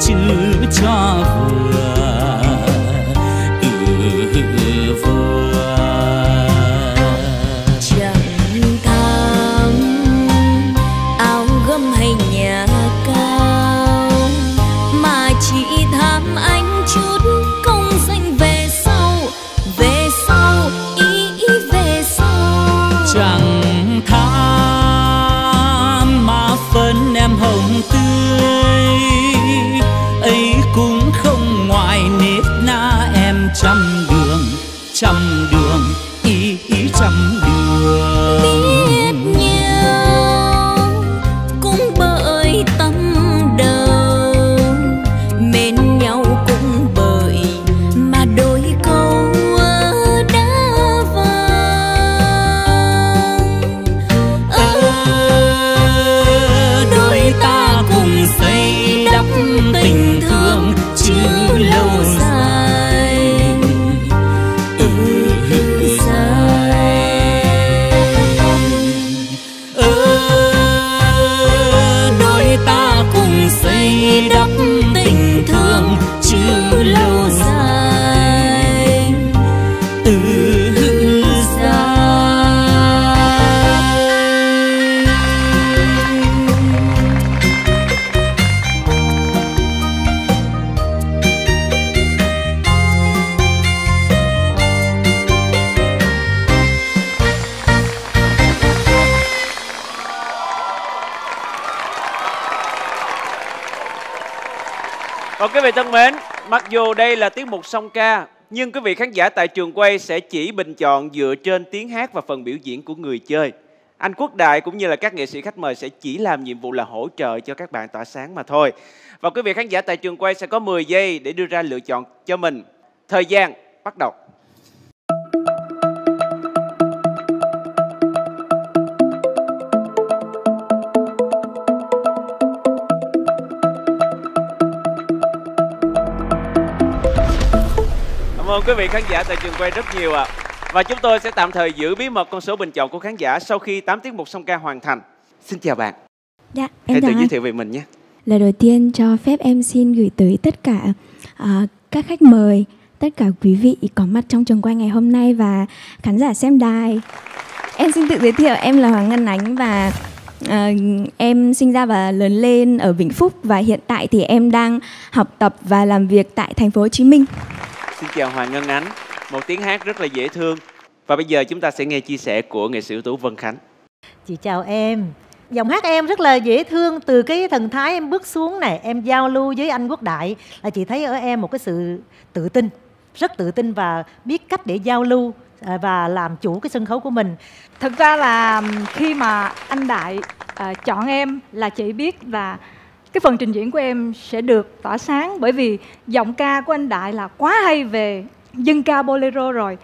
chữ cho vừa. Chẳng tham áo gấm hay nhà cao, mà chỉ tham anh chút công danh về sau, về sau, ý ý về sau. Chẳng tham má phấn em hồng tươi ấy cũng không ngoài nếp na em trăm đường, trăm đường, ý ý trăm đường. Biết nhau cũng bởi tâm đầu, mến nhau cũng bởi mà đôi câu đã vâng. Đôi ta cùng xây đắp tình thương chứ lâu dài. Xây đắp tình thương chứ lâu dài, từ xa. Còn quý vị thân mến, mặc dù đây là tiết mục song ca, nhưng quý vị khán giả tại trường quay sẽ chỉ bình chọn dựa trên tiếng hát và phần biểu diễn của người chơi. Anh Quốc Đại cũng như là các nghệ sĩ khách mời sẽ chỉ làm nhiệm vụ là hỗ trợ cho các bạn tỏa sáng mà thôi. Và quý vị khán giả tại trường quay sẽ có 10 giây để đưa ra lựa chọn cho mình. Thời gian bắt đầu. Cảm ơn quý vị khán giả tại trường quay rất nhiều ạ. Và chúng tôi sẽ tạm thời giữ bí mật con số bình chọn của khán giả sau khi 8 tiết mục song ca hoàn thành. Xin chào bạn. Dạ, em chào anh. Hãy tự giới thiệu về mình nhé. Lời đầu tiên cho phép em xin gửi tới tất cả các khách mời, tất cả quý vị có mặt trong trường quay ngày hôm nay và khán giả xem đài. Em xin tự giới thiệu, em là Hoàng Ngân Ánh và em sinh ra và lớn lên ở Vĩnh Phúc và hiện tại thì em đang học tập và làm việc tại thành phố Hồ Chí Minh. Xin chào Hoàng Ngân Ánh, một tiếng hát rất là dễ thương. Và bây giờ chúng ta sẽ nghe chia sẻ của nghệ sĩ ưu tú Vân Khánh. Chị chào em. Giọng hát em rất là dễ thương. Từ cái thần thái em bước xuống này, em giao lưu với anh Quốc Đại là chị thấy ở em một cái sự tự tin, rất tự tin và biết cách để giao lưu và làm chủ cái sân khấu của mình. Thật ra là khi mà anh Đại chọn em là chị biết là cái phần trình diễn của em sẽ được tỏa sáng, bởi vì giọng ca của anh Đại là quá hay về dân ca bolero rồi.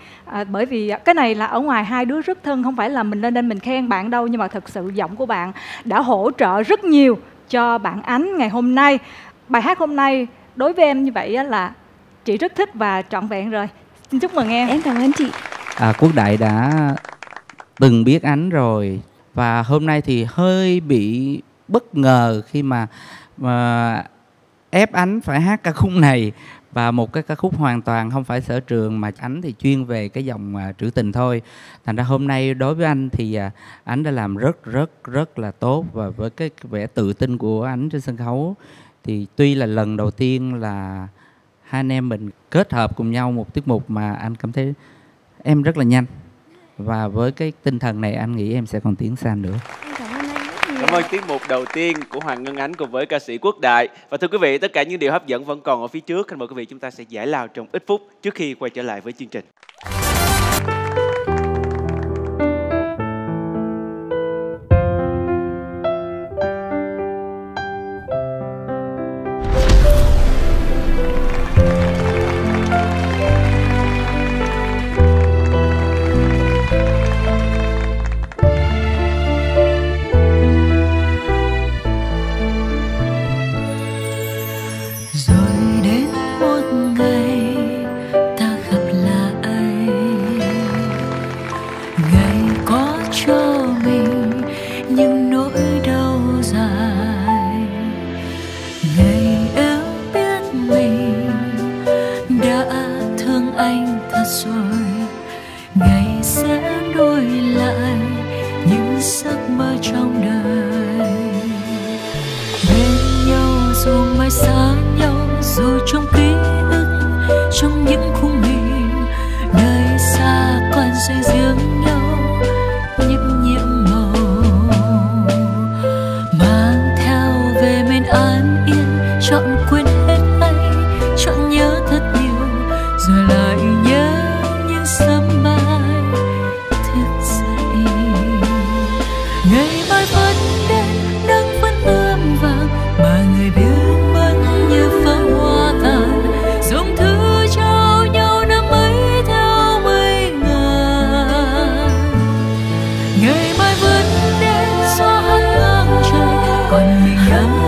Bởi vì cái này là ở ngoài hai đứa rất thân, không phải là mình lên đây mình khen bạn đâu, nhưng mà thật sự giọng của bạn đã hỗ trợ rất nhiều cho bạn Ánh ngày hôm nay. Bài hát hôm nay đối với em như vậy là chị rất thích và trọn vẹn rồi. Xin chúc mừng em. Em cảm ơn chị. Quốc Đại đã từng biết Ánh rồi và hôm nay thì hơi bị bất ngờ khi mà ép Ánh phải hát ca khúc này, và một cái ca khúc hoàn toàn không phải sở trường, mà Ánh thì chuyên về cái dòng trữ tình thôi. Thành ra hôm nay đối với anh thì Ánh đã làm rất là tốt, và với cái vẻ tự tin của Ánh trên sân khấu thì tuy là lần đầu tiên là hai anh em mình kết hợp cùng nhau một tiết mục mà anh cảm thấy em rất là nhanh, và với cái tinh thần này anh nghĩ em sẽ còn tiến xa nữa. Cảm ơn tiết mục đầu tiên của Hoàng Ngân Ánh cùng với ca sĩ Quốc Đại. Và thưa quý vị, tất cả những điều hấp dẫn vẫn còn ở phía trước. Kính mời quý vị chúng ta sẽ giải lao trong ít phút trước khi quay trở lại với chương trình. Những nỗi đau dài ngày em lặng quên hết hay chọn nhớ thật nhiều rồi lại nhớ như sớm mai thức dậy. Ngày mai vẫn đến, nắng vẫn ươm vàng mà người biết mất như pháo hoa tàn, dùng thứ trao nhau năm ấy theo mây ngàn. Ngày mai vẫn đến, gió hát ngang trời còn mình nhắm.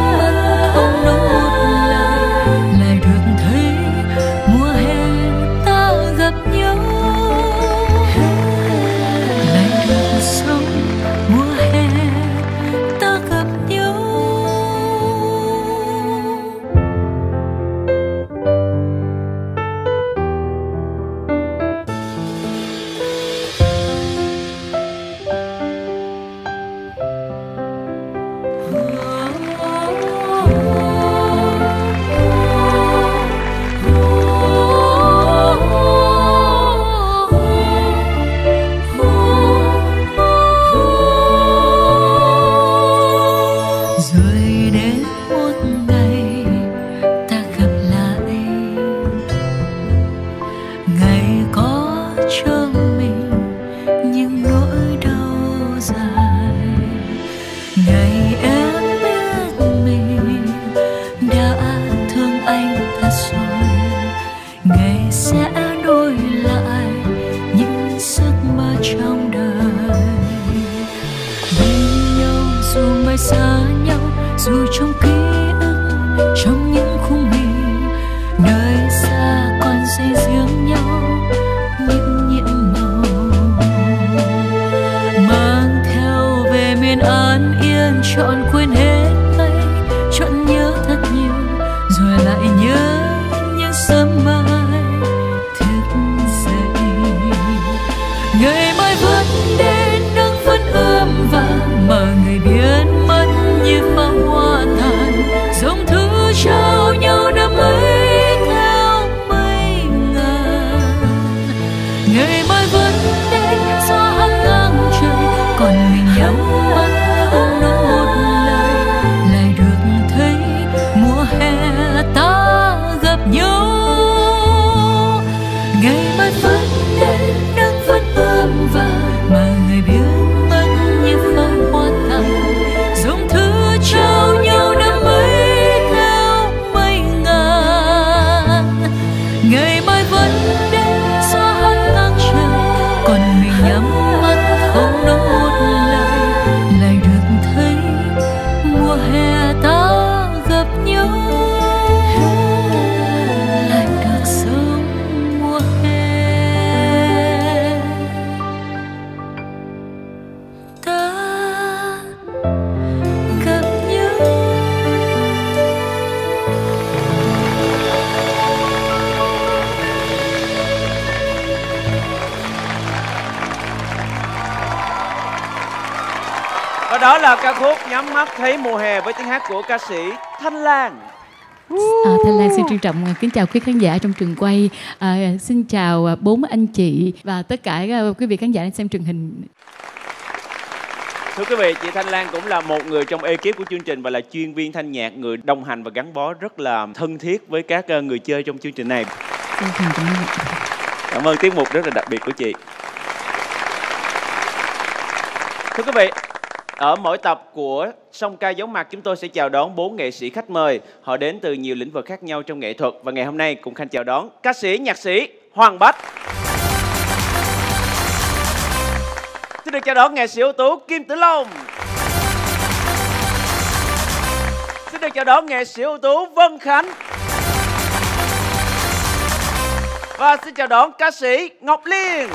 Nhắm mắt thấy mùa hè với tiếng hát của ca sĩ Thanh Lan. Thanh Lan xin trân trọng kính chào quý khán giả trong trường quay, xin chào bốn anh chị và tất cả quý vị khán giả đang xem truyền hình. Thưa quý vị, chị Thanh Lan cũng là một người trong ekip của chương trình và là chuyên viên thanh nhạc, người đồng hành và gắn bó rất là thân thiết với các người chơi trong chương trình này. Cảm ơn tiết mục rất là đặc biệt của chị. Thưa quý vị, ở mỗi tập của Song Ca Giấu Mặt, chúng tôi sẽ chào đón 4 nghệ sĩ khách mời. Họ đến từ nhiều lĩnh vực khác nhau trong nghệ thuật. Và ngày hôm nay cũng Khanh chào đón ca sĩ, nhạc sĩ Hoàng Bách. Xin được chào đón nghệ sĩ ưu tú Kim Tử Long. Xin được chào đón nghệ sĩ ưu tú Vân Khánh. Và xin chào đón ca sĩ Ngọc Liên.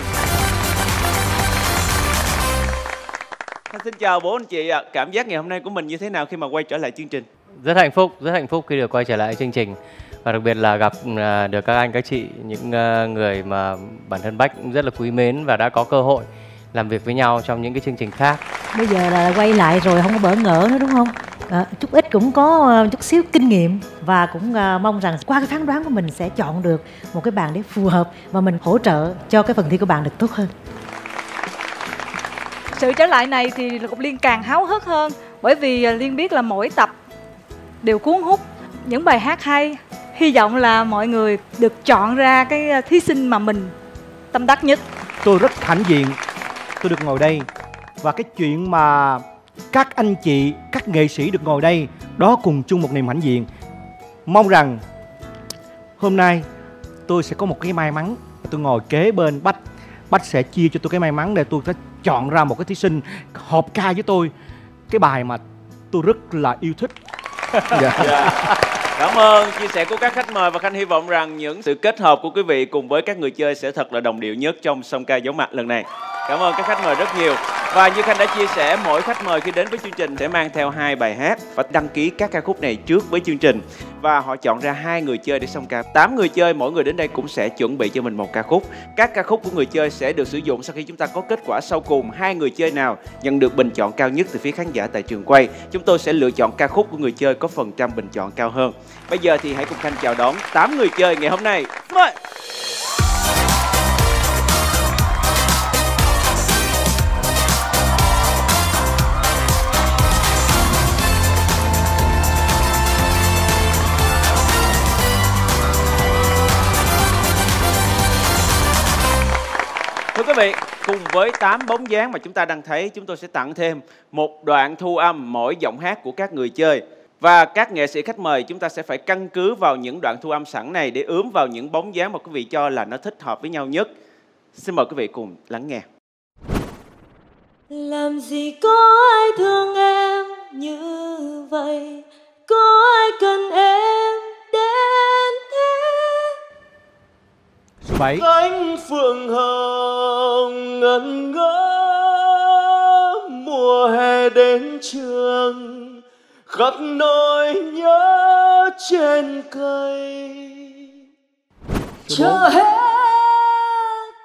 Xin chào bố anh chị ạ. Cảm giác ngày hôm nay của mình như thế nào khi mà quay trở lại chương trình? Rất hạnh phúc, rất hạnh phúc khi được quay trở lại chương trình. Và đặc biệt là gặp được các anh, các chị, những người mà bản thân Bách cũng rất là quý mến và đã có cơ hội làm việc với nhau trong những cái chương trình khác. Bây giờ là quay lại rồi, không có bỡ ngỡ nữa đúng không? Chút ít cũng có chút xíu kinh nghiệm. Và cũng mong rằng qua cái phán đoán của mình sẽ chọn được một cái bạn để phù hợp và mình hỗ trợ cho cái phần thi của bạn được tốt hơn. Sự trở lại này thì Liên càng háo hức hơn, bởi vì Liên biết là mỗi tập đều cuốn hút những bài hát hay. Hy vọng là mọi người được chọn ra cái thí sinh mà mình tâm đắc nhất. Tôi rất hãnh diện tôi được ngồi đây. Và cái chuyện mà các anh chị, các nghệ sĩ được ngồi đây, đó cùng chung một niềm hãnh diện. Mong rằng hôm nay tôi sẽ có một cái may mắn. Tôi ngồi kế bên Bách, Bách sẽ chia cho tôi cái may mắn để tôi sẽ chọn ra một cái thí sinh hợp ca với tôi. Cái bài mà tôi rất là yêu thích. Cảm ơn chia sẻ của các khách mời. Và Khanh hy vọng rằng những sự kết hợp của quý vị cùng với các người chơi sẽ thật là đồng điệu nhất trong Song Ca Giấu Mặt lần này. Cảm ơn các khách mời rất nhiều. Và như Khanh đã chia sẻ, mỗi khách mời khi đến với chương trình sẽ mang theo 2 bài hát và đăng ký các ca khúc này trước với chương trình. Và họ chọn ra 2 người chơi để song ca. 8 người chơi, mỗi người đến đây cũng sẽ chuẩn bị cho mình 1 ca khúc. Các ca khúc của người chơi sẽ được sử dụng sau khi chúng ta có kết quả sau cùng. 2 người chơi nào nhận được bình chọn cao nhất từ phía khán giả tại trường quay, chúng tôi sẽ lựa chọn ca khúc của người chơi có phần trăm bình chọn cao hơn. Bây giờ thì hãy cùng Khanh chào đón 8 người chơi ngày hôm nay. Mời! Thưa quý vị, cùng với 8 bóng dáng mà chúng ta đang thấy, chúng tôi sẽ tặng thêm 1 đoạn thu âm mỗi giọng hát của các người chơi. Và các nghệ sĩ khách mời chúng ta sẽ phải căn cứ vào những đoạn thu âm sẵn này để ướm vào những bóng dáng mà quý vị cho là nó thích hợp với nhau nhất. Xin mời quý vị cùng lắng nghe. Làm gì có ai thương em như vậy, có ai cần em đến thế. Số 7. Cánh phượng hồng ngẩn ngỡ, mùa hè đến trường, khắc nỗi nhớ trên cây. Chờ hết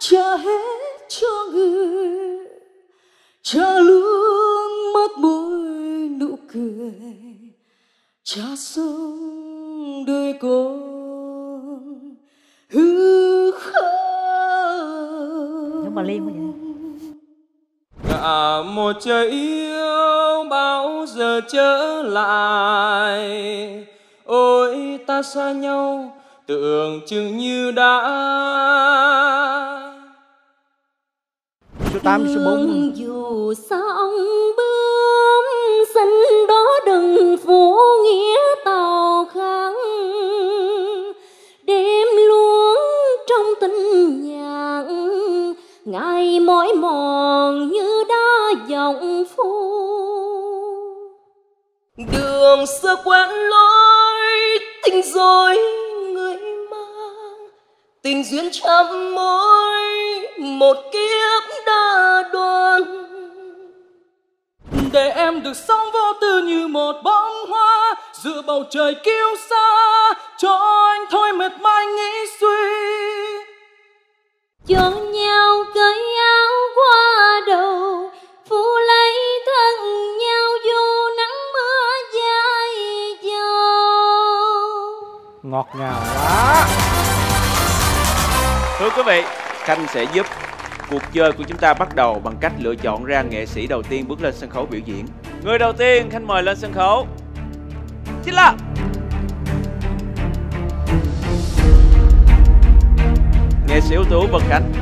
cho người, chờ luôn mất mũi nụ cười, chờ xuống đôi cồn hư không. Nhưng mà Liên quá vậy. Cả một trời yêu bao giờ trở lại, ôi ta xa nhau tưởng chừng như đã. Số 8, số 4. Dù sóng bướm xanh đó đừng phủ nghĩa tàu khăn, đêm luống trong tình nhạc, ngày mỏi mòn như đã dòng phố. Đường xưa quen lối tình rồi người mang, tình duyên trăm mối một kiếp đã đoan. Để em được sống vô tư như một bông hoa giữa bầu trời kiêu xa, cho anh thôi mệt mỏi nghĩ suy. Cho nhau cởi áo qua đầu, phủ lấy thân nhau dù nắng mưa dài dầu. Ngọt ngào quá. Thưa quý vị, Khanh sẽ giúp cuộc chơi của chúng ta bắt đầu bằng cách lựa chọn ra nghệ sĩ đầu tiên bước lên sân khấu biểu diễn. Người đầu tiên Khanh mời lên sân khấu chính là nghệ sĩ ưu tú Vân Khánh.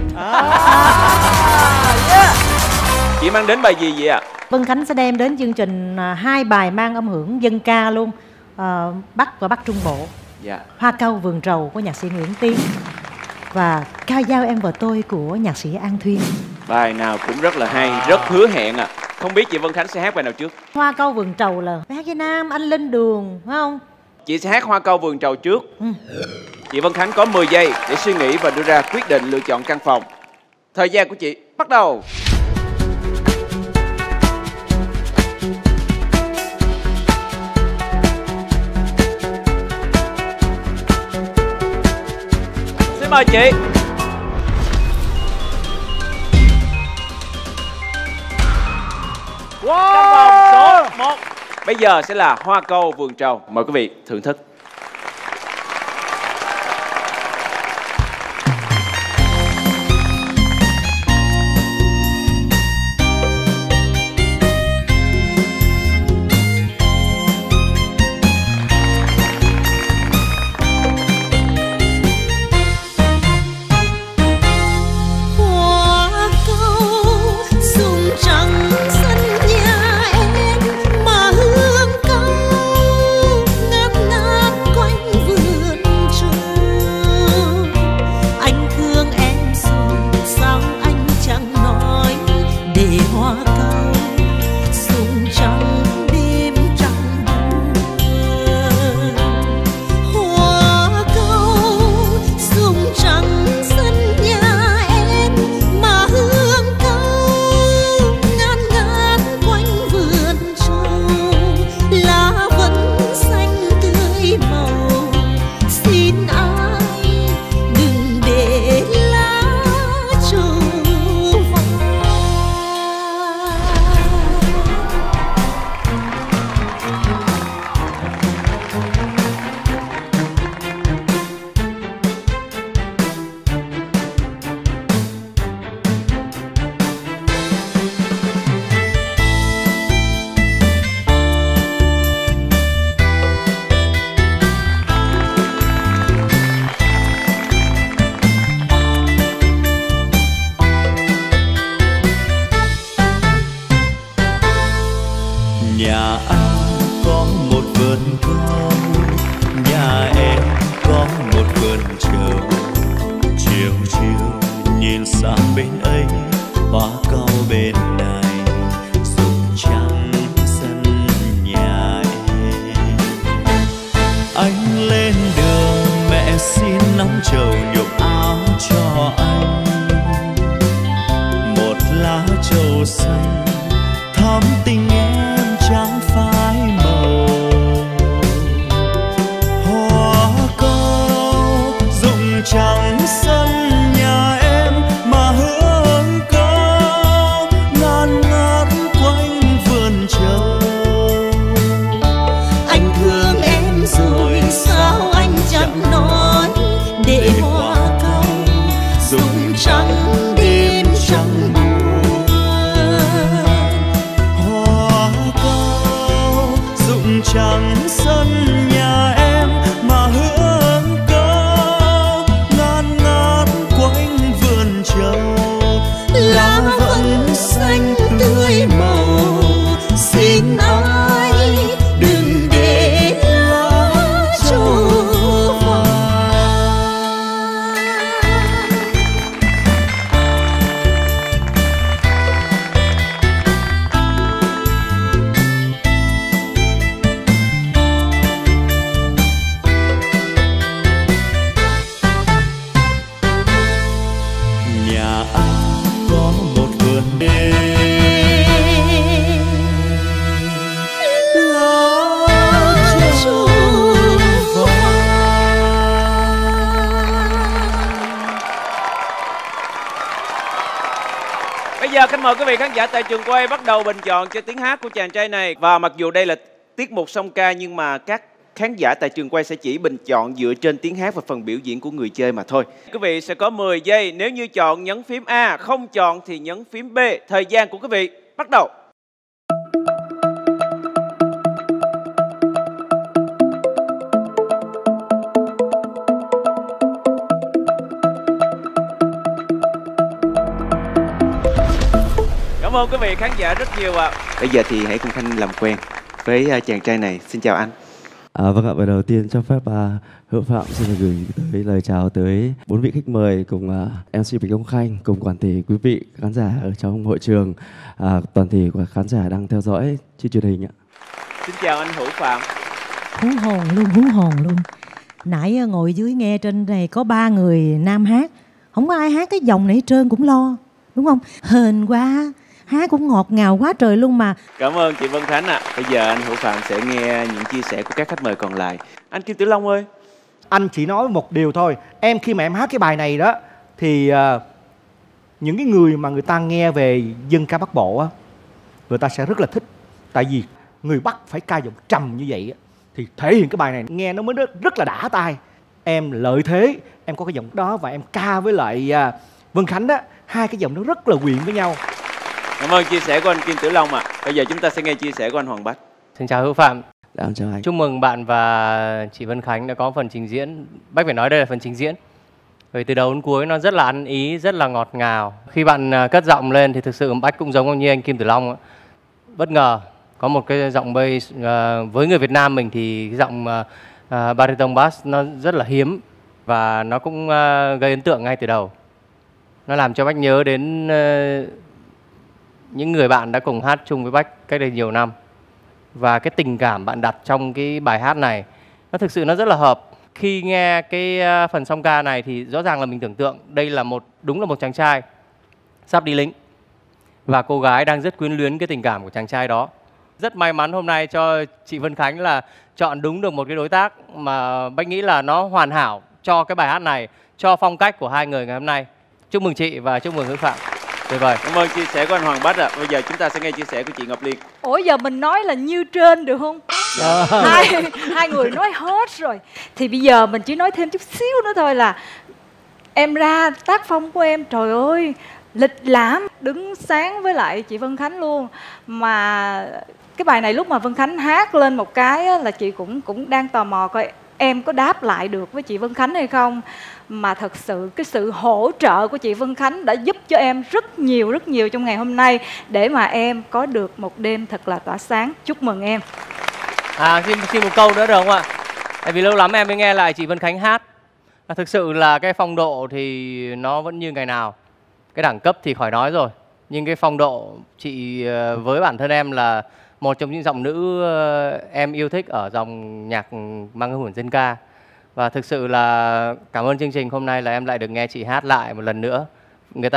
Chị mang đến bài gì vậy ạ? Vân Khánh sẽ đem đến chương trình 2 bài mang âm hưởng dân ca luôn, Bắc và Bắc Trung Bộ. Hoa Cau Vườn Trầu của nhạc sĩ Nguyễn Tiến và Ca Dao Em Vợ Tôi của nhạc sĩ An Thuyên. Bài nào cũng rất là hay, rất hứa hẹn ạ. Không biết chị Vân Khánh sẽ hát bài nào trước? Hoa Cau Vườn Trầu là hát với Nam, Anh Linh Đường, phải không? Chị sẽ hát Hoa Cau Vườn Trầu trước. Chị Vân Khánh có 10 giây để suy nghĩ và đưa ra quyết định lựa chọn căn phòng. Thời gian của chị bắt đầu. Xin mời chị. Căn phòng số 1 bây giờ sẽ là Hoa Cau Vườn Trầu. Mời quý vị thưởng thức. vườn chờ, chiều chiều nhìn sang bên ấy, hoa cao bên này rụng trắng sân nhà em. Anh lên đường mẹ xin nóng trầu nhuộm áo cho anh, một lá trầu xanh thắm tình em trắng phai màu. Hoa câu rụng trắng sân khán giả tại trường quay bắt đầu bình chọn cho tiếng hát của chàng trai này. Và mặc dù đây là tiết mục song ca nhưng mà các khán giả tại trường quay sẽ chỉ bình chọn dựa trên tiếng hát và phần biểu diễn của người chơi mà thôi. Quý vị sẽ có 10 giây, nếu như chọn nhấn phím A, không chọn thì nhấn phím B. Thời gian của quý vị bắt đầu. Cảm ơn quý vị khán giả rất nhiều ạ. Bây giờ thì hãy cùng Khanh làm quen với chàng trai này. Xin chào anh. Vâng ạ, và đầu tiên cho phép Hữu Phạm xin được gửi tới lời chào tới 4 vị khách mời cùng MC Bạch Công Khanh, cùng toàn thể quý vị khán giả ở trong hội trường, toàn thể của khán giả đang theo dõi trên truyền hình ạ. Xin chào anh Hữu Phạm. Hú hồn luôn, hú hồn luôn. Nãy ngồi dưới nghe trên này có 3 người nam hát, không có ai hát cái dòng này hết trơn, cũng lo đúng không? Hên quá, hát cũng ngọt ngào quá trời luôn mà. Cảm ơn chị Vân Khánh ạ. Bây giờ anh Hữu Phạm sẽ nghe những chia sẻ của các khách mời còn lại. Anh Kim Tử Long ơi, anh chỉ nói một điều thôi. Em khi mà em hát cái bài này đó thì những cái người mà người ta nghe về dân ca Bắc Bộ á, người ta sẽ rất là thích. Tại vì người Bắc phải ca giọng trầm như vậy á, thì thể hiện cái bài này nghe nó mới rất là đã tai. Em lợi thế, em có cái giọng đó và em ca với lại Vân Khánh đó, hai cái giọng nó rất là quyện với nhau. Cảm ơn chia sẻ của anh Kim Tử Long ạ. Bây giờ chúng ta sẽ nghe chia sẻ của anh Hoàng Bách. Xin chào Hữu Phạm. Chào anh. Chúc mừng bạn và chị Vân Khánh đã có phần trình diễn. Bách phải nói đây là phần trình diễn. Vì từ đầu đến cuối nó rất là ăn ý, rất là ngọt ngào. Khi bạn cất giọng lên thì thực sự Bách cũng giống như anh Kim Tử Long. Bất ngờ, có một cái giọng bass. Với người Việt Nam mình thì cái giọng baritone bass nó rất là hiếm. Và nó cũng gây ấn tượng ngay từ đầu. Nó làm cho Bách nhớ đến những người bạn đã cùng hát chung với Bách cách đây nhiều năm. Và cái tình cảm bạn đặt trong cái bài hát này, nó thực sự nó rất là hợp. Khi nghe cái phần song ca này thì rõ ràng là mình tưởng tượng đây là đúng là một chàng trai sắp đi lính và cô gái đang rất quyến luyến cái tình cảm của chàng trai đó. Rất may mắn hôm nay cho chị Vân Khánh là chọn đúng được một cái đối tác mà Bách nghĩ là nó hoàn hảo cho cái bài hát này, cho phong cách của hai người ngày hôm nay. Chúc mừng chị và chúc mừng Hữu Phạm. Tuyệt vời. Cảm ơn chia sẻ của anh Hoàng Bách ạ. Bây giờ chúng ta sẽ nghe chia sẻ của chị Ngọc Liên. Ủa giờ mình nói là như trên được không? Hai người nói hết rồi. Thì bây giờ mình chỉ nói thêm chút xíu nữa thôi là em ra tác phong của em, trời ơi, lịch lãm, đứng sáng với lại chị Vân Khánh luôn. Mà cái bài này lúc mà Vân Khánh hát lên một cái là chị cũng đang tò mò coi em có đáp lại được với chị Vân Khánh hay không. Mà thật sự cái sự hỗ trợ của chị Vân Khánh đã giúp cho em rất nhiều trong ngày hôm nay, để mà em có được một đêm thật là tỏa sáng. Chúc mừng em. Xin một câu nữa được không ạ? Tại vì lâu lắm em mới nghe lại chị Vân Khánh hát. Thực sự là cái phong độ thì nó vẫn như ngày nào. Cái đẳng cấp thì khỏi nói rồi. Nhưng cái phong độ chị với bản thân em là một trong những giọng nữ em yêu thích ở dòng nhạc mang hồn dân ca. Và thực sự là cảm ơn chương trình hôm nay là em lại được nghe chị hát lại một lần nữa. Người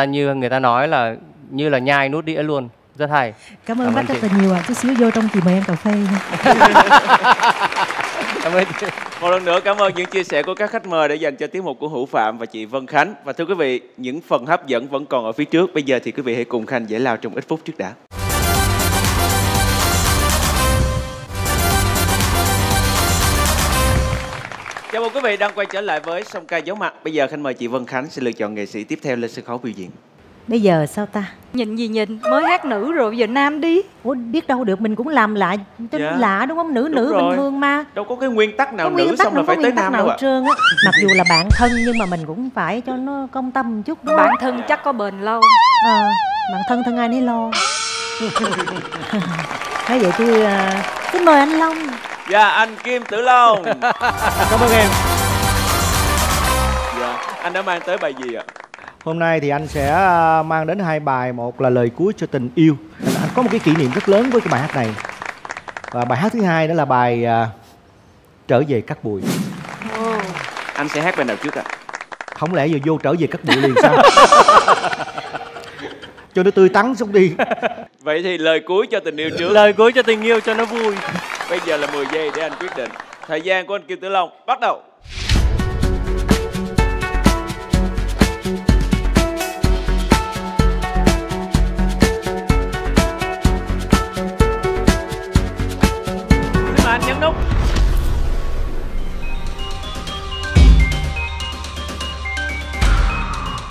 ta nói là như là nhai nút đĩa luôn. Rất hay. Cảm ơn bác rất là nhiều ạ. Chút xíu vô trong chị mời em cà phê. Cảm ơn. Một lần nữa cảm ơn những chia sẻ của các khách mời để dành cho tiết mục của Hữu Phạm và chị Vân Khánh. Và thưa quý vị, những phần hấp dẫn vẫn còn ở phía trước. Bây giờ thì quý vị hãy cùng Khanh giải lao trong ít phút trước đã. Chào mừng quý vị đang quay trở lại với Song Ca Giấu Mặt. Bây giờ Khanh mời chị Vân Khánh sẽ lựa chọn nghệ sĩ tiếp theo lên sân khấu biểu diễn. Bây giờ sao ta? Nhìn gì nhìn, mới hát nữ rồi bây giờ nam đi. Ủa biết đâu được, mình cũng làm lại cho lạ đúng không? Nữ bình thường mà. Đâu có cái nguyên tắc nào nữ xong là phải tới nam đâu ạ. Mặc dù là bạn thân nhưng mà mình cũng phải cho nó công tâm một chút. Bạn thân chắc có bền lâu. Bạn thân thân ai nấy lo. Thế vậy chứ xin mời anh Long. Dạ anh Kim Tử Long. Cảm ơn em. Dạ anh đã mang tới bài gì ạ? Hôm nay thì anh sẽ mang đến hai bài, một là Lời Cuối Cho Tình Yêu. Anh có một cái kỷ niệm rất lớn với cái bài hát này. Và bài hát thứ hai đó là bài Trở Về Cát Bụi. Anh sẽ hát bài nào trước ạ? Không lẽ giờ vô Trở Về Cát Bụi liền sao? Cho nó tươi tắn xuống đi. Vậy thì Lời Cuối Cho Tình Yêu trước. Lời Cuối Cho Tình Yêu cho nó vui. Bây giờ là 10 giây để anh quyết định. Thời gian của anh Kim Tử Long bắt đầu.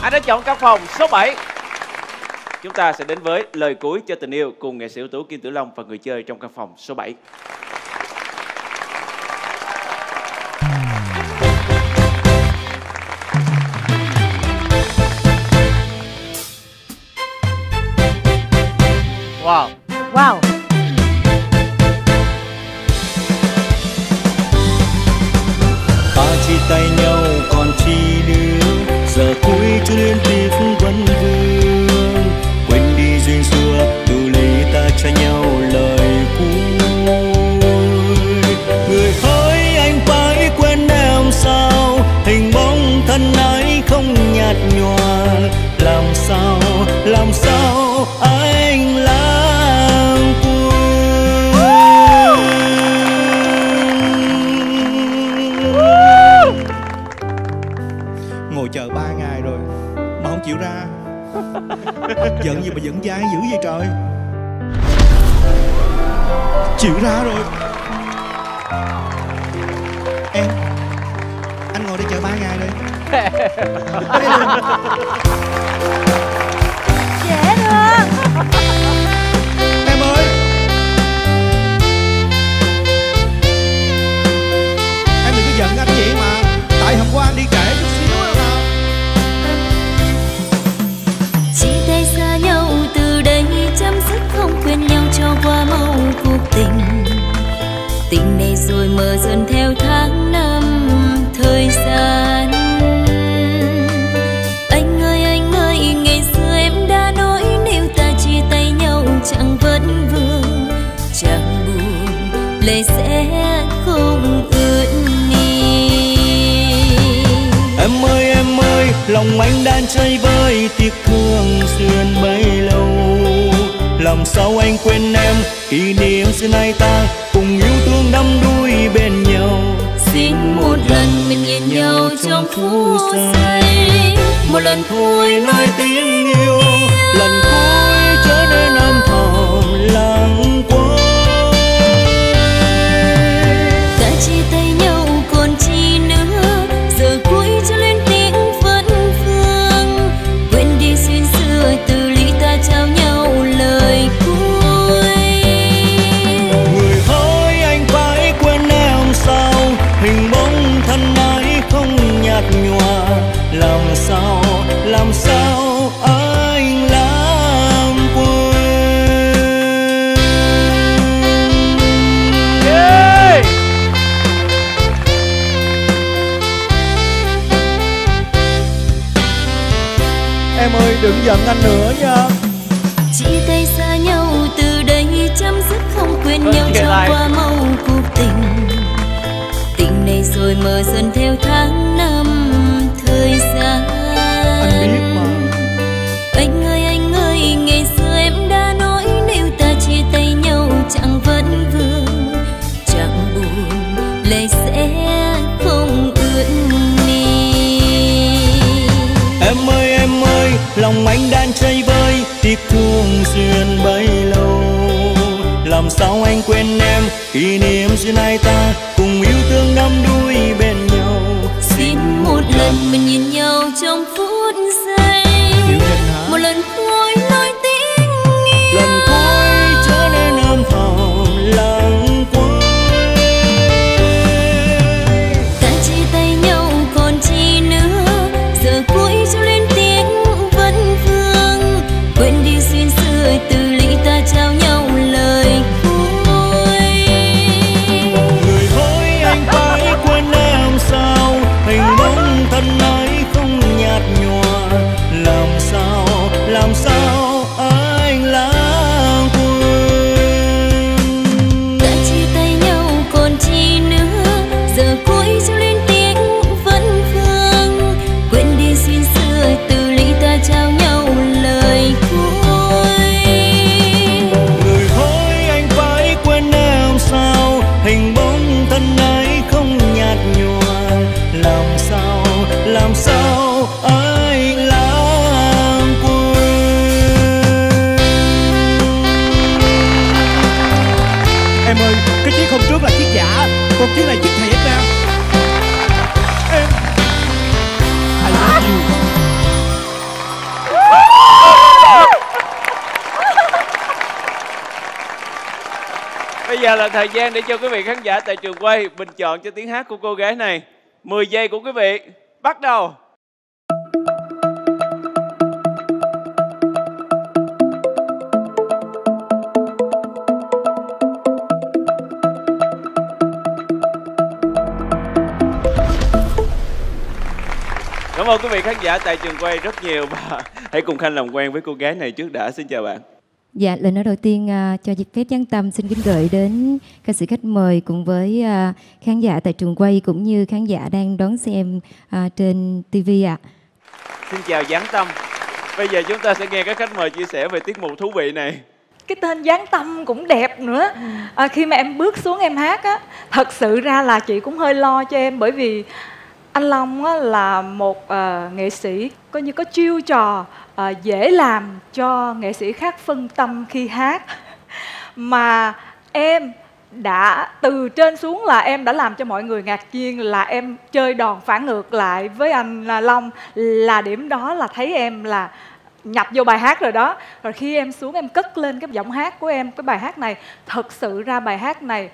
Anh đã chọn căn phòng số 7. Chúng ta sẽ đến với Lời Cuối Cho Tình Yêu cùng nghệ sĩ ưu tú Kim Tử Long và người chơi trong căn phòng số 7. Wow. Wow. Ta chia tay nhau còn chi nữa, giờ cuối chưa liên tiếp vẫn vương. Quên đi duyên xưa, từ ly ta cho nhau lời cuối. Người hỡi anh phải quên em sao? Hình bóng thân ái không nhạt nhòa. Làm sao anh lãng quên? Ngồi chờ 3 ngày rồi mà không chịu ra. Giận gì mà giận dai dữ vậy trời. Chịu ra rồi. Em, anh ngồi đây chờ 3 ngày rồi. Dễ thương. Em ơi, em đừng có giận anh vậy mà. Tại hôm qua anh đi trễ chút xíu đâu nào. Chia tay xa nhau từ đây chăm sóc không quên nhau cho qua mau cuộc tình. Tình này rồi mờ dần theo tháng năm thời gian. Chẳng vẫn vương, chẳng buồn, lời sẽ không ướt đi. Em ơi, lòng anh đang chơi vơi tiếc thương duyên bấy lâu. Làm sao anh quên em, kỷ niệm xưa nay ta cùng yêu thương đắm đuối bên nhau. Xin một lần mình nhìn nhau trong phút giây, một lần thôi nói tiếng yêu, lần cuối chớ nên âm thầm lặng quên. Ta chia tay nhau còn chi nữa, giờ cuối cho lên tiếng vẫn vương. Quên đi duyên xưa, từ ly ta trao nhau lời cuối. Người hỡi anh phải quên em sao? Hình bóng thân ái không nhạt nhòa. Làm sao anh Em ơi đừng giận anh nữa nha. Chia tay xa nhau từ đây chấm dứt không quên nhau cho lại qua màu cuộc tình. Tình này rồi mờ dần theo tháng năm thời gian. Anh biết mà. Anh ơi ngày xưa em đã nói nếu ta chia tay nhau chẳng vẫn vương, chẳng buồn lệ sẽ không ướt mi. Em ơi em ơi lòng anh đang chơi vơi tiếc thương duyên bấy lâu. Làm sao anh quên em kỷ niệm giữa hai ta cùng yêu thương đắm đuối bên nhau. Xin một lần mình nhìn nhau trong phút giây, một lần cuối nói tiếng yêu, lần cuối trở nên âm thầm lặng quay. Ta chia tay nhau còn chi nữa, giờ cuối cho lên tiếng vẫn vương. Quên đi duyên xưa từ ly ta trao nhau lời cuối. Người hối anh phải quên em sao, hình bóng thân ấy không nhạt nhòa. Làm sao anh lãng quên. Đã chia tay nhau còn chi nữa, giờ cuối cho lên tiếng vẫn vương. Quên đi duyên xưa từ ly ta trao nhau lời cuối. Người hối anh phải quên em sao, hình bóng thân ấy không nhạt nhòa. Làm sao anh lãng. Em ơi, cái chiếc hôm trước là chiếc giả, còn chiếc này chiếc thiệt nè. Em I love you. Bây giờ là thời gian để cho quý vị khán giả tại trường quay bình chọn cho tiếng hát của cô gái này. 10 giây của quý vị, bắt đầu. Cảm ơn quý vị khán giả tại trường quay rất nhiều và hãy cùng Khanh làm quen với cô gái này trước đã. Xin chào bạn. Dạ, lời nói đầu tiên cho dịp phép Giáng Tâm xin kính gửi đến ca sĩ khách mời cùng với khán giả tại trường quay cũng như khán giả đang đón xem trên TV ạ. Xin chào Giáng Tâm. Bây giờ chúng ta sẽ nghe các khách mời chia sẻ về tiết mục thú vị này. Cái tên Giáng Tâm cũng đẹp nữa. Khi mà em bước xuống em hát á, thật sự ra là chị cũng hơi lo cho em bởi vì anh Long á, là một nghệ sĩ coi như có chiêu trò dễ làm cho nghệ sĩ khác phân tâm khi hát. Mà em đã từ trên xuống là em đã làm cho mọi người ngạc nhiên là em chơi đòn phản ngược lại với anh Long. Là điểm đó là thấy em là nhập vô bài hát rồi đó. Rồi khi em xuống em cất lên cái giọng hát của em, cái bài hát này thật sự ra bài hát này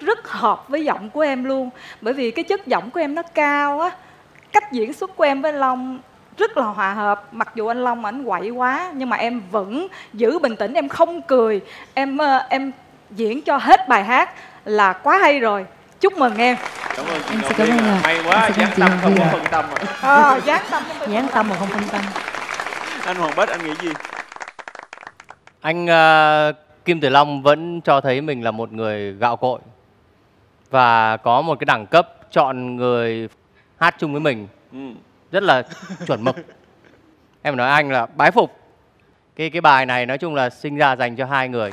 rất hợp với giọng của em luôn. Bởi vì cái chất giọng của em nó cao á, cách diễn xuất của em với anh Long rất là hòa hợp. Mặc dù anh Long ảnh quậy quá nhưng mà em vẫn giữ bình tĩnh, em không cười, em diễn cho hết bài hát là quá hay rồi. Chúc mừng em. Cảm ơn chị Ngọc Liên. Hay quá, Giáng Tâm không có phân tâm. Giáng Tâm mà không phân tâm. Anh Hoàng Bách, anh nghĩ gì? Anh Kim Tử Long vẫn cho thấy mình là một người gạo cội và có một cái đẳng cấp chọn người hát chung với mình rất là chuẩn mực. Em nói anh là bái phục. Cái bài này nói chung là sinh ra dành cho hai người.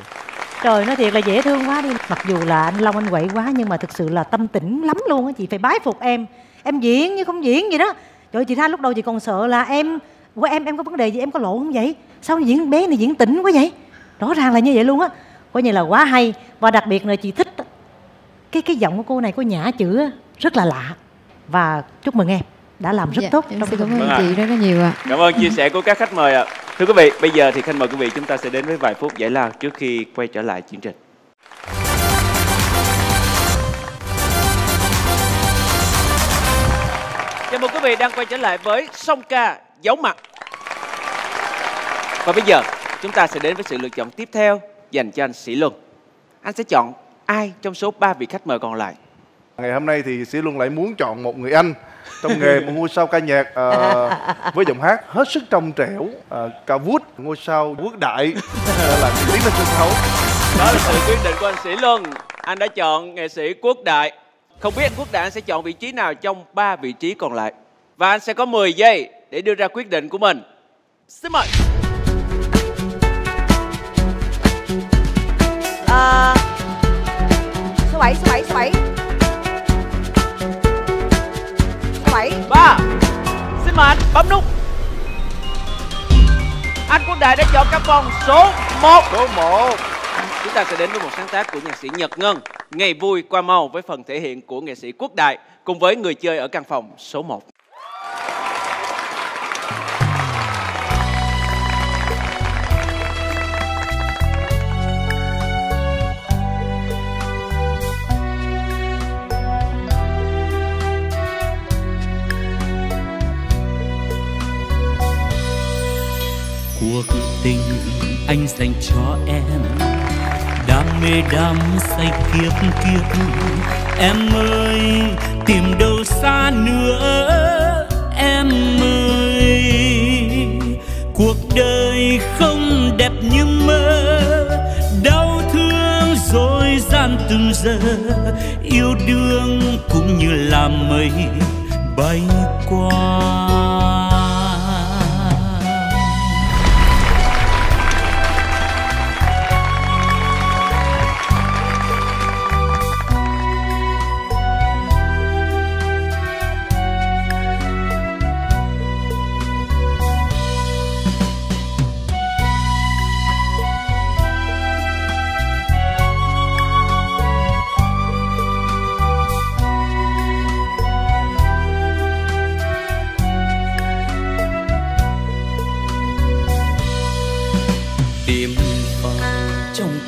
Trời, nói thiệt là dễ thương quá đi. Mặc dù là anh Long anh quậy quá nhưng mà thực sự là tâm tĩnh lắm luôn á. Chị phải bái phục em. Em diễn như không diễn gì đó. Trời, chị tha lúc đầu chị còn sợ là em có vấn đề gì, em có lộ không vậy? Sao diễn bé này diễn tĩnh quá vậy? Rõ ràng là như vậy luôn á. Coi như là quá hay. Và đặc biệt là chị thích cái giọng của cô này có nhã chữ rất là lạ. Và chúc mừng em đã làm rất tốt. Em xin cảm ơn chị rất là nhiều ạ. Cảm ơn chia sẻ của các khách mời ạ. Thưa quý vị, bây giờ thì Khanh mời quý vị chúng ta sẽ đến với vài phút giải lao trước khi quay trở lại chương trình. Chào mừng quý vị đang quay trở lại với Song Ca Giấu Mặt. Và bây giờ chúng ta sẽ đến với sự lựa chọn tiếp theo dành cho anh Sĩ Luân. Anh sẽ chọn ai trong số 3 vị khách mời còn lại? Ngày hôm nay thì Sĩ Luân lại muốn chọn một người anh trong nghề một ngôi sao ca nhạc với giọng hát hết sức trong trẻo, ca vút, ngôi sao Quốc Đại là tiến lên sân khấu. Đó là sự quyết định của anh Sĩ Luân. Anh đã chọn nghệ sĩ Quốc Đại. Không biết anh Quốc Đại sẽ chọn vị trí nào trong 3 vị trí còn lại. Và anh sẽ có 10 giây để đưa ra quyết định của mình. Xin mời. Số 7, số 7, số 7. Số 7. 3. Xin mời anh bấm nút. Anh Quốc Đại đã chọn căn phòng số 1. Số 1. Chúng ta sẽ đến với một sáng tác của nhạc sĩ Nhật Ngân, Ngày Vui Qua Mau, với phần thể hiện của nghệ sĩ Quốc Đại cùng với người chơi ở căn phòng số 1. Cuộc tình anh dành cho em, đam mê đắm say kiếp kiếp. Em ơi tìm đâu xa nữa em ơi, cuộc đời không đẹp như mơ, đau thương dối gian từng giờ, yêu đương cũng như là mây bay qua.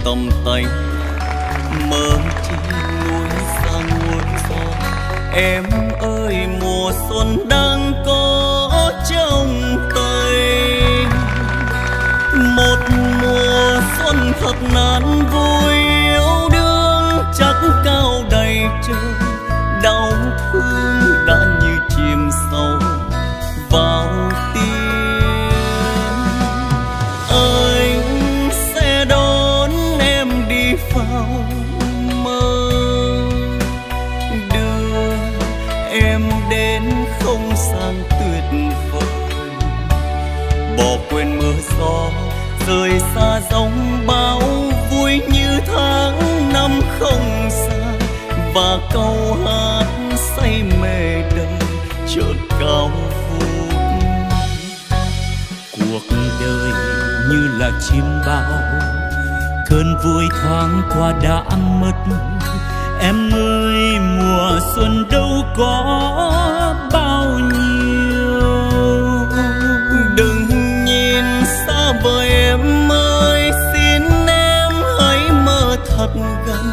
Tầm tay mơ trên núi xa em ơi, mùa xuân đang có trong tay, một mùa xuân thật nan vui, yêu đương chắc cao đầy trời, đau thương đã như chìm sâu vào rời xa giông bão, vui như tháng năm không xa, và câu hát say mê đời chợt cao vút. Cuộc đời như là chim bao, cơn vui thoáng qua đã mất. Em ơi mùa xuân đâu có bao nhiêu, đừng nhìn xa vời em ơi, xin em hãy mơ thật gần,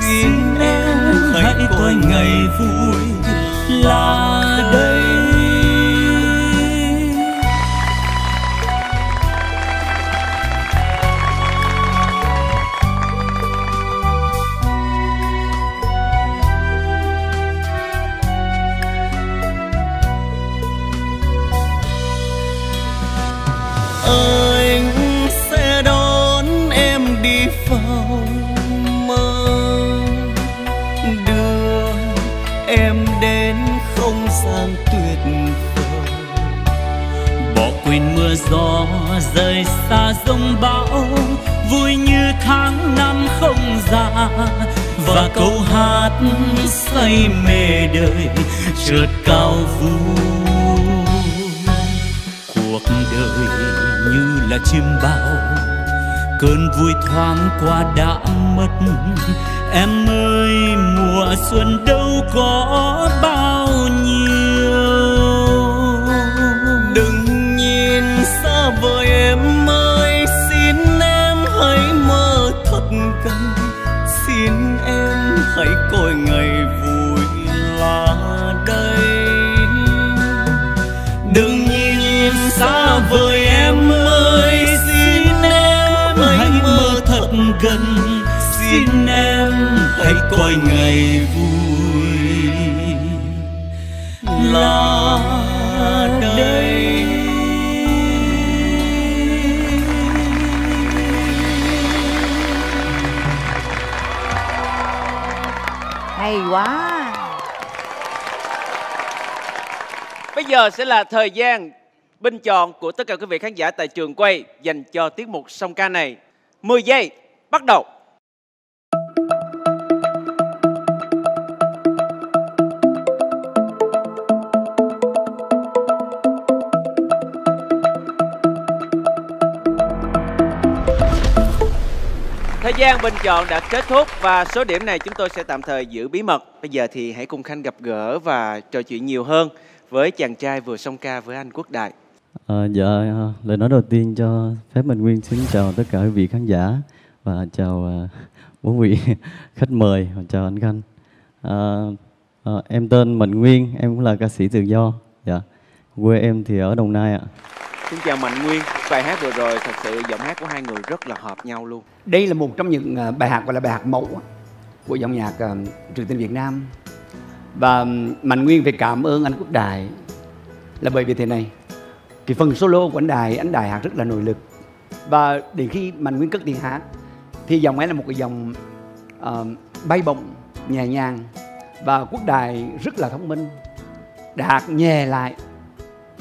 xin em hãy coi ngày vui là đây. Gió rời xa giông bão, vui như tháng năm không già, và câu hát say mê đời chợt cao vút. Cuộc đời như là chim bao, cơn vui thoáng qua đã mất. Em ơi mùa xuân đâu có bao nhiêu, vời em ơi, xin em hãy mơ thật gần, xin em hãy coi ngày vui là đây. Đừng nhìn xa vời em ơi, xin em hãy mơ thật gần, xin em hãy coi ngày vui là đây. Hay quá. Bây giờ sẽ là thời gian bình chọn của tất cả quý vị khán giả tại trường quay dành cho tiết mục Song Ca này. 10 giây, bắt đầu. Thời gian bình chọn đã kết thúc và số điểm này chúng tôi sẽ tạm thời giữ bí mật. Bây giờ thì hãy cùng Khanh gặp gỡ và trò chuyện nhiều hơn với chàng trai vừa song ca với anh Quốc Đại. Dạ, lời nói đầu tiên cho phép Mạnh Nguyên xin chào tất cả quý vị khán giả và chào bốn vị khách mời và chào anh Khanh. Em tên Mạnh Nguyên, em cũng là ca sĩ tự do. Dạ, quê em thì ở Đồng Nai ạ. Xin chào Mạnh Nguyên. Bài hát vừa rồi thật sự giọng hát của hai người rất là hợp nhau luôn. Đây là một trong những bài hát gọi là bài hát mẫu của dòng nhạc trữ tình Việt Nam. Và Mạnh Nguyên phải cảm ơn anh Quốc Đại là bởi vì thế này. Cái phần solo của anh Đại hát rất là nội lực. Và đến khi Mạnh Nguyên cất tiếng hát thì dòng ấy là một cái dòng bay bổng, nhẹ nhàng. Và Quốc Đại rất là thông minh, đã hát nhẹ lại.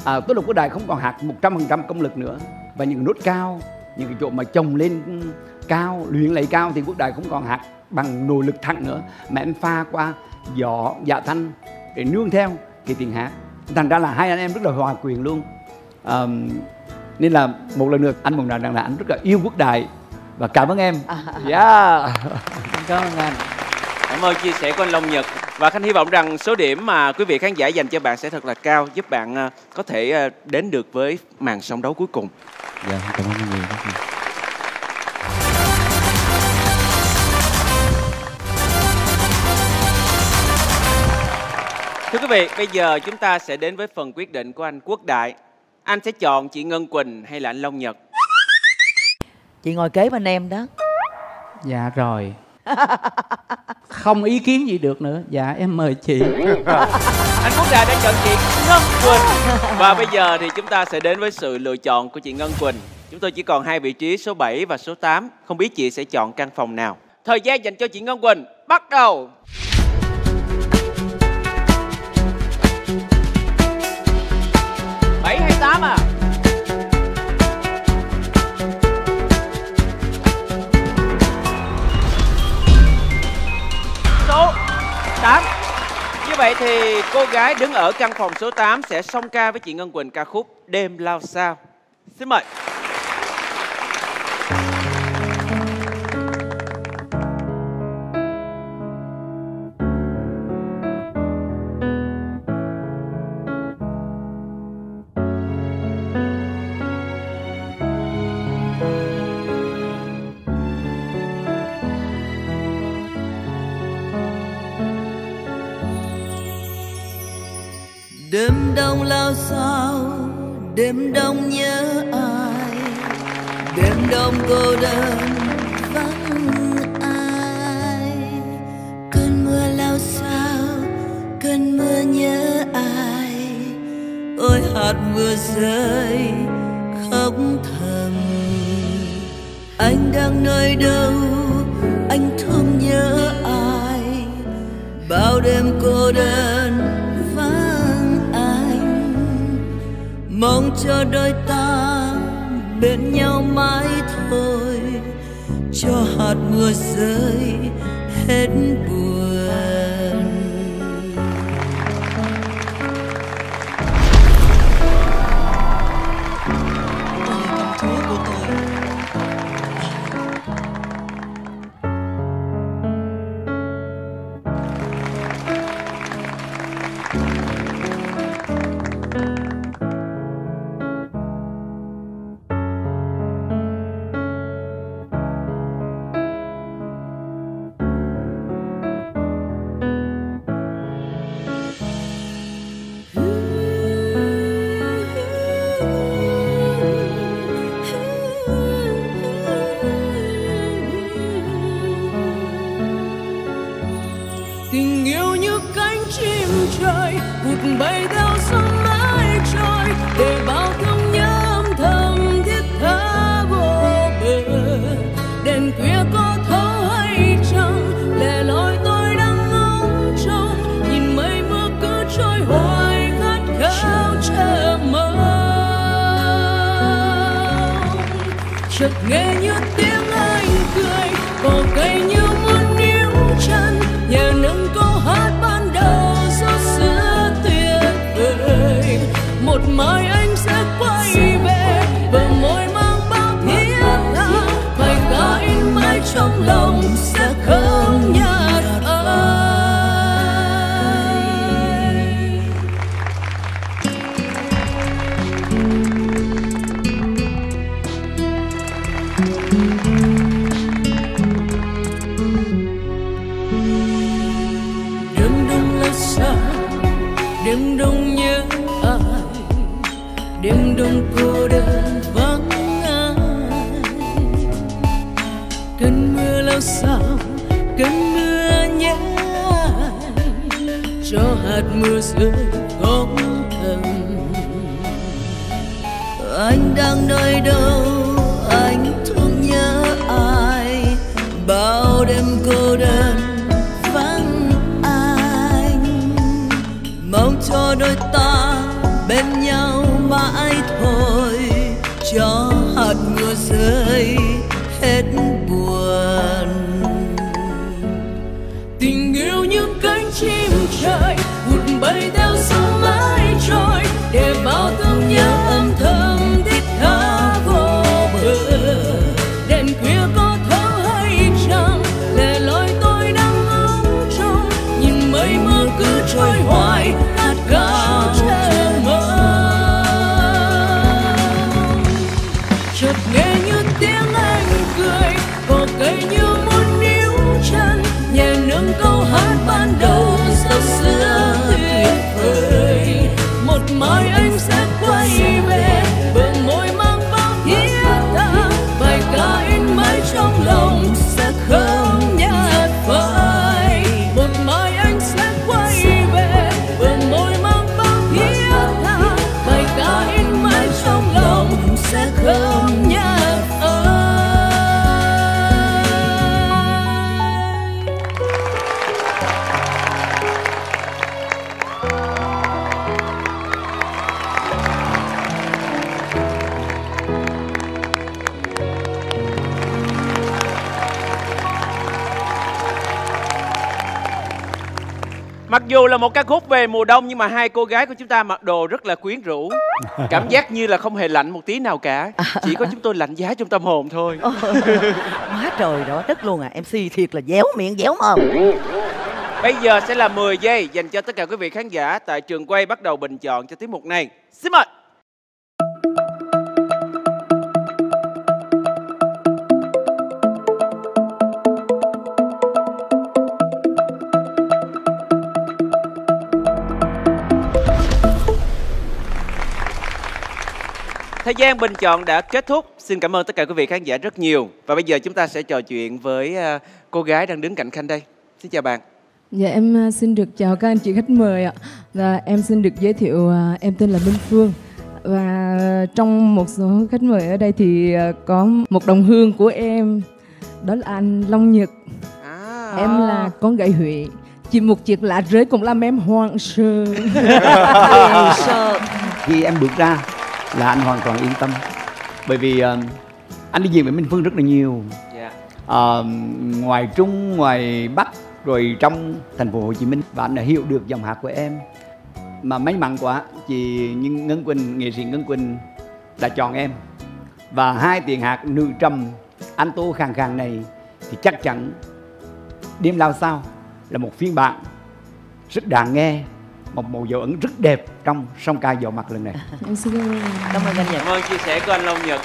Tức là Quốc Đại không còn hát 100% công lực nữa. Và những nốt cao, những cái chỗ mà chồng lên cao, luyện lấy cao thì Quốc Đại không còn hát bằng nội lực thẳng nữa, mà em pha qua giỏ, dạ thanh để nương theo cái tiếng hát. Thành ra là hai anh em rất là hòa quyền luôn. Nên là một lần nữa anh muốn nói rằng là anh rất là yêu Quốc Đại và cảm ơn em. Yeah. Cảm ơn anh. Cảm ơn chia sẻ của anh Long Nhật. Và Khanh hy vọng rằng số điểm mà quý vị khán giả dành cho bạn sẽ thật là cao, giúp bạn có thể đến được với màn song đấu cuối cùng. Dạ, cảm ơn mọi người. Thưa quý vị, bây giờ chúng ta sẽ đến với phần quyết định của anh Quốc Đại. Anh sẽ chọn chị Ngân Quỳnh hay là anh Long Nhật? Chị ngồi kế bên em đó. Dạ rồi. Không ý kiến gì được nữa. Dạ em mời chị. Anh Quốc Đại đã chọn chị Ngân Quỳnh. Và bây giờ thì chúng ta sẽ đến với sự lựa chọn của chị Ngân Quỳnh. Chúng tôi chỉ còn hai vị trí số 7 và số 8. Không biết chị sẽ chọn căn phòng nào. Thời gian dành cho chị Ngân Quỳnh bắt đầu. À. Số 8. Như vậy thì cô gái đứng ở căn phòng số 8 sẽ song ca với chị Ngân Quỳnh ca khúc Đêm Lao Sao. Xin mời. Đêm đông lao sao, đêm đông nhớ ai, đêm đông cô đơn vắng ai. Cơn mưa lao sao, cơn mưa nhớ ai, ôi hạt mưa rơi khóc thầm. Anh đang nơi đâu, anh thương nhớ ai, bao đêm cô đơn. Mong cho đôi ta bên nhau mãi thôi, cho hạt mưa rơi hết buồn. Tôi là chúa của tôi. chợt nghe như tiếng anh cười cỏ cây như muốn níu chân nhẹ nâng câu hát ban đầu gió xưa tuyệt vời một mai anh sẽ quay về bờ môi mang bao thiên hạ bài ca in mãi trong lòng sẽ không nhạt đêm đông cô đơn vắng ai cơn mưa lao xao cơn mưa nhé cho hạt mưa rơi không thầm anh đang nơi đâu anh thương nhớ ai bao đêm cô đơn vắng anh mong cho đôi ta bên nhau mãi thôi cho hạt mưa rơi hết buồn tình yêu những cánh chim trời vụt bay theo sóng mãi trôi để bao thương nhớ âm thầm thiết tha vô bờ đêm khuya có thấu hay chăng lẻ loi tôi đang ngóng trông nhìn mây mưa cứ trôi hoài hát cao câu hát ban đầu giàu xưa tuyệt vời một mai anh sẽ quay về bờ môi mang bao thiên hạ bài ca in mãi trong lòng sẽ không nhạt phai một mai anh sẽ quay về bờ môi mang bao thiên hạ bài ca in mãi trong lòng sẽ không nhạt. Mặc dù là một ca khúc về mùa đông nhưng mà hai cô gái của chúng ta mặc đồ rất là quyến rũ. Cảm giác như là không hề lạnh một tí nào cả. Chỉ có chúng tôi lạnh giá trong tâm hồn thôi. Quá trời đó, đất luôn à. MC thiệt là déo miệng déo mồm. Bây giờ sẽ là 10 giây dành cho tất cả quý vị khán giả tại trường quay bắt đầu bình chọn cho tiết mục này. Xin mời. Thời gian bình chọn đã kết thúc. Xin cảm ơn tất cả quý vị khán giả rất nhiều. Và bây giờ chúng ta sẽ trò chuyện với cô gái đang đứng cạnh Khanh đây. Xin chào bạn. Dạ em xin được chào các anh chị khách mời ạ. Và em xin được giới thiệu em tên là Minh Phương. Và trong một số khách mời ở đây thì có một đồng hương của em. Đó là anh Long Nhật à. Em là con gái Huệ. Chỉ một chiếc lá rơi cũng làm em hoang sơ. Khi em bước ra là anh hoàn toàn yên tâm. Bởi vì anh đi về với Minh Phương rất là nhiều. Ngoài Trung, ngoài Bắc, rồi trong thành phố Hồ Chí Minh. Và anh đã hiểu được dòng hát của em. Mà may mắn quá, chị Ngân Quỳnh, nghệ sĩ Ngân Quỳnh đã chọn em. Và hai tiếng hát nữ trầm anh tố khàn khàn này thì chắc chắn Đêm Lao Sao là một phiên bản rất đáng nghe, một màu dấu ấn rất đẹp trong Song Ca Giấu Mặt lần này. Em xin cảm ơn anh Nhật. Cảm ơn chia sẻ của anh Long Nhật.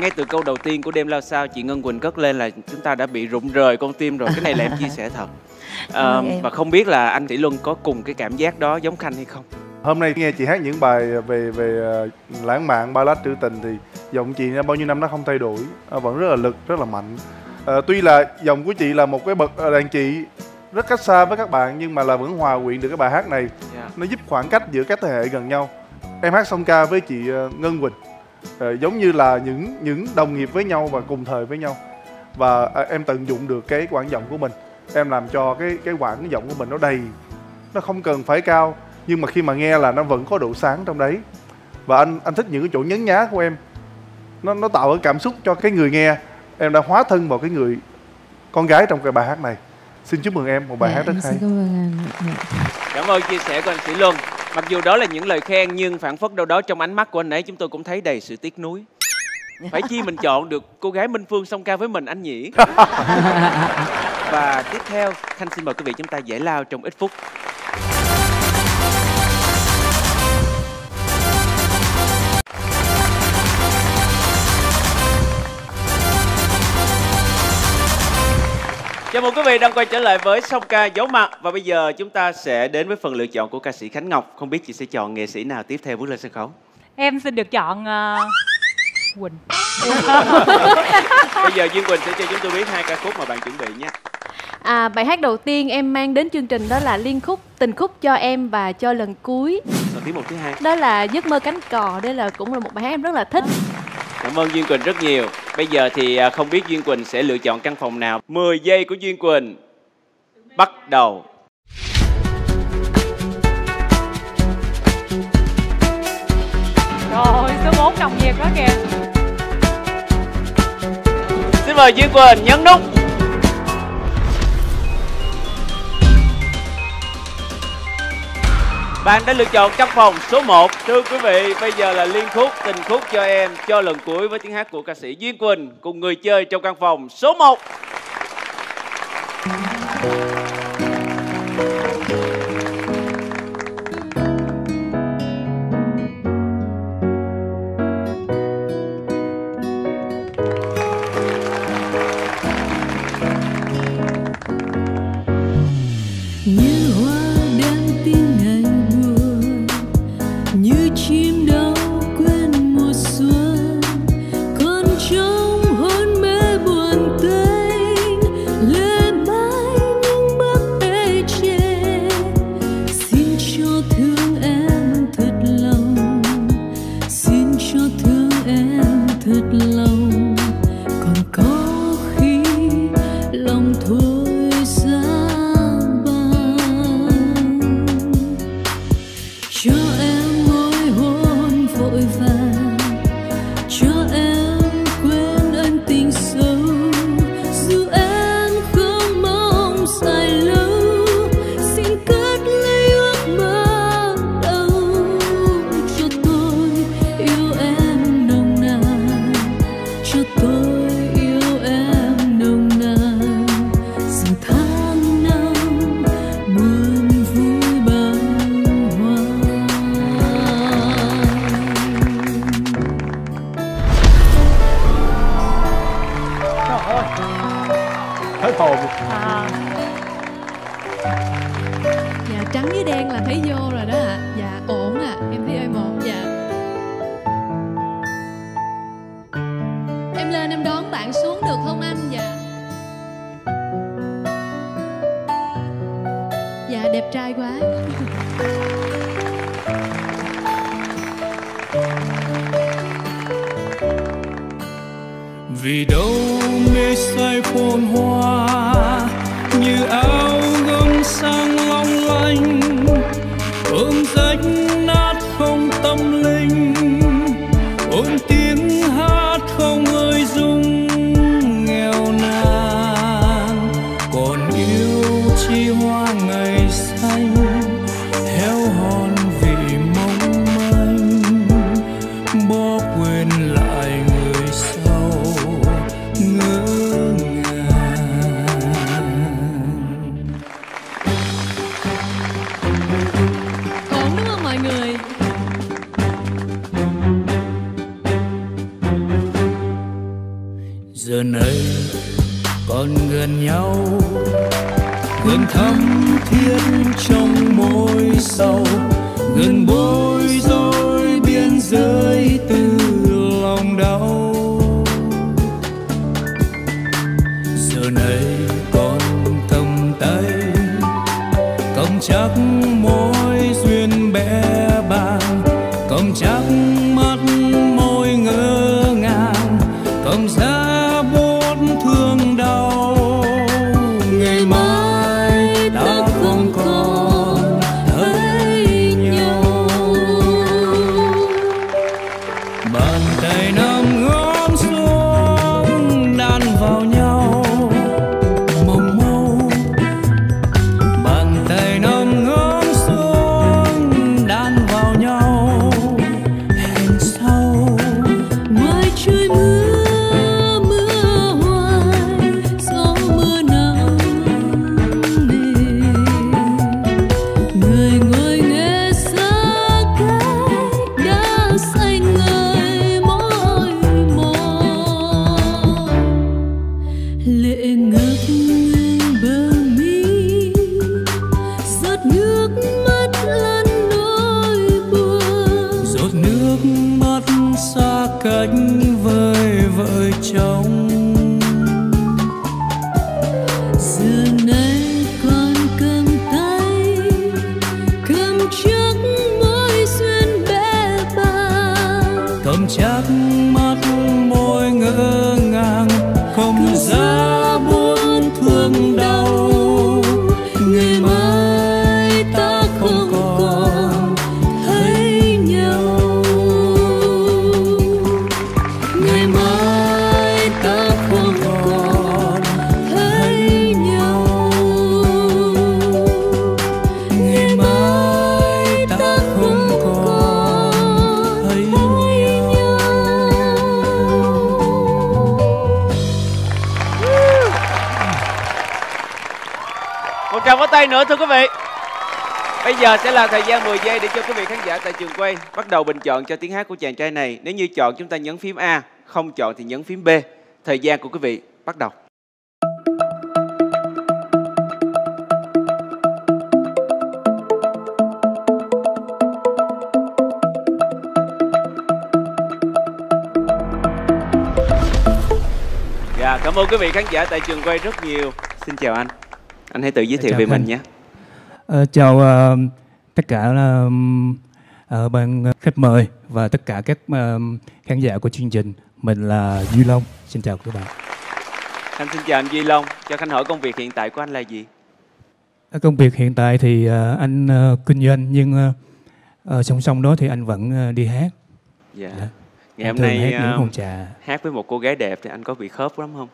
Ngay từ câu đầu tiên của Đêm Lao Sao, chị Ngân Quỳnh cất lên là chúng ta đã bị rụng rời con tim rồi. Cái này là em chia sẻ thật. Và không biết là anh Thị Luân có cùng cái cảm giác đó giống Khanh hay không? Hôm nay nghe chị hát những bài về lãng mạn, ballad trữ tình thì giọng chị bao nhiêu năm nó không thay đổi, vẫn rất là lực, rất là mạnh. Tuy là giọng của chị là một cái bậc đàn chị rất cách xa với các bạn nhưng mà là vẫn hòa quyện được cái bài hát này. Nó giúp khoảng cách giữa các thế hệ gần nhau. Em hát song ca với chị Ngân Quỳnh giống như là những đồng nghiệp với nhau và cùng thời với nhau. Và em tận dụng được cái quãng giọng của mình. Em làm cho cái quãng giọng của mình nó đầy. Nó không cần phải cao nhưng mà khi mà nghe là nó vẫn có độ sáng trong đấy. Và anh thích những cái chỗ nhấn nhá của em. nó tạo cái cảm xúc cho cái người nghe. Em đã hóa thân vào cái người con gái trong cái bài hát này. Xin chúc mừng em một bài hát rất hay. Cảm ơn chia sẻ của anh Sĩ Luân. Mặc dù đó là những lời khen nhưng phản phất đâu đó trong ánh mắt của anh ấy chúng tôi cũng thấy đầy sự tiếc nuối. Phải chi mình chọn được cô gái Minh Phương song ca với mình anh nhỉ. Và tiếp theo Khanh xin mời quý vị chúng ta giải lao trong ít phút. Chào mừng quý vị đang quay trở lại với Song Ca Giấu Mặt. Và bây giờ chúng ta sẽ đến với phần lựa chọn của ca sĩ Khánh Ngọc. Không biết chị sẽ chọn nghệ sĩ nào tiếp theo bước lên sân khấu? Em xin được chọn... Quỳnh. Bây giờ Duyên Quỳnh sẽ cho chúng tôi biết hai ca khúc mà bạn chuẩn bị nhé. Bài hát đầu tiên em mang đến chương trình đó là Liên Khúc, Tình Khúc Cho Em và Cho Lần Cuối. Còn tiếng một thứ hai đó là Giấc Mơ Cánh Cò. Đây là cũng là một bài hát em rất là thích. Cảm ơn Duyên Quỳnh rất nhiều. Bây giờ thì không biết Duyên Quỳnh sẽ lựa chọn căn phòng nào. 10 giây của Duyên Quỳnh bắt đầu. Rồi, số 4 đồng nghiệp đó kìa. Xin mời Duyên Quỳnh nhấn nút. Bạn đã lựa chọn căn phòng số 1. Thưa quý vị, bây giờ là Liên Khúc, Tình Khúc Cho Em, Cho Lần Cuối với tiếng hát của ca sĩ Duyên Quỳnh cùng người chơi trong căn phòng số 1. Bàn tay nắm ngón xa cách với vợ chồng. Chắc mắt môi ngỡ ngàng không ra buồn thương đau. Ngày mai ta không còn thấy nhau, ngày mai ta không còn thấy nhau, ngày mai ta không còn thấy nhau. Chào có tay nữa thưa quý vị. Bây giờ sẽ là thời gian 10 giây để cho quý vị khán giả tại trường quay bắt đầu bình chọn cho tiếng hát của chàng trai này. Nếu như chọn chúng ta nhấn phím A, không chọn thì nhấn phím B. Thời gian của quý vị bắt đầu. Dạ, cảm ơn quý vị khán giả tại trường quay rất nhiều. Xin chào anh. Anh hãy tự giới thiệu về mình nhé. Chào tất cả bạn khách mời và tất cả các khán giả của chương trình. Mình là Duy Long. Xin chào các bạn. Anh xin chào anh Duy Long. Cho Khanh hỏi công việc hiện tại của anh là gì? Công việc hiện tại thì anh kinh doanh, nhưng song song đó thì anh vẫn đi hát. Dạ. Ngày hôm nay hát với một cô gái đẹp thì anh có bị khớp lắm không?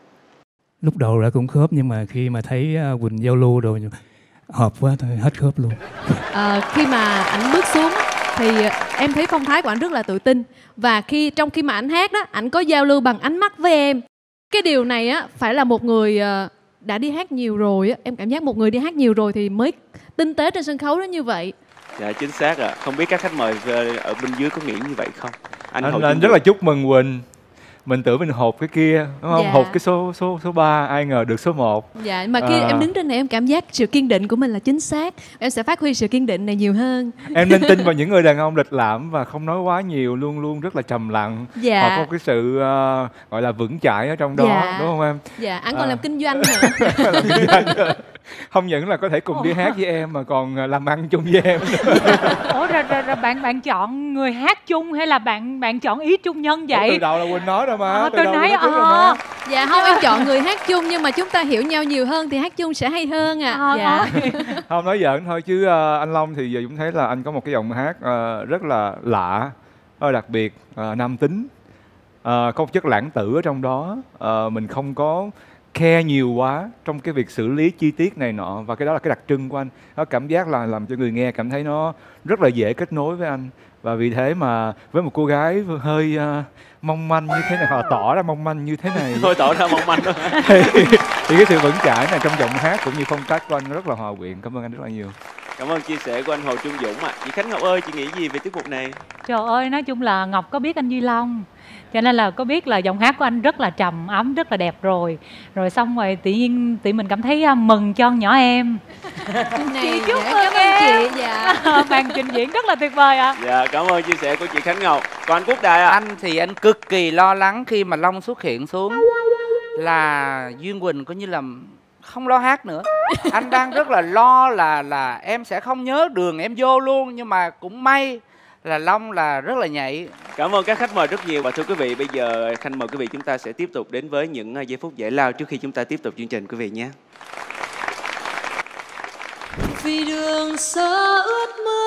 Lúc đầu là cũng khớp, nhưng mà khi mà thấy Quỳnh giao lưu đồ hợp quá thôi hết khớp luôn. Khi mà ảnh bước xuống thì em thấy phong thái của ảnh rất là tự tin, và trong khi mà ảnh hát đó, ảnh có giao lưu bằng ánh mắt với em. Cái điều này á phải là một người đã đi hát nhiều rồi á, em cảm giác một người đi hát nhiều rồi thì mới tinh tế trên sân khấu đó như vậy. Dạ chính xác ạ. Không biết các khách mời ở bên dưới có nghĩ như vậy không? Anh rất là chúc mừng Quỳnh. Mình tưởng mình hộp cái kia, đúng không? Dạ. Hộp cái số 3, ai ngờ được số 1. Dạ, mà khi em đứng trên này em cảm giác sự kiên định của mình là chính xác. Em sẽ phát huy sự kiên định này nhiều hơn. Em nên tin vào những người đàn ông lịch lãm và không nói quá nhiều, luôn luôn rất là trầm lặng. Dạ. Họ có cái sự gọi là vững chãi ở trong đó, dạ, đúng không em? Dạ, anh còn làm kinh doanh nữa. Làm kinh doanh nữa. Không những là có thể cùng đi hát với em mà còn làm ăn chung với em. Ủa rồi bạn chọn người hát chung hay là bạn chọn ý chung nhân vậy? Ủa, từ đầu là Quỳnh nói rồi mà. Từ đầu nói rồi mà. Dạ không, em chọn người hát chung, nhưng mà chúng ta hiểu nhau nhiều hơn thì hát chung sẽ hay hơn à. Dạ. Không, nói giỡn thôi chứ anh Long thì giờ cũng thấy là anh có một cái giọng hát rất là lạ, rất là đặc biệt, nam tính, có một chất lãng tử ở trong đó. Mình không có care nhiều quá trong cái việc xử lý chi tiết này nọ, và cái đó là cái đặc trưng của anh. Nó cảm giác là làm cho người nghe cảm thấy nó rất là dễ kết nối với anh. Và vì thế mà với một cô gái hơi mong manh như thế này, hoặc tỏ ra mong manh như thế này, thôi tỏ ra mong manh thôi thì cái sự vững chãi này trong giọng hát cũng như phong cách của anh rất là hòa quyện. Cảm ơn anh rất là nhiều. Cảm ơn chia sẻ của anh Hồ Trung Dũng ạ. Chị Khánh Ngọc ơi, chị nghĩ gì về tiết mục này? Trời ơi, nói chung là Ngọc có biết anh Duy Long, cho nên là có biết là giọng hát của anh rất là trầm ấm, rất là đẹp rồi. Rồi xong rồi tự nhiên tụi mình cảm thấy mừng cho nhỏ em. Chị chúc mừng em. Dạ. Màn trình diễn rất là tuyệt vời ạ. Dạ, cảm ơn chia sẻ của chị Khánh Ngọc. Còn anh Quốc Đại ạ. Anh thì anh cực kỳ lo lắng khi mà Long xuất hiện xuống là Duyên Quỳnh coi như là không lo hát nữa. Anh đang rất là lo là em sẽ không nhớ đường em vô luôn, nhưng mà cũng may là Long là rất là nhạy. Cảm ơn các khách mời rất nhiều. Và thưa quý vị, bây giờ Khanh mời quý vị chúng ta sẽ tiếp tục đến với những giây phút giải lao trước khi chúng ta tiếp tục chương trình quý vị nhé. Vì đường xa ướt mưa